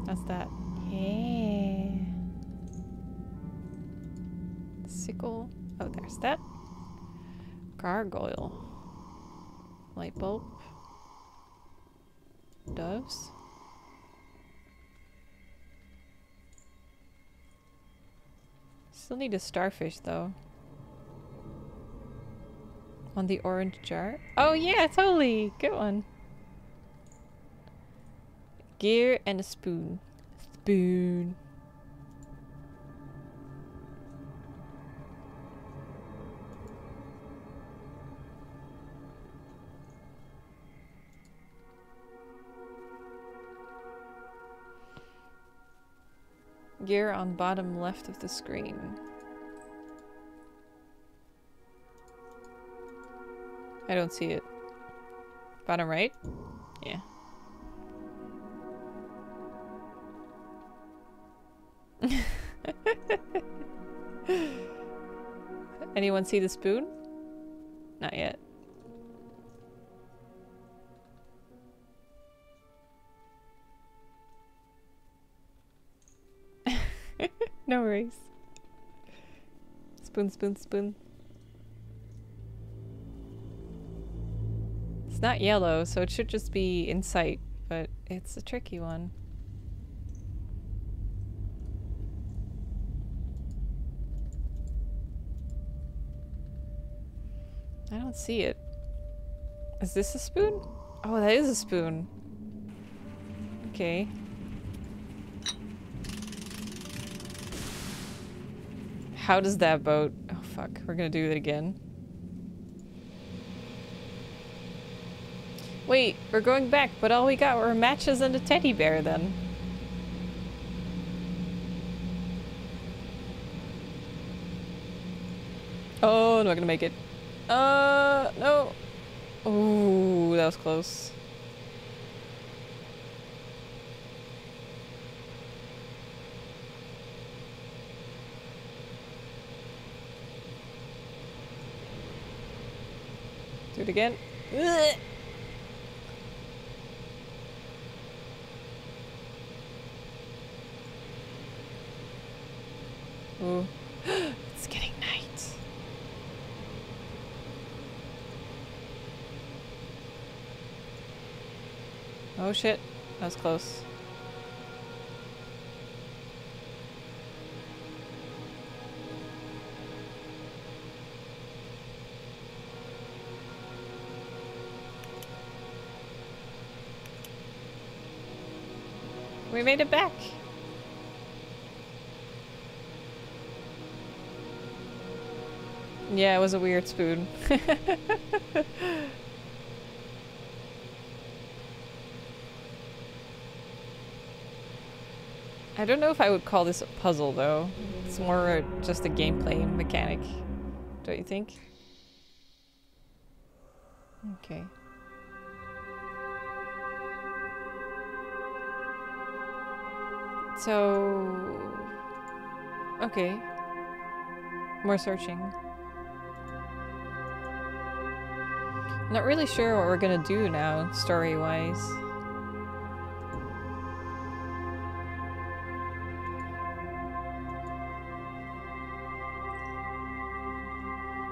That's that. Yeah. Sickle. Oh, there's that. Gargoyle. Light bulb. Doves. Still need a starfish though. On the orange jar. Oh yeah, totally. Good one. Gear and a spoon. Spoon. Gear on bottom left of the screen. I don't see it. Bottom right? Yeah. Anyone see the spoon? Not yet. No worries. Spoon, spoon, spoon. It's not yellow, so it should just be in sight, but it's a tricky one. I don't see it. Is this a spoon? Oh, that is a spoon. Okay. How does that boat? Oh fuck, we're gonna do it again. Wait, we're going back, but all we got were matches and a teddy bear then. Oh, not gonna make it. Uh, no. Ooh, that was close. Do it again. Ugh. Ooh. It's getting night. Oh shit. That was close. We made it back. Yeah, it was a weird spoon. I don't know if I would call this a puzzle though. It's more just a gameplay mechanic, don't you think? Okay. So... okay. More searching. Not really sure what we're gonna do now, story-wise.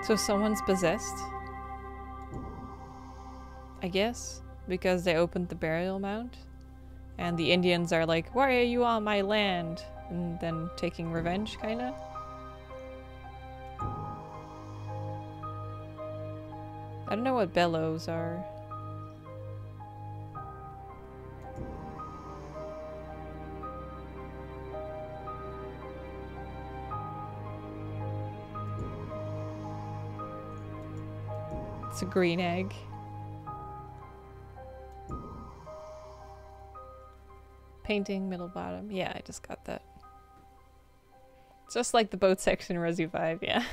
So someone's possessed? I guess? Because they opened the burial mound? And the Indians are like, why are you on my land? And then taking revenge, kinda. I don't know what bellows are. It's a green egg. Painting, middle bottom. Yeah, I just got that. It's just like the boat section Resi five, yeah.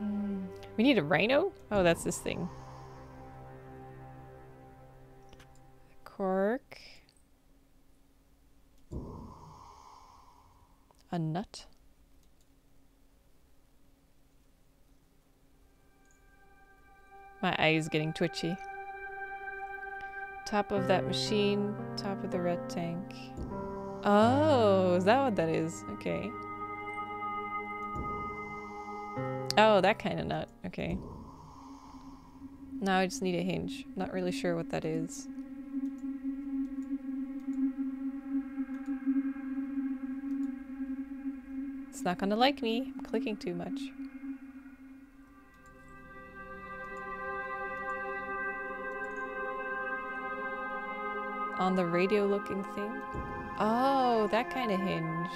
mm. We need a rhino? Oh, that's this thing. Cork. A nut. My eye is getting twitchy. Top of that machine, top of the red tank. Oh, is that what that is? Okay. Oh, that kind of nut. Okay. Now I just need a hinge. Not really sure what that is. It's not gonna like me. I'm clicking too much. On the radio looking thing? Oh, that kind of hinge.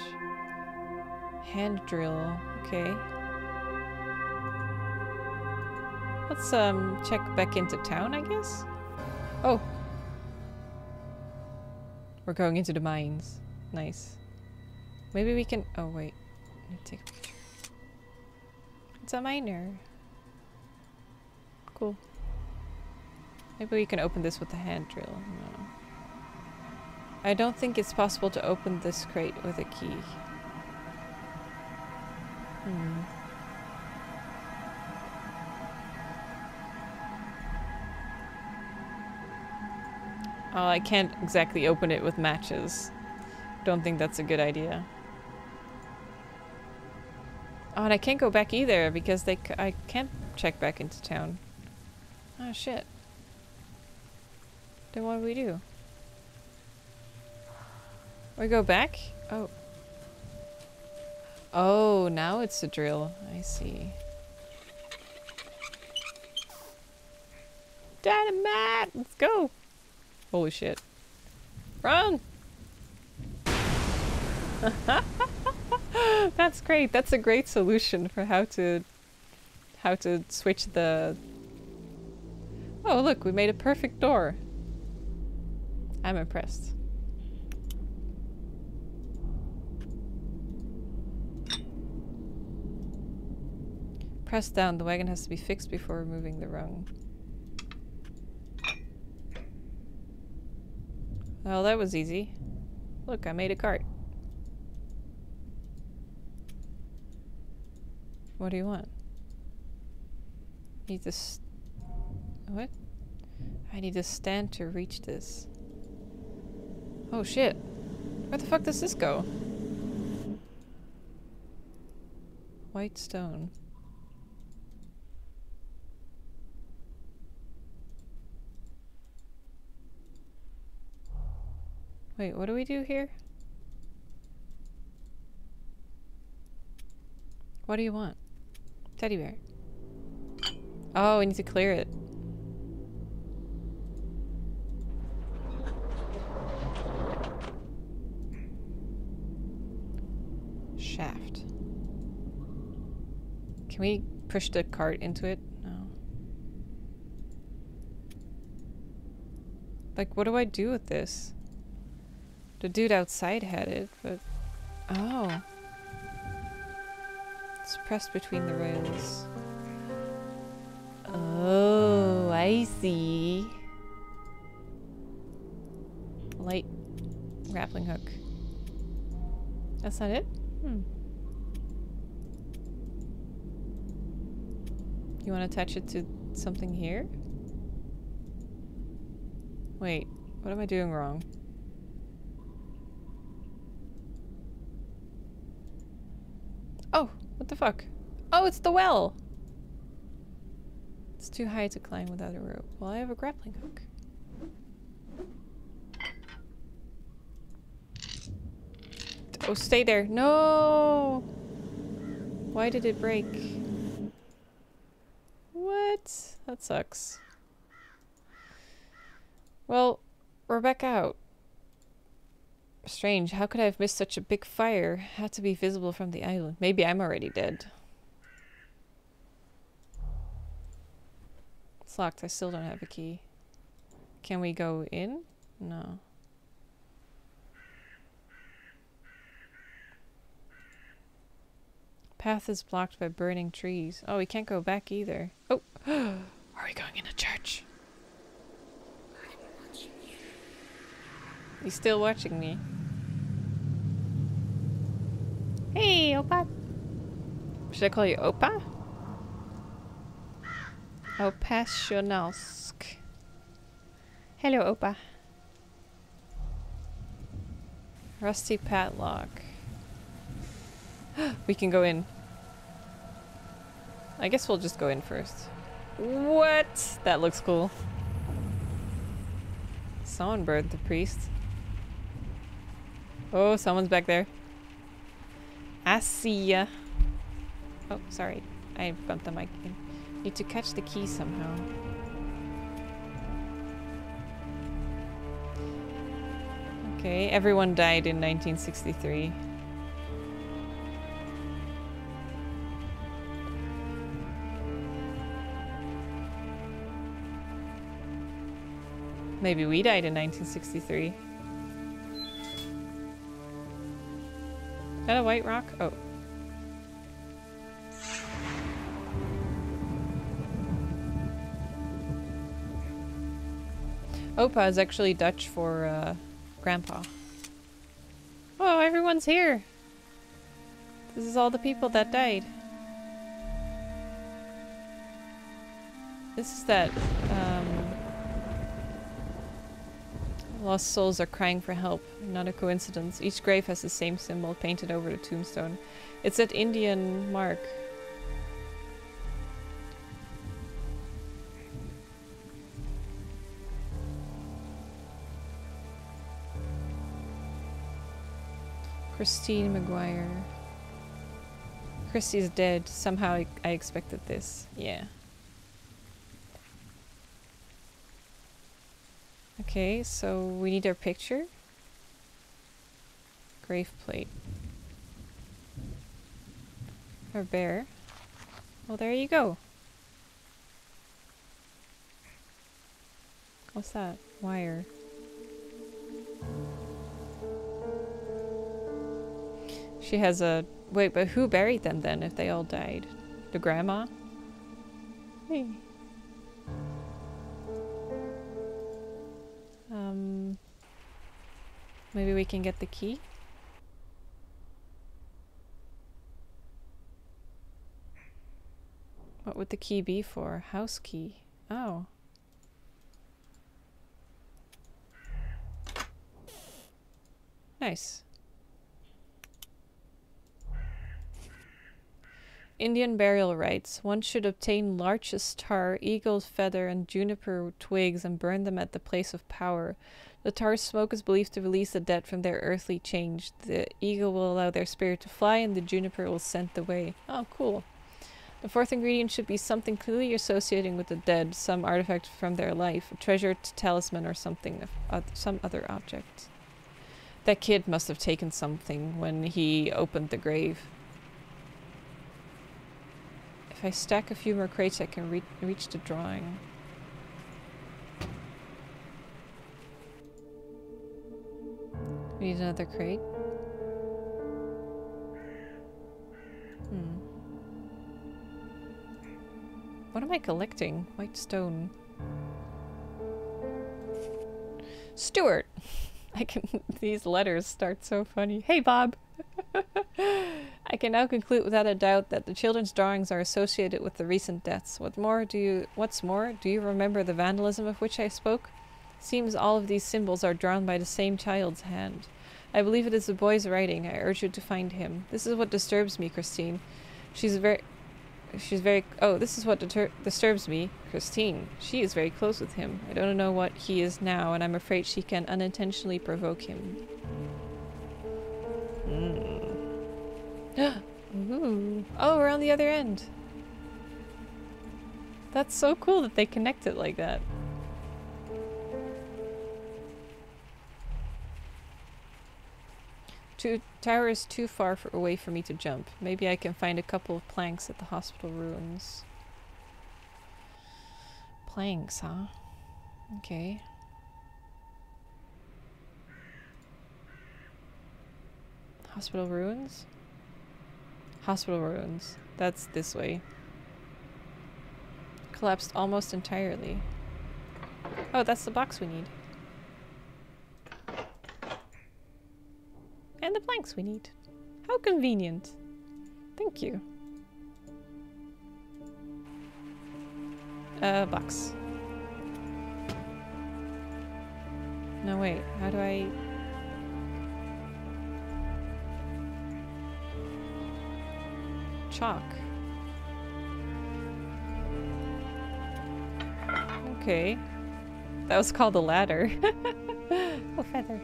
Hand drill. Okay. Let's um check back into town, I guess? Oh! We're going into the mines. Nice. Maybe we can- oh wait. I need to take a picture. It's a miner. Cool. Maybe we can open this with the hand drill. No. I don't think it's possible to open this crate with a key. Hmm. Oh, I can't exactly open it with matches. Don't think that's a good idea. Oh, and I can't go back either because they c I can't check back into town. Oh, shit. Then what do we do? We go back? Oh. Oh, now it's a drill. I see. Dynamite! Let's go! Holy shit. Run! That's great. That's a great solution for how to... how to switch the... Oh, look! We made a perfect door! I'm impressed. Press down. The wagon has to be fixed before removing the rung. Well, that was easy. Look, I made a cart. What do you want? Need this. What? I need a stand to reach this. Oh shit. Where the fuck does this go? White stone. Wait, what do we do here? What do you want? Teddy bear. Oh, we need to clear it. Shaft. Can we push the cart into it? No. Like, what do I do with this? The dude outside had it, but... Oh. It's pressed between the rails. Oh, I see. Light grappling hook. That's not it? Hmm. You want to attach it to something here? Wait, what am I doing wrong? Oh, what the fuck? Oh, it's the well! It's too high to climb without a rope. Well, I have a grappling hook. Oh, stay there. No! Why did it break? What? That sucks. Well, we're back out. Strange. How could I have missed such a big fire? Had to be visible from the island. Maybe I'm already dead. It's locked. I still don't have a key. Can we go in? No. Path is blocked by burning trees. Oh, we can't go back either. Oh! Are we going in a church? He's still watching me. Hey, Opa! Should I call you Opa? Opassionalsk. Hello, Opa. Rusty padlock. We can go in. I guess we'll just go in first. What? That looks cool. Someone burned the priest. Oh, someone's back there. I see ya. Oh, sorry. I bumped the mic again. Need to catch the key somehow. Okay, everyone died in nineteen sixty-three. Maybe we died in nineteen sixty-three. Is that a white rock? Oh. Opa is actually Dutch for uh, grandpa. Oh, everyone's here! This is all the people that died. This is that... Um, lost souls are crying for help. Not a coincidence. Each grave has the same symbol painted over the tombstone. It's that Indian mark. Christine McGuire. Christy's dead. Somehow I, I expected this. Yeah. Okay, so we need our picture. Grave plate. Our bear. Well, there you go. What's that? Wire. She has a... Wait, but who buried them then if they all died? The grandma? Hey. Um, maybe we can get the key? What would the key be for? House key. Oh. Nice. Indian burial rites. One should obtain larch's tar, eagle's feather, and juniper twigs and burn them at the place of power. The tar smoke is believed to release the dead from their earthly change. The eagle will allow their spirit to fly, and the juniper will scent the way. Oh, cool. The fourth ingredient should be something clearly associating with the dead, some artifact from their life, a treasure, talisman, or something, uh, some other object. That kid must have taken something when he opened the grave. If I stack a few more crates, I can re reach the drawing. We need another crate. Hmm. What am I collecting? White stone. Stuart! I can- these letters start so funny. Hey, Bob! I can now conclude without a doubt that the children's drawings are associated with the recent deaths. What more do you, what's more, do you remember the vandalism of which I spoke? Seems all of these symbols are drawn by the same child's hand. I believe it is the boy's writing. I urge you to find him. This is what disturbs me, Christine. She's very... She's very... Oh, this is what deter disturbs me, Christine. She is very close with him. I don't know what he is now, and I'm afraid she can unintentionally provoke him. Mm. Ooh. Oh, we're on the other end. That's so cool that they connect it like that. Two tower is too far for, away for me to jump. Maybe I can find a couple of planks at the hospital ruins. Planks, huh? Okay. Hospital ruins? Hospital ruins. That's this way. Collapsed almost entirely. Oh, that's the box we need. And the planks we need. How convenient. Thank you. Uh, box. No, wait. How do I... Chalk. Okay. That was called a ladder. Oh, feather.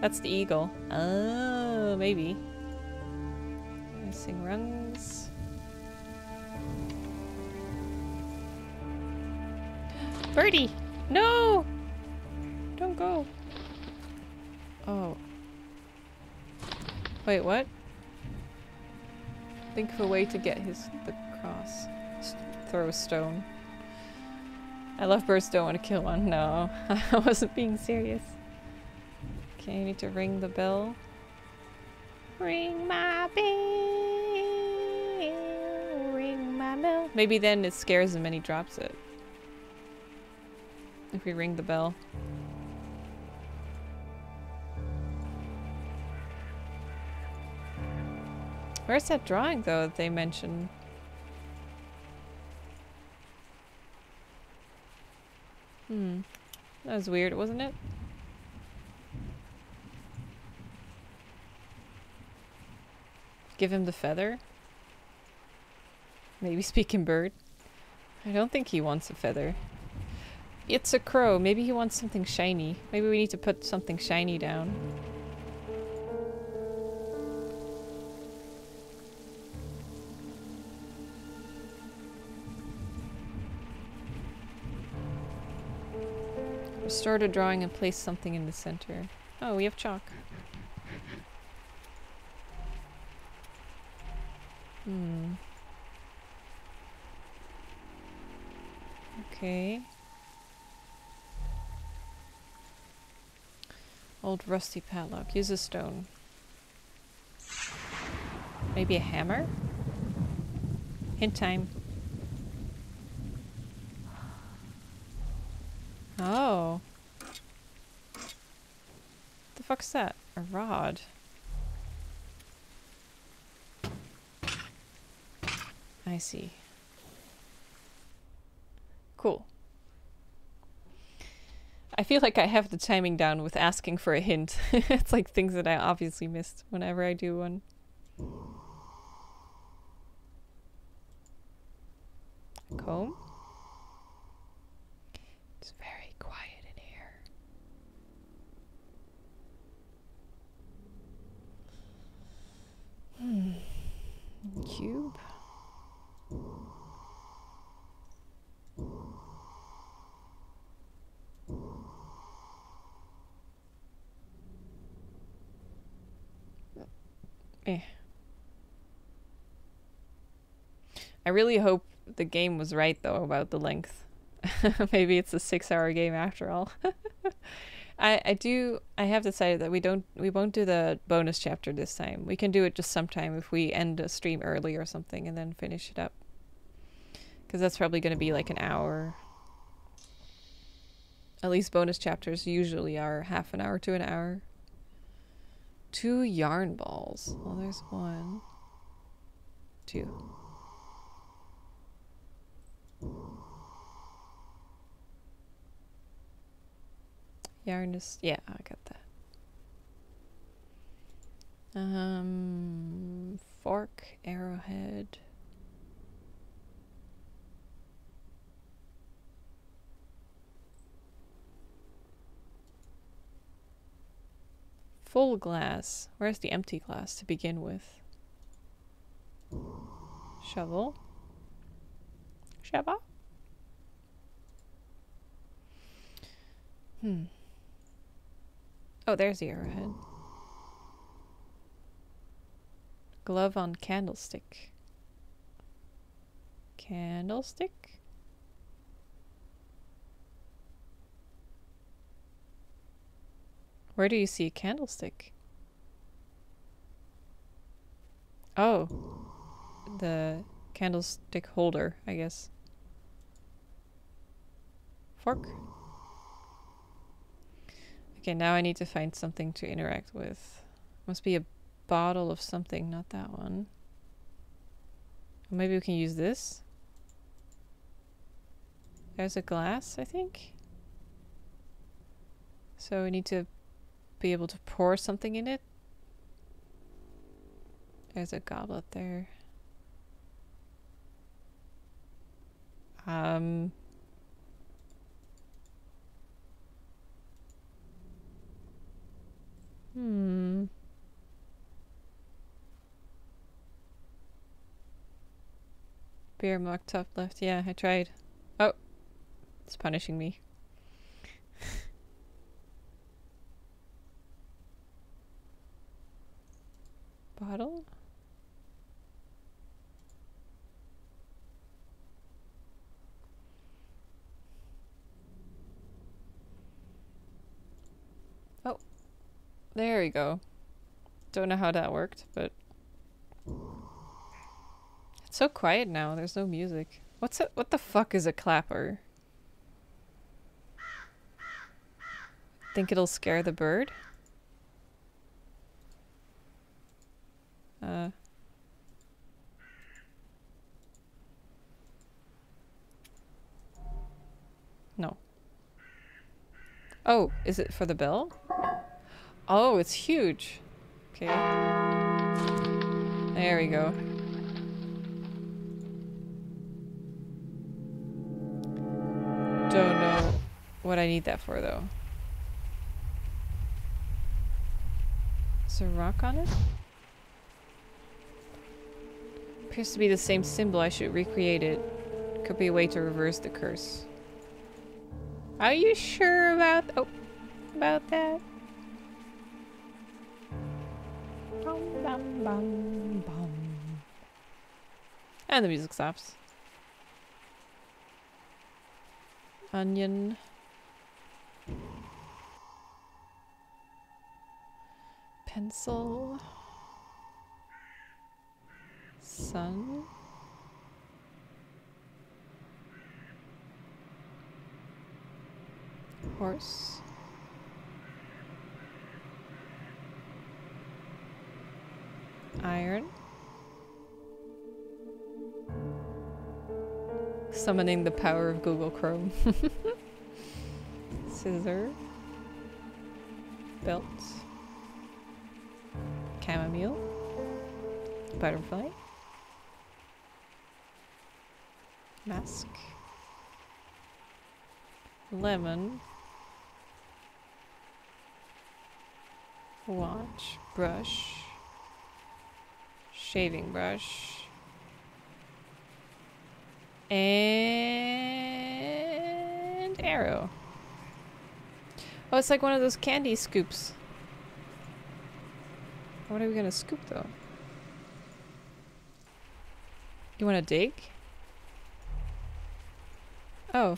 That's the eagle. Oh, maybe. Missing rungs. Birdie! No! Don't go. Oh. Wait, what? Think of a way to get his the cross. Just throw a stone. I love birds, don't want to kill one. No, I wasn't being serious. Okay, I need to ring the bell. Ring my bell, ring my bell. Maybe then it scares him and he drops it. If we ring the bell. Where's that drawing, though, that they mentioned? Hmm. That was weird, wasn't it? Give him the feather? Maybe speaking bird? I don't think he wants a feather. It's a crow. Maybe he wants something shiny. Maybe we need to put something shiny down. Restore the drawing and place something in the center. Oh, we have chalk. Hmm. Okay. Old rusty padlock. Use a stone. Maybe a hammer? Hint time. Oh. The fuck's that? A rod. I see. Cool. I feel like I have the timing down with asking for a hint. It's like things that I obviously missed whenever I do one. Comb? It's very Hmm. Cube. Eh. I really hope the game was right though about the length. Maybe it's a six-hour game after all. I, I do I have decided that we don't we won't do the bonus chapter this time. We can do it just sometime if we end a stream early or something and then finish it up. Because that's probably going to be like an hour. At least bonus chapters usually are half an hour to an hour. Two yarn balls. Well, there's one. Two. Yarn is, yeah, I got that. Um, fork, arrowhead. Full glass. Where's the empty glass to begin with? Shovel. Shovel. Hmm. Oh, there's the arrowhead. Glove on candlestick. Candlestick? Where do you see a candlestick? Oh. The candlestick holder, I guess. Fork? Okay, now I need to find something to interact with. Must be a bottle of something, not that one. Maybe we can use this. There's a glass, I think. Is So we need to be able to pour something in it. There's a goblet there. Um... Hmm. Beer mug top left. Yeah, I tried. Oh, it's punishing me. Bottle? Oh, there we go. Don't know how that worked, but it's so quiet now. There's no music. What's a, what the fuck is a clapper? Think it'll scare the bird? Uh. No. Oh, is it for the bell? Oh, it's huge. Okay. There we go. Don't know what I need that for, though. Is there a rock on it? Appears to be the same symbol. I should recreate it. Could be a way to reverse the curse. Are you sure about oh about that? Bum, bum, bum, bum. And the music stops. Onion. Pencil. Sun. Horse. Iron. Summoning the power of Google Chrome. Scissor. Belt. Chamomile. Butterfly. Mask. Lemon. Watch. Brush. Shaving brush. And arrow. Oh, it's like one of those candy scoops. What are we gonna scoop though? You wanna dig? Oh.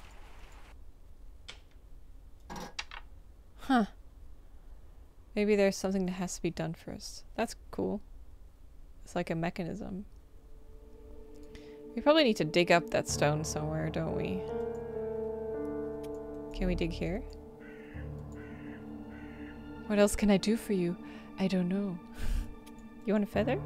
Huh. Maybe there's something that has to be done first. That's cool. It's like a mechanism. We probably need to dig up that stone somewhere, don't we? Can we dig here? What else can I do for you? I don't know. You want a feather?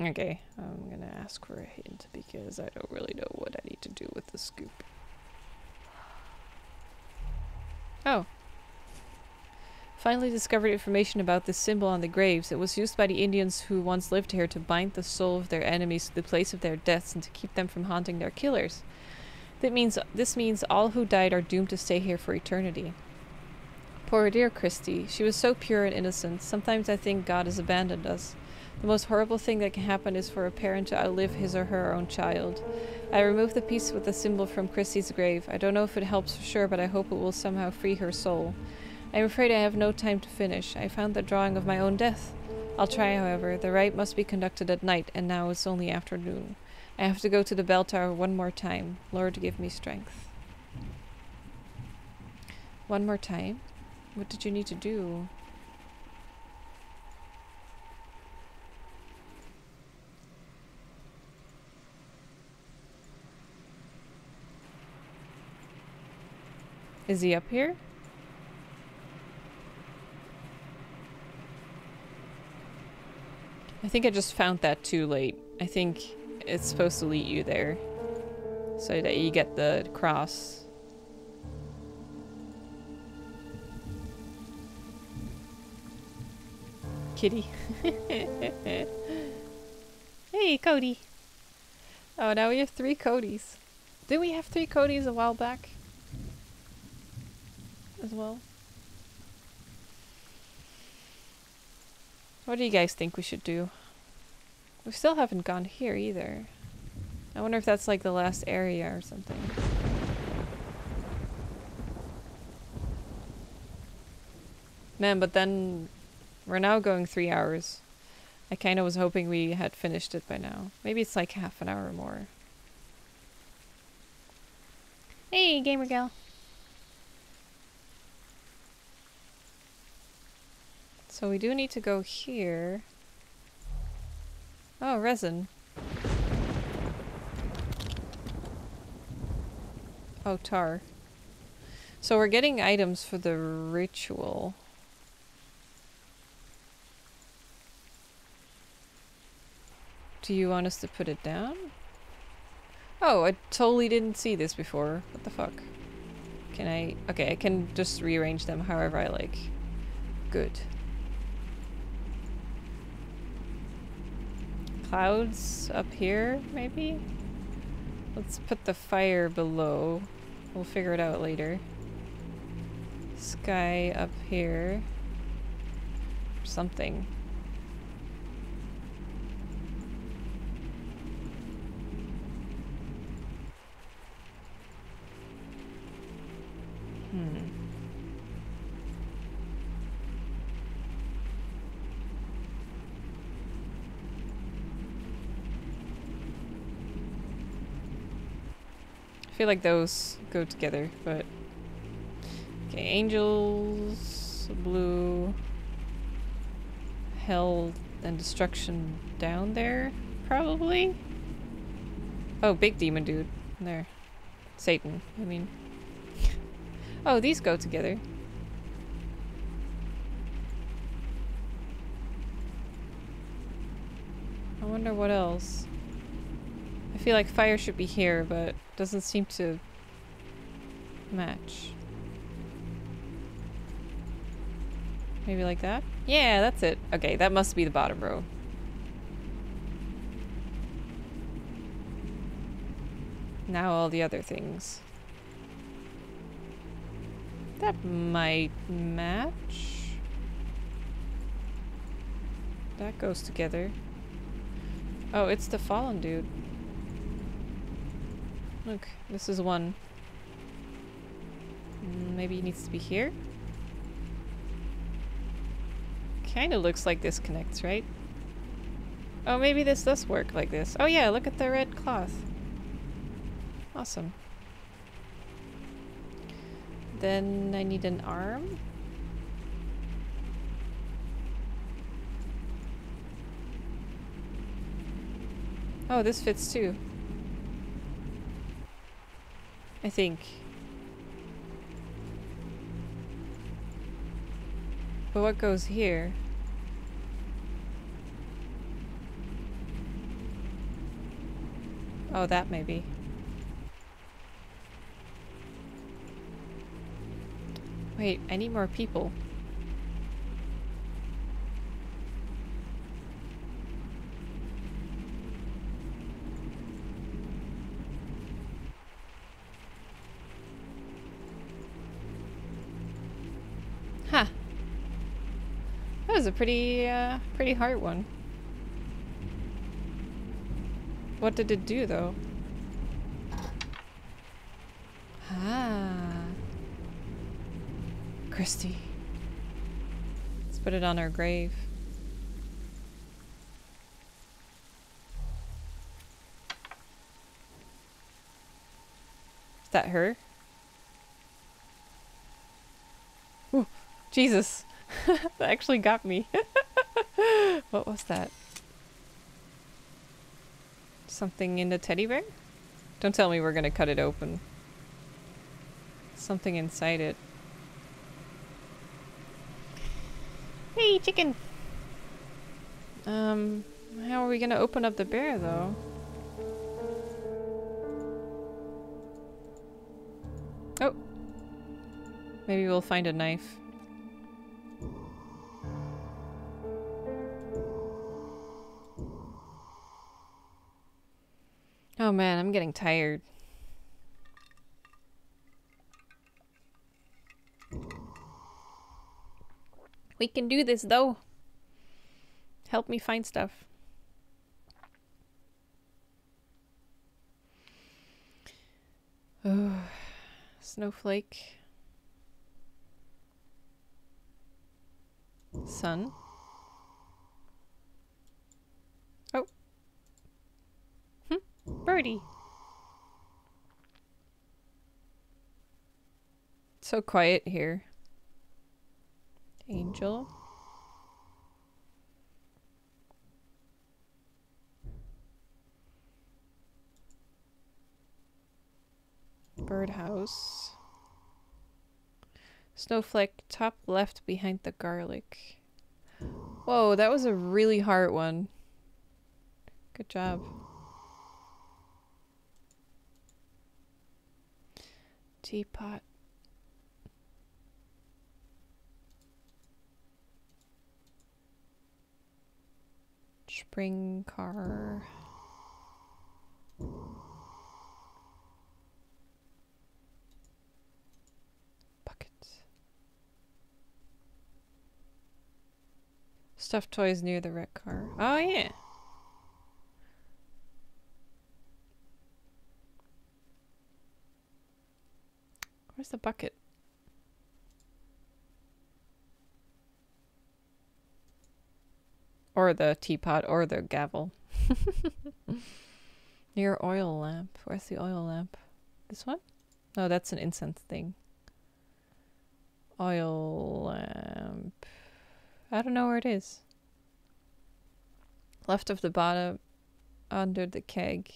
Okay, I'm gonna ask for a hint because I don't really know what I need to do with the scoop. Oh. Finally discovered information about this symbol on the graves. It was used by the Indians who once lived here to bind the soul of their enemies to the place of their deaths and to keep them from haunting their killers. That means, this means all who died are doomed to stay here for eternity. Poor dear Christy. She was so pure and innocent. Sometimes I think God has abandoned us. The most horrible thing that can happen is for a parent to outlive his or her own child. I removed the piece with the symbol from Christy's grave. I don't know if it helps for sure, but I hope it will somehow free her soul. I'm afraid I have no time to finish. I found the drawing of my own death. I'll try, however. The rite must be conducted at night, and now it's only afternoon. I have to go to the bell tower one more time. Lord, give me strength. One more time? What did you need to do? Is he up here? I think I just found that too late. I think it's supposed to lead you there so that you get the cross. kitty. Hey, Cody. Oh, now we have three Codys. Didn't we have three Codys a while back? As well? What do you guys think we should do? We still haven't gone here either. I wonder if that's like the last area or something. Man, but then we're now going three hours. I kind of was hoping we had finished it by now. Maybe it's like half an hour or more. Hey, gamer gal. So we do need to go here. Oh, resin. Oh, tar. So we're getting items for the ritual. Do you want us to put it down? Oh, I totally didn't see this before. What the fuck? Can I... Okay, I can just rearrange them however I like. Good. Clouds up here, maybe? Let's put the fire below. We'll figure it out later. Sky up here. Something. Hmm. I feel like those go together, but... Okay, angels... blue... hell and destruction down there, probably? Oh, big demon dude. There. Satan, I mean. Oh, these go together. I wonder what else. I feel like fire should be here, but doesn't seem to match. Maybe like that? Yeah, that's it. Okay, that must be the bottom row. Now all the other things. That might match. That goes together. Oh, it's the fallen dude. Look, this is one. Maybe he needs to be here? Kinda looks like this connects, right? Oh, maybe this does work like this. Oh yeah, look at the red cloth. Awesome. Then I need an arm. Oh, this fits too. I think. But what goes here? Oh, that maybe. Wait, I need more people. Huh. That was a pretty, uh, pretty hard one. What did it do, though? Ah. Christy. Let's put it on our grave. Is that her? Ooh, Jesus. That actually got me. What was that? Something in the teddy bear? Don't tell me we're gonna cut it open. Something inside it. Hey, chicken! Um, how are we gonna open up the bear, though? Oh! Maybe we'll find a knife. I'm getting tired. We can do this, though. Help me find stuff. Oh, snowflake. Sun. Oh. Hm. Birdie. It's so quiet here. Angel. Birdhouse. Snowflake top left behind the garlic. Whoa, that was a really hard one. Good job. Teapot. Spring car. Stuffed toys near the wreck car. Oh, yeah. Where's the bucket? Or the teapot or the gavel. Near oil lamp. Where's the oil lamp? This one? No, oh, that's an incense thing. Oil lamp. I don't know where it is. Left of the bottom, under the keg.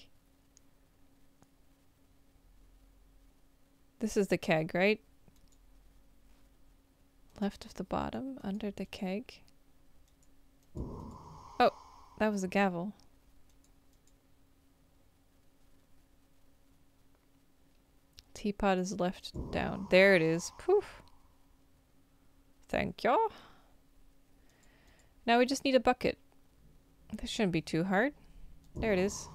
This is the keg, right? Left of the bottom, under the keg. Oh, that was a gavel. Teapot is left down. There it is. Poof. Thank you. Now we just need a bucket. This shouldn't be too hard. There it is.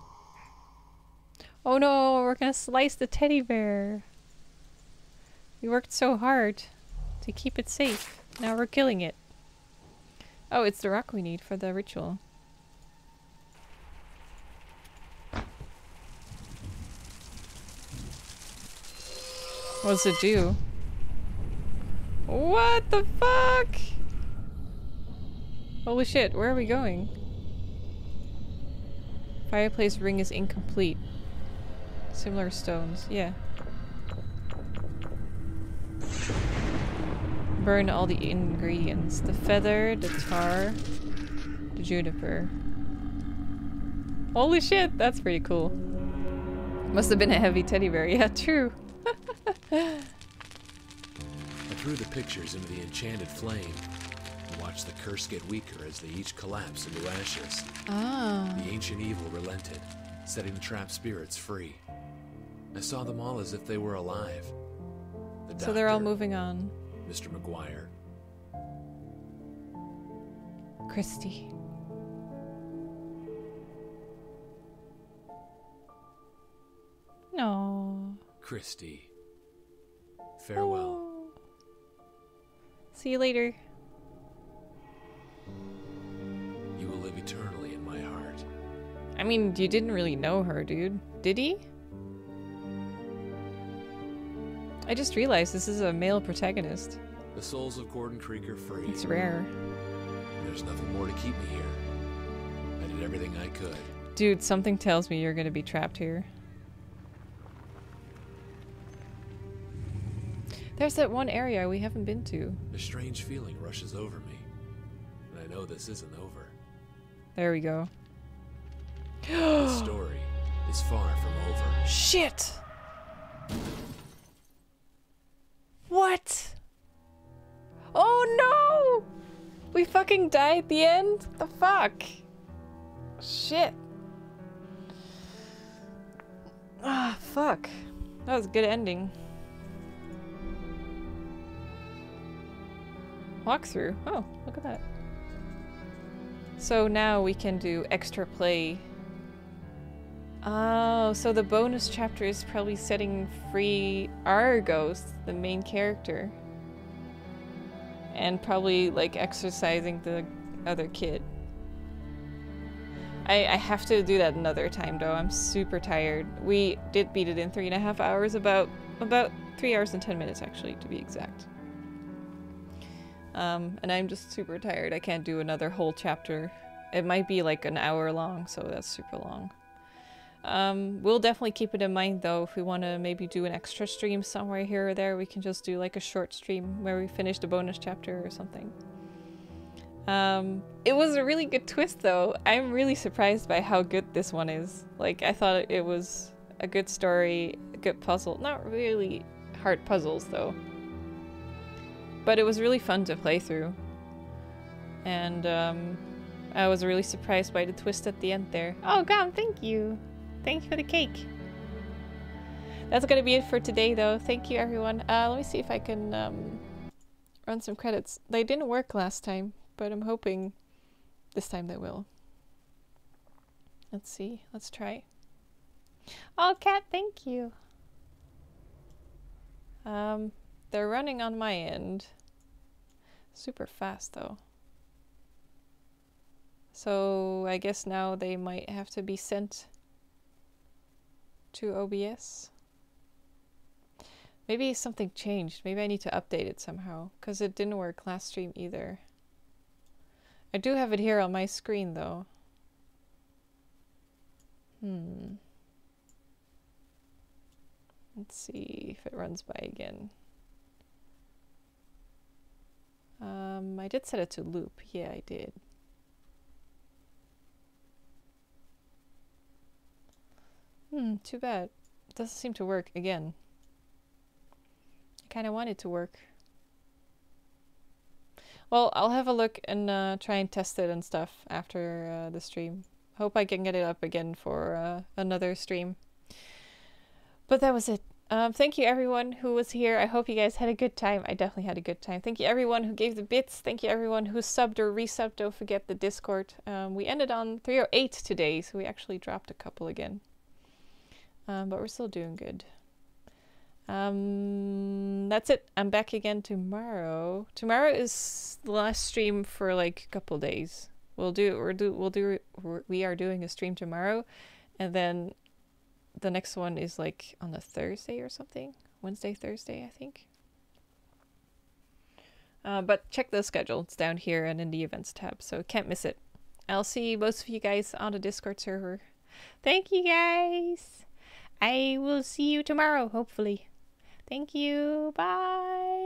Oh no, we're gonna slice the teddy bear. We worked so hard to keep it safe. Now we're killing it. Oh, it's the rock we need for the ritual. What does it do? What the fuck? Holy shit, where are we going? Fireplace ring is incomplete. Similar stones, yeah. Burn all the ingredients. The feather, the tar, the juniper. Holy shit, that's pretty cool. Must have been a heavy teddy bear, yeah, true. I threw the pictures into the enchanted flame. Watch the curse get weaker as they each collapse into ashes. Oh. The ancient evil relented, setting the trapped spirits free. I saw them all as if they were alive. The doctor, so they're all moving on. Mister McGuire. Christy. No. Christy. Farewell. Oh. See you later. You will live eternally in my heart. I mean, you didn't really know her, dude. Did he? I just realized this is a male protagonist. The souls of Gordon Creek are free. It's rare. There's nothing more to keep me here. I did everything I could. Dude, something tells me you're gonna be trapped here. There's that one area we haven't been to. A strange feeling rushes over me. I know this isn't over. There we go. The story is far from over. Shit! What? Oh no! We fucking die at the end? The fuck? Shit. Ah, fuck. That was a good ending. Walkthrough. Oh, look at that. So now we can do extra play Oh, so the bonus chapter is probably setting free Argos, the main character. And probably, like, exercising the other kid. I, I have to do that another time, though. I'm super tired. We did beat it in three and a half hours, about, about three hours and ten minutes, actually, to be exact. Um, and I'm just super tired. I can't do another whole chapter. It might be, like, an hour long, so that's super long. Um, we'll definitely keep it in mind, though. If we want to maybe do an extra stream somewhere here or there, we can just do like a short stream where we finish the bonus chapter or something. Um, it was a really good twist, though. I'm really surprised by how good this one is. Like, I thought it was a good story, a good puzzle. Not really hard puzzles, though. But it was really fun to play through. And, um, I was really surprised by the twist at the end there. Oh, God, thank you. Thank you for the cake. That's gonna be it for today, though. Thank you, everyone. Uh, let me see if I can um, run some credits. They didn't work last time, but I'm hoping this time they will. Let's see. Let's try. Oh, Kat, thank you. Um, they're running on my end. Super fast, though. So I guess now they might have to be sent to O B S. Maybe something changed. Maybe I need to update it somehow, because it didn't work last stream either. I do have it here on my screen, though. Hmm. Let's see if it runs by again. Um, I did set it to loop. Yeah, I did. Hmm, too bad. It doesn't seem to work again. I kind of want it to work. Well, I'll have a look and uh, try and test it and stuff after uh, the stream. Hope I can get it up again for uh, another stream. But that was it. Um, thank you everyone who was here. I hope you guys had a good time. I definitely had a good time. Thank you everyone who gave the bits. Thank you everyone who subbed or resubbed. Don't forget the Discord. Um, we ended on three oh eight today, so we actually dropped a couple again. Um, but we're still doing good. Um, that's it. I'm back again tomorrow. Tomorrow is the last stream for like a couple days. We'll do. We'll do. We'll do. We are doing a stream tomorrow, and then the next one is like on a Thursday or something. Wednesday, Thursday, I think. Uh, but check the schedule. It's down here and in the events tab, so can't miss it. I'll see most of you guys on the Discord server. Thank you guys. I will see you tomorrow, hopefully. Thank you. Bye.